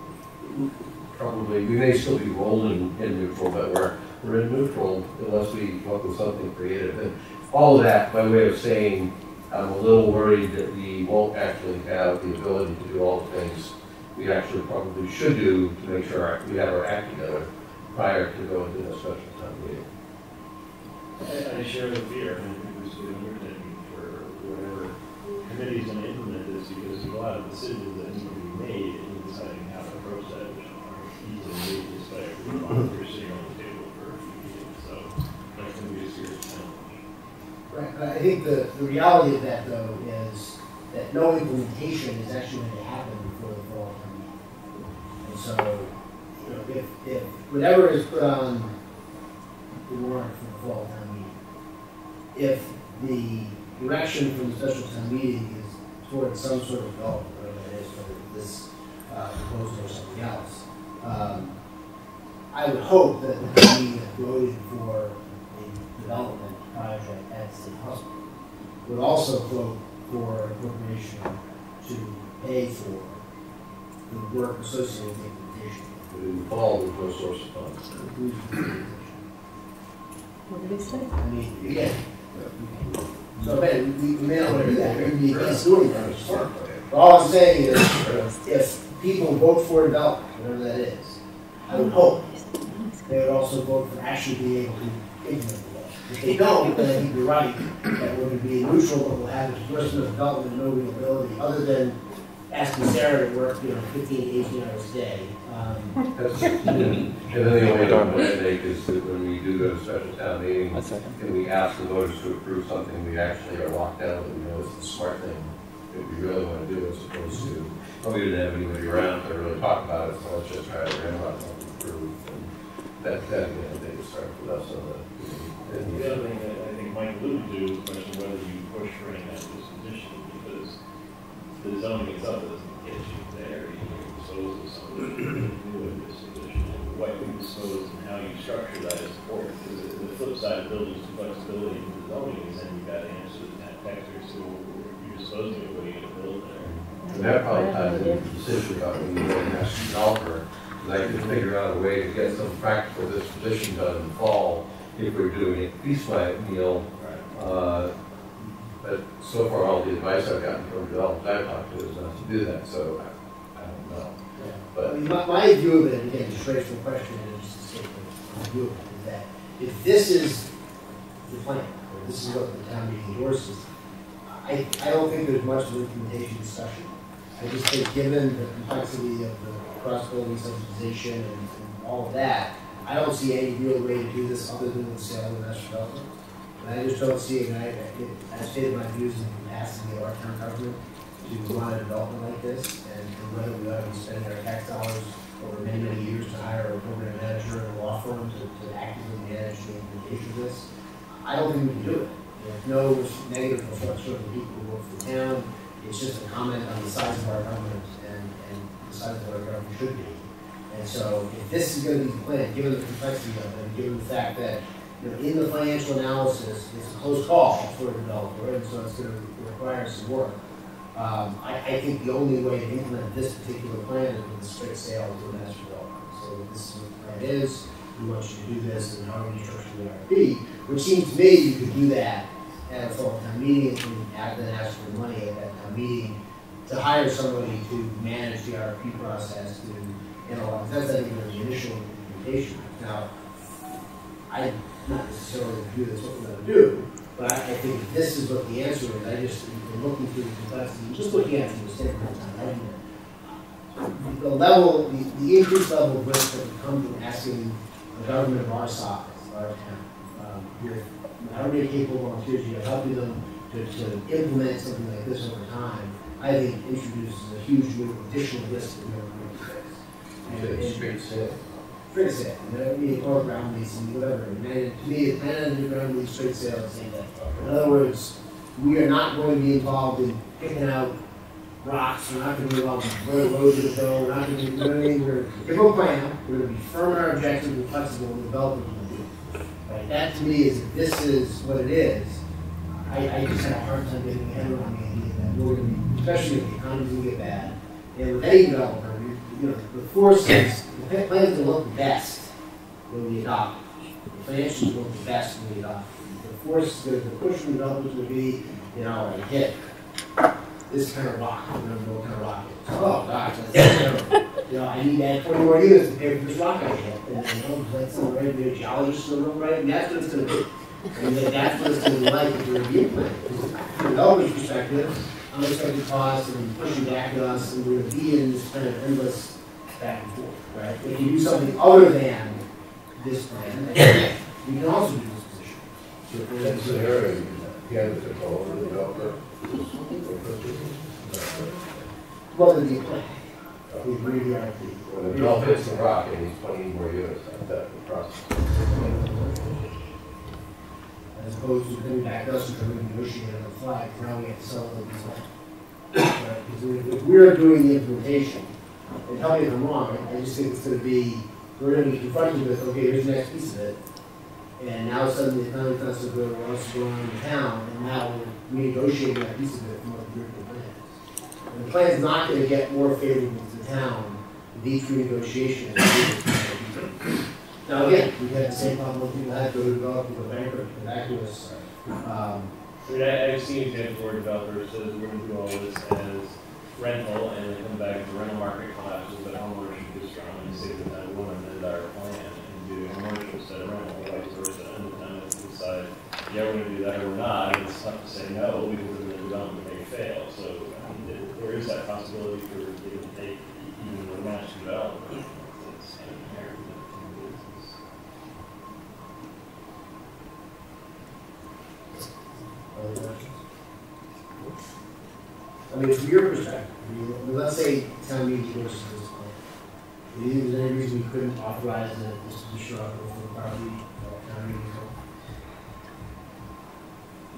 Probably, we may still be rolling in neutral, but we're in neutral unless we come up with something creative. And all of that by way of saying, I'm a little worried that we won't actually have the ability to do all the things we actually probably should do to make sure we have our act together prior to going to a special town meeting. I share the fear, and I think we should be looking for whatever committee is going to implement this, because there's a lot of decisions that need to be made in deciding how to approach that, which are easily made just by a group on the table for a few meetings. So that's going to be a serious challenge. Right, but I think the reality of that, though, is that no implementation is actually going to happen before the fall coming out. And so, you know, if whatever is put on the warrant for the fall town meeting, if the direction from the special town meeting is towards some sort of development, whether that is this proposal or something else, I would hope that the committee that voted for a development project at State Hospital would also vote for appropriation to pay for the work associated with the implementation. It would involve no source of funds. What did it say? I mean, yeah. So, man, we may not want to do that. We're going to be against doing that. But all I'm saying is, if people vote for development, whatever that is, I would hope they would also vote for actually being able to implement the law. If they don't, then I think you're right that we're going to be neutral, but we'll have a person of development, no real ability, other than asking Sarah to work, you know, 15, 18 hours a day. And then the only argument I make is that when we do go to special town meeting and we ask the voters to approve something, we actually are locked down that we know it's the smart thing that we really want to do as opposed to, well, we didn't have anybody around to really talk about it, so let's just try to ramble out something approved. And that you know, they start with us on the. And the other thing that I think Mike alluded to is the question whether you push for any of this position, because the zoning itself doesn't get you there. What you dispose and how you structure that is important. Because the flip side of buildings and flexibility in the zoning is then you've got to answer that factor. So you're disposing of what you're going to build there. And that probably ties into the decision about when you go to National Developer, because I could figure out a way to get some practical disposition done in the fall if we're doing it piece by meal. Right. But so far, all the advice I've gotten from developers I've talked to is not to do that. So I don't know. But I mean, my view of it, again, just raise the question, and just to say my view of it is that if this is the plan, or this is what the town meeting endorses, I don't think there's much of an implementation discussion. I just think, given the complexity of the cross-building subsidization and all of that, I don't see any real way to do this other than the sale of the national development. And I just don't see it. I've stated my views in the capacity of our town government to run a development like this, and whether we ought to spend our tax dollars over many, many years to hire a program manager and a law firm to actively manage the implementation of this. I don't think we can do it. There's no negative reflection on the people who work for the town, It's just a comment on the size of our government and the size of our government should be. And so if this is going to be the plan, given the complexity of it, and given the fact that, you know, in the financial analysis, it's a close call for a developer, and so it's going to require some work. I think the only way to implement this particular plan is with a straight sale to a master developer. So this is what the plan is. We want you to do this, and how are you structuring the RFP? Which seems to me you could do that at a full time meeting, and you can ask for money at that time meeting to hire somebody to manage the RFP process to analyze. That's not even the initial implementation. Now, I'm not necessarily going to do this, what we're going to do, but I think if this is what the answer is. I just been looking through the complexity, just looking at it from the standpoint of time. The level, the increased level of risk that would come from asking the government of our size, our town, with how many capable volunteers you have helping them to implement something like this over time, I think introduces a huge additional risk that we don't want to face. And straight sale. Straight sale. That would be a ground lease and whatever. And to me, a plan on the ground lease, straight sale is the same thing. In other words, we are not going to be involved in picking out rocks. We're not going to be involved in where the roads are going. We're not going to be doing anything. We're going to give a plan. We're going to be firm in our objectives and flexible in developing. Right. That to me is, if this is what it is, I just had a hard time getting my head around the idea that we're going to be, especially if the economy will get bad, and with any developer, you know, the forces, the plans will look best when we adopt. The financials will look best when we adopt. The force, the push from developers will be, you know, like, hit this kind of rock, I don't know what kind of rock it is. Oh gosh, that's terrible. You know, I need to add 20 more units to pay for this rock I hit. And then, oh, that's all right, there are geologists in the room, right? And that's what it's going to be. And then that's what it's going to be like if you're a review plan. From a developer's perspective, unexpected costs and pushing back at us, and we're going to be in this kind of endless back and forth, right? If you do something other than this plan, you can also do this position. So if we're in this area, you can get a call for the developer. Well, the plan. We agree the IP. When the drill hits the rock, it needs 20 more years. That's the process. As opposed to coming back us and trying to negotiate on the fly, now we have to sell them as well. Because if we're doing the implementation, and tell me if I'm wrong, I just think it's going to be, we're going to be confronted with, okay, here's the next piece of it. And now suddenly the economy comes to go to what's going on in town, and now we're renegotiating that piece of it from what the original plan is. And the plan's not going to get more favorable to the town with each renegotiation. Now again, we had the same problem with people that go to develop with a bankrupt and back to us. I mean, I've seen examples where developers says we're going to do all this as rental, and then come back and the rental market collapses, but homeowners should be strong and say that I want to amend our plan and do homeownership instead of rental. Yeah, we're going to do that or not, and it's tough to say no because the development may fail. So there is that possibility for it to take even the match development. It's inherent in the business. I mean, from your perspective, let's say town meeting goes to this point. Do you think there's any reason we couldn't authorize that this to be shot over the property town meeting?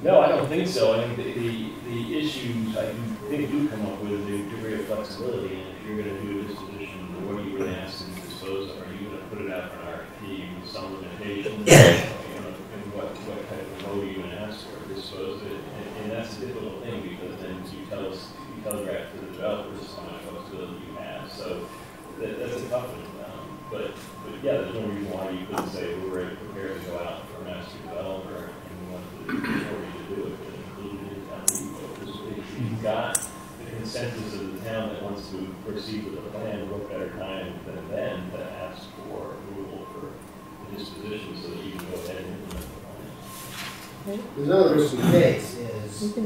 No, I don't think so. I think the issues I think do come up with a degree of flexibility. And if you're going to do a disposition, what are you going to ask them to dispose of? Are you going to put it out for an RFP with some limitations? You know, and what kind of mode are you going to ask for to dispose of it? And that's a difficult thing because then you telegraph to the developers how much flexibility you have. So that's a tough one. But yeah, there's no reason why you couldn't say we're ready to prepare to go out for a master developer. You've got the consensus of the town that wants to proceed with the plan, what better time than then to ask for approval for the disposition so that you can go ahead and implement the plan. There's another risk we face is if we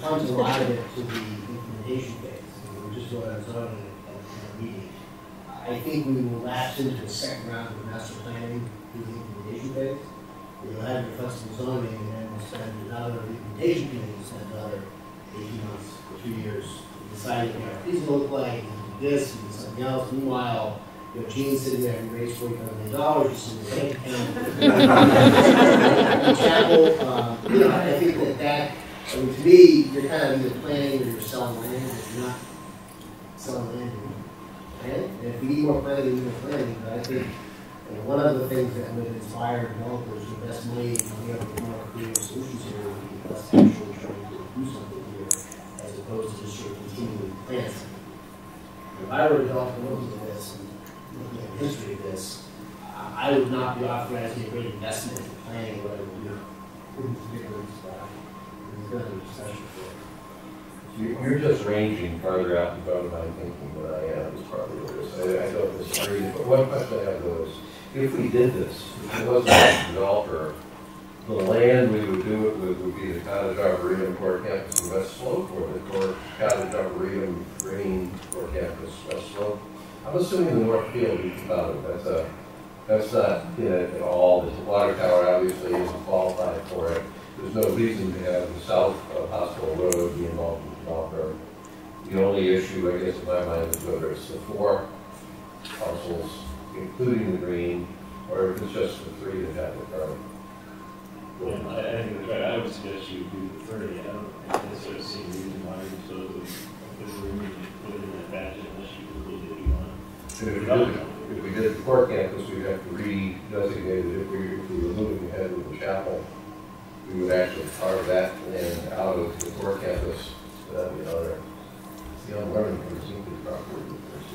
come to a lot of it to the implementation phase, which is what I was talking about at the meeting, I think we will lapse into a second round of master planning through the implementation phase. We'll have your flexible zoning, and then we'll spend another implementation committee, we'll spend another 18 months or 2 years deciding what these look like, and this and something else. Meanwhile, you know, Gene's sitting there and raised $45 million just in the bank account. Chapel, you know, I think that I mean, to me, you're kind of either planning or you're selling land, or you're not selling land anymore. And if we need more planning, we need more planning. But I think, you know, one of the things that would inspire developers to invest money and be able to come up with creative solutions here would be us actually trying to do something here, as opposed to just your continuing plans. If I were a developer looking at this and looking at the history of this, I would not be authorizing a great investment in planning what I would do. You're just ranging farther out and farther my thinking, but I am is probably what I don't disagree. But one question I have was, if we did this, if it wasn't a developer, the land we would do it with would be the Cottage Arboretum Core Campus in West Slope, or the Core Cottage Arboretum Green Core Campus West Slope. I'm assuming the Northfield is about it. That's not in it at all. The water tower obviously isn't qualified for it. There's no reason to have the south of Hospital Road be involved in the developer. The only issue, I guess, in my mind is whether it's the four parcels, including the green, or if it's just the three that have the permit. Well, I think I would suggest you do the 30. I don't necessarily see a reason why you put it in that batch unless you really did what you want. If we did the core campus, we'd have to re-designate it. If we were moving ahead with the chapel, we would actually carve that land out of the core campus. So that would be another.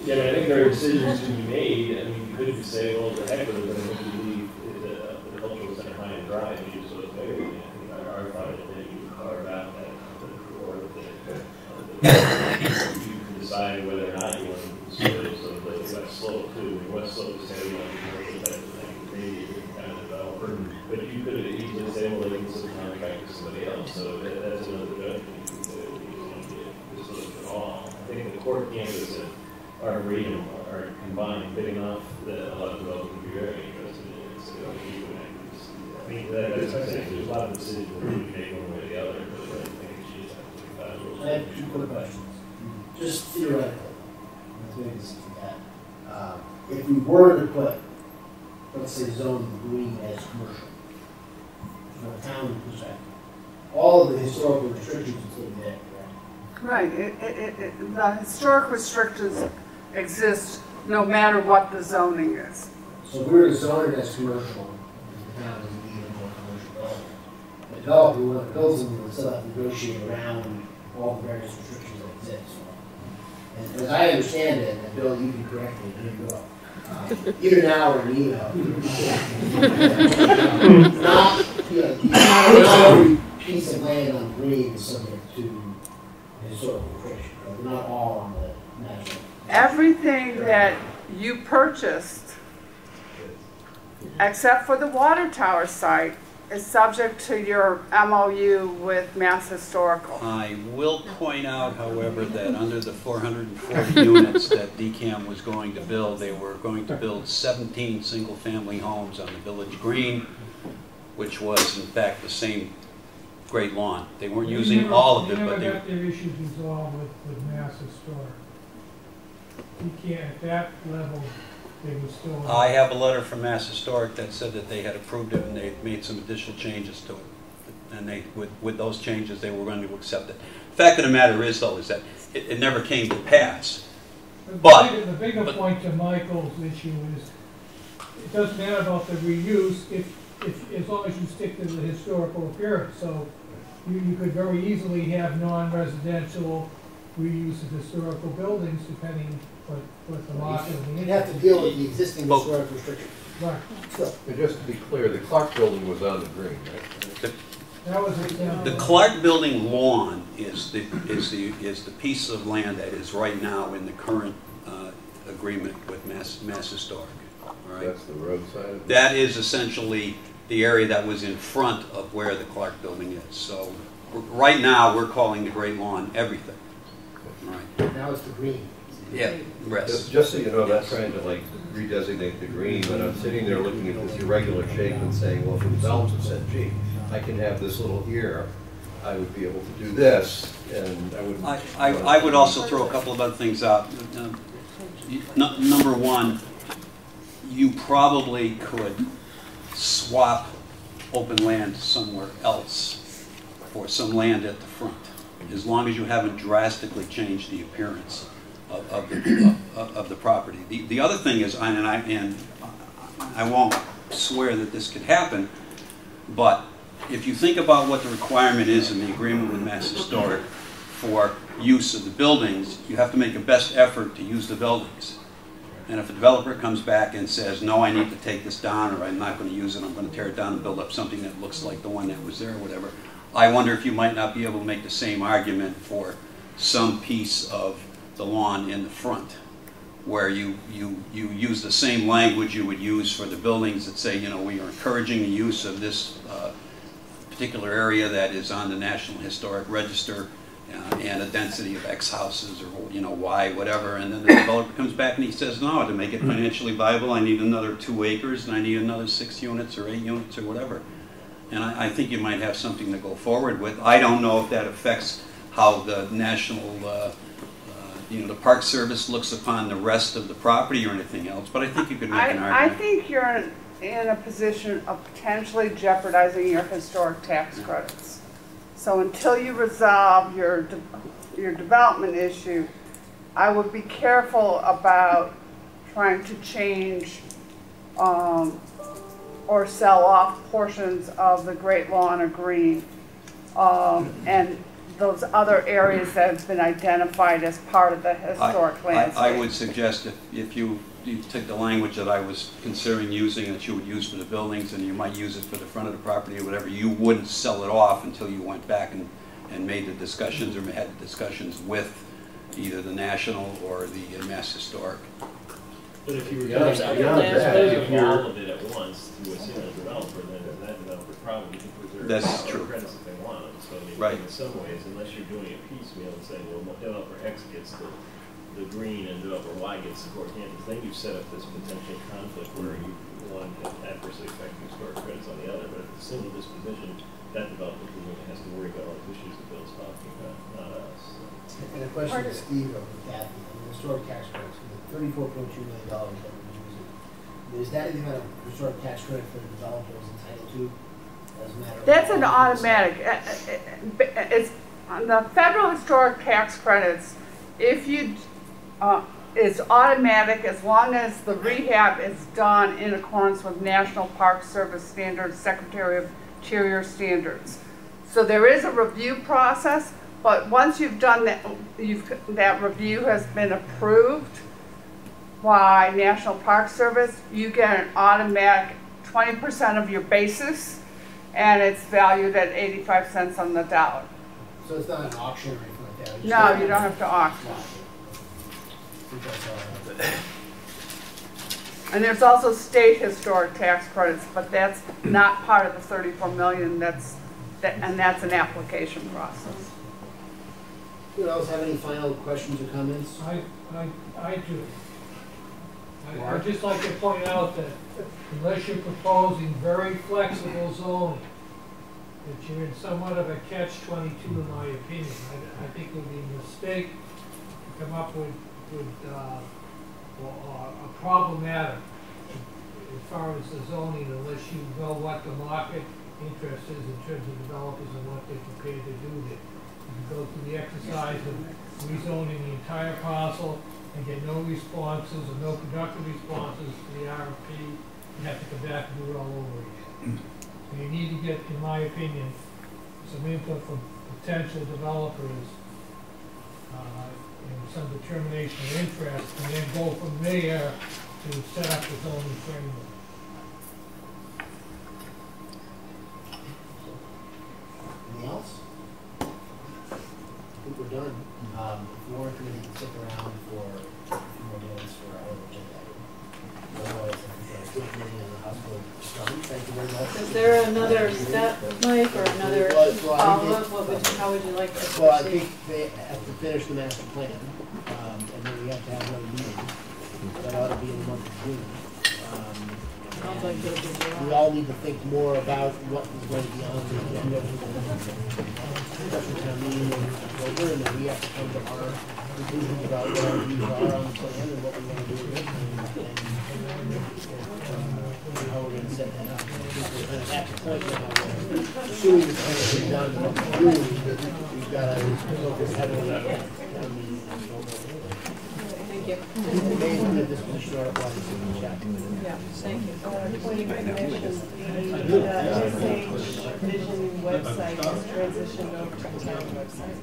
Yeah, I think there are decisions to be made. I mean, you could say, well, the heck with it, but if you leave the cultural center high and dry, and you just sort of figure it out. Our thought is that you can carve out that core of the. You can decide whether or not you want to sort of West Slope too. West Slope is saying that maybe kind of developer, but you could easily say, well, they can subcontract to somebody else. So that's another judgment that you want to get sort of at all. I think the core campus and Arboretum are combined big enough that a lot of developers would be very interested in it. So you would actually see that. I mean, that's what I'm saying. There's a lot of decisions that we make one way or the other, but I think it's just have to. I have two quick questions. Just theoretically. If we were to put, let's say, zone green as commercial, from a town perspective, all of the historical restrictions include that, right? Right. The historic restrictions exist no matter what the zoning is. So if we were to zone it as commercial, the town doesn't need a more commercial development. The developer who wants to build something would still have to negotiate around all the various restrictions that exist. And as I understand it, and Bill, you can correct me, you go. Even now or an email. Not every piece of land on green is subject to historical restriction. Not all on the national. Everything that you purchased, except for the water tower site, is subject to your MOU with Mass Historical. I will point out, however, that under the 440 units that DCAM was going to build, they were going to build 17 single-family homes on the village green, which was, in fact, the same great lawn. They weren't using all of it, but they got their issues resolved with Mass Historic. You can't, at that level, I have a letter from Mass Historic that said that they had approved it and they made some additional changes to it. And they, with those changes, they were going to accept it. The fact of the matter is, though, is that it never came to pass. But the bigger point to Michael's issue is it doesn't matter about the reuse if as long as you stick to the historical appearance. So you could very easily have non-residential reuse of historical buildings depending. But the lot you'd have to deal with the existing historic restriction. Right. So. And just to be clear, the Clark building was on the green, right? That was the Clark building lawn is the piece of land that is right now in the current agreement with Mass Historic. All right. That's the roadside. That is essentially the area that was in front of where the Clark building is. So right now we're calling the Great Lawn everything. All right. Now it's the green. Yeah, just so you know, I'm not trying to like redesignate the green, but I'm sitting there looking at this irregular shape and saying, well, if the developer said, gee, I can have this little ear, I would be able to do this, and I would. I would also throw a couple of other things out. Number one, you probably could swap open land somewhere else or some land at the front, as long as you haven't drastically changed the appearance of the property. The other thing is, and I won't swear that this could happen, but if you think about what the requirement is in the agreement with Mass Historic for use of the buildings, you have to make a best effort to use the buildings. And if a developer comes back and says, no, I need to take this down, or I'm not going to use it, I'm going to tear it down and build up something that looks like the one that was there or whatever, I wonder if you might not be able to make the same argument for some piece of the lawn in the front, where you use the same language you would use for the buildings that say, you know, we are encouraging the use of this particular area that is on the National Historic Register, and a density of X houses or, you know, Y, whatever. And then the developer comes back and he says, no, to make it financially viable, I need another 2 acres and I need another 6 units or 8 units or whatever. And I think you might have something to go forward with. I don't know if that affects how the National, you know, the Park Service looks upon the rest of the property or anything else, but I think you could make an argument. I think you're in a position of potentially jeopardizing your historic tax credits. So until you resolve your development issue, I would be careful about trying to change or sell off portions of the Great Lawn or Green and those other areas that have been identified as part of the historic landscape. I would suggest if you take the language that I was considering using, that you would use for the buildings, and you might use it for the front of the property or whatever, you wouldn't sell it off until you went back and made the discussions or had discussions with either the National or the Mass Historic. But if you were going to do all of it at once to a single developer, then that developer probably can preserve their credits if they want. So I mean, in some ways, unless you're doing it piecemeal and saying, well, developer X gets the green and developer Y gets the core campus, then you set up this potential conflict where you want to adversely affect historic credits on the other. But at the single disposition, that developer really has to worry about all the issues that Bill's talking about, not us. So. And a question to Steve or Kathy, the historic tax credits. $34.2 million that we're using. Is that the amount of historic tax credit for the developer is entitled to? As a matter of that's an automatic. It's on the federal historic tax credits. If you, it's automatic as long as the rehab is done in accordance with National Park Service standards, Secretary of Interior standards. So there is a review process, but once you've done that, that review has been approved by National Park Service, you get an automatic 20% of your basis, and it's valued at 85 cents on the dollar. So it's not an auction or anything like that? No, you don't have to auction. And there's also state historic tax credits, but that's not part of the $34 million, and that's an application process. Anyone else have any final questions or comments? I do. I'd just like to point out that unless you're proposing very flexible zoning, that you're in somewhat of a catch-22 in my opinion. I think it would be a mistake to come up with a problematic as far as the zoning unless you know what the market interest is in terms of developers and what they're prepared to do there. You can go through the exercise of rezoning the entire parcel and get no responses or no productive responses to the RFP, you have to come back and do it all over again. So you need to get, in my opinion, some input from potential developers and some determination of interest, and then go from there to set up the zoning framework. Anything else? I think we're done. The warrant committee can stick around for a few more minutes for our agenda item. Otherwise, I think the committee and the hospital struggle. Thank you very much. Is there another step, Mike, or another follow-up? How would you like to proceed? Well, I think they have to finish the master plan, and then we have to have another meeting. That ought to be in the month of June. we all need to think more about what is going to be on the agenda and we have to come to our conclusions about what our views are on the plan and what we want to do with it and how we're going to set that up. At the point that assuming it's going to be done in what we're doing, we've got to focus heavily on the Thank you. Yeah, thank you. When you mentioned the SH Vision website is transitioned over to the town website.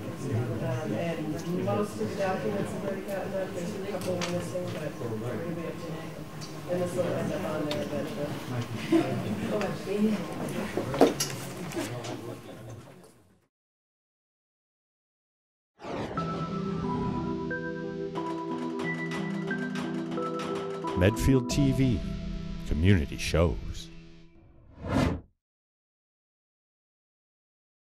And most of the documents have already gotten up. There's a couple missing, but we're going to be up to and this will end up on there eventually. Medfield TV, community shows.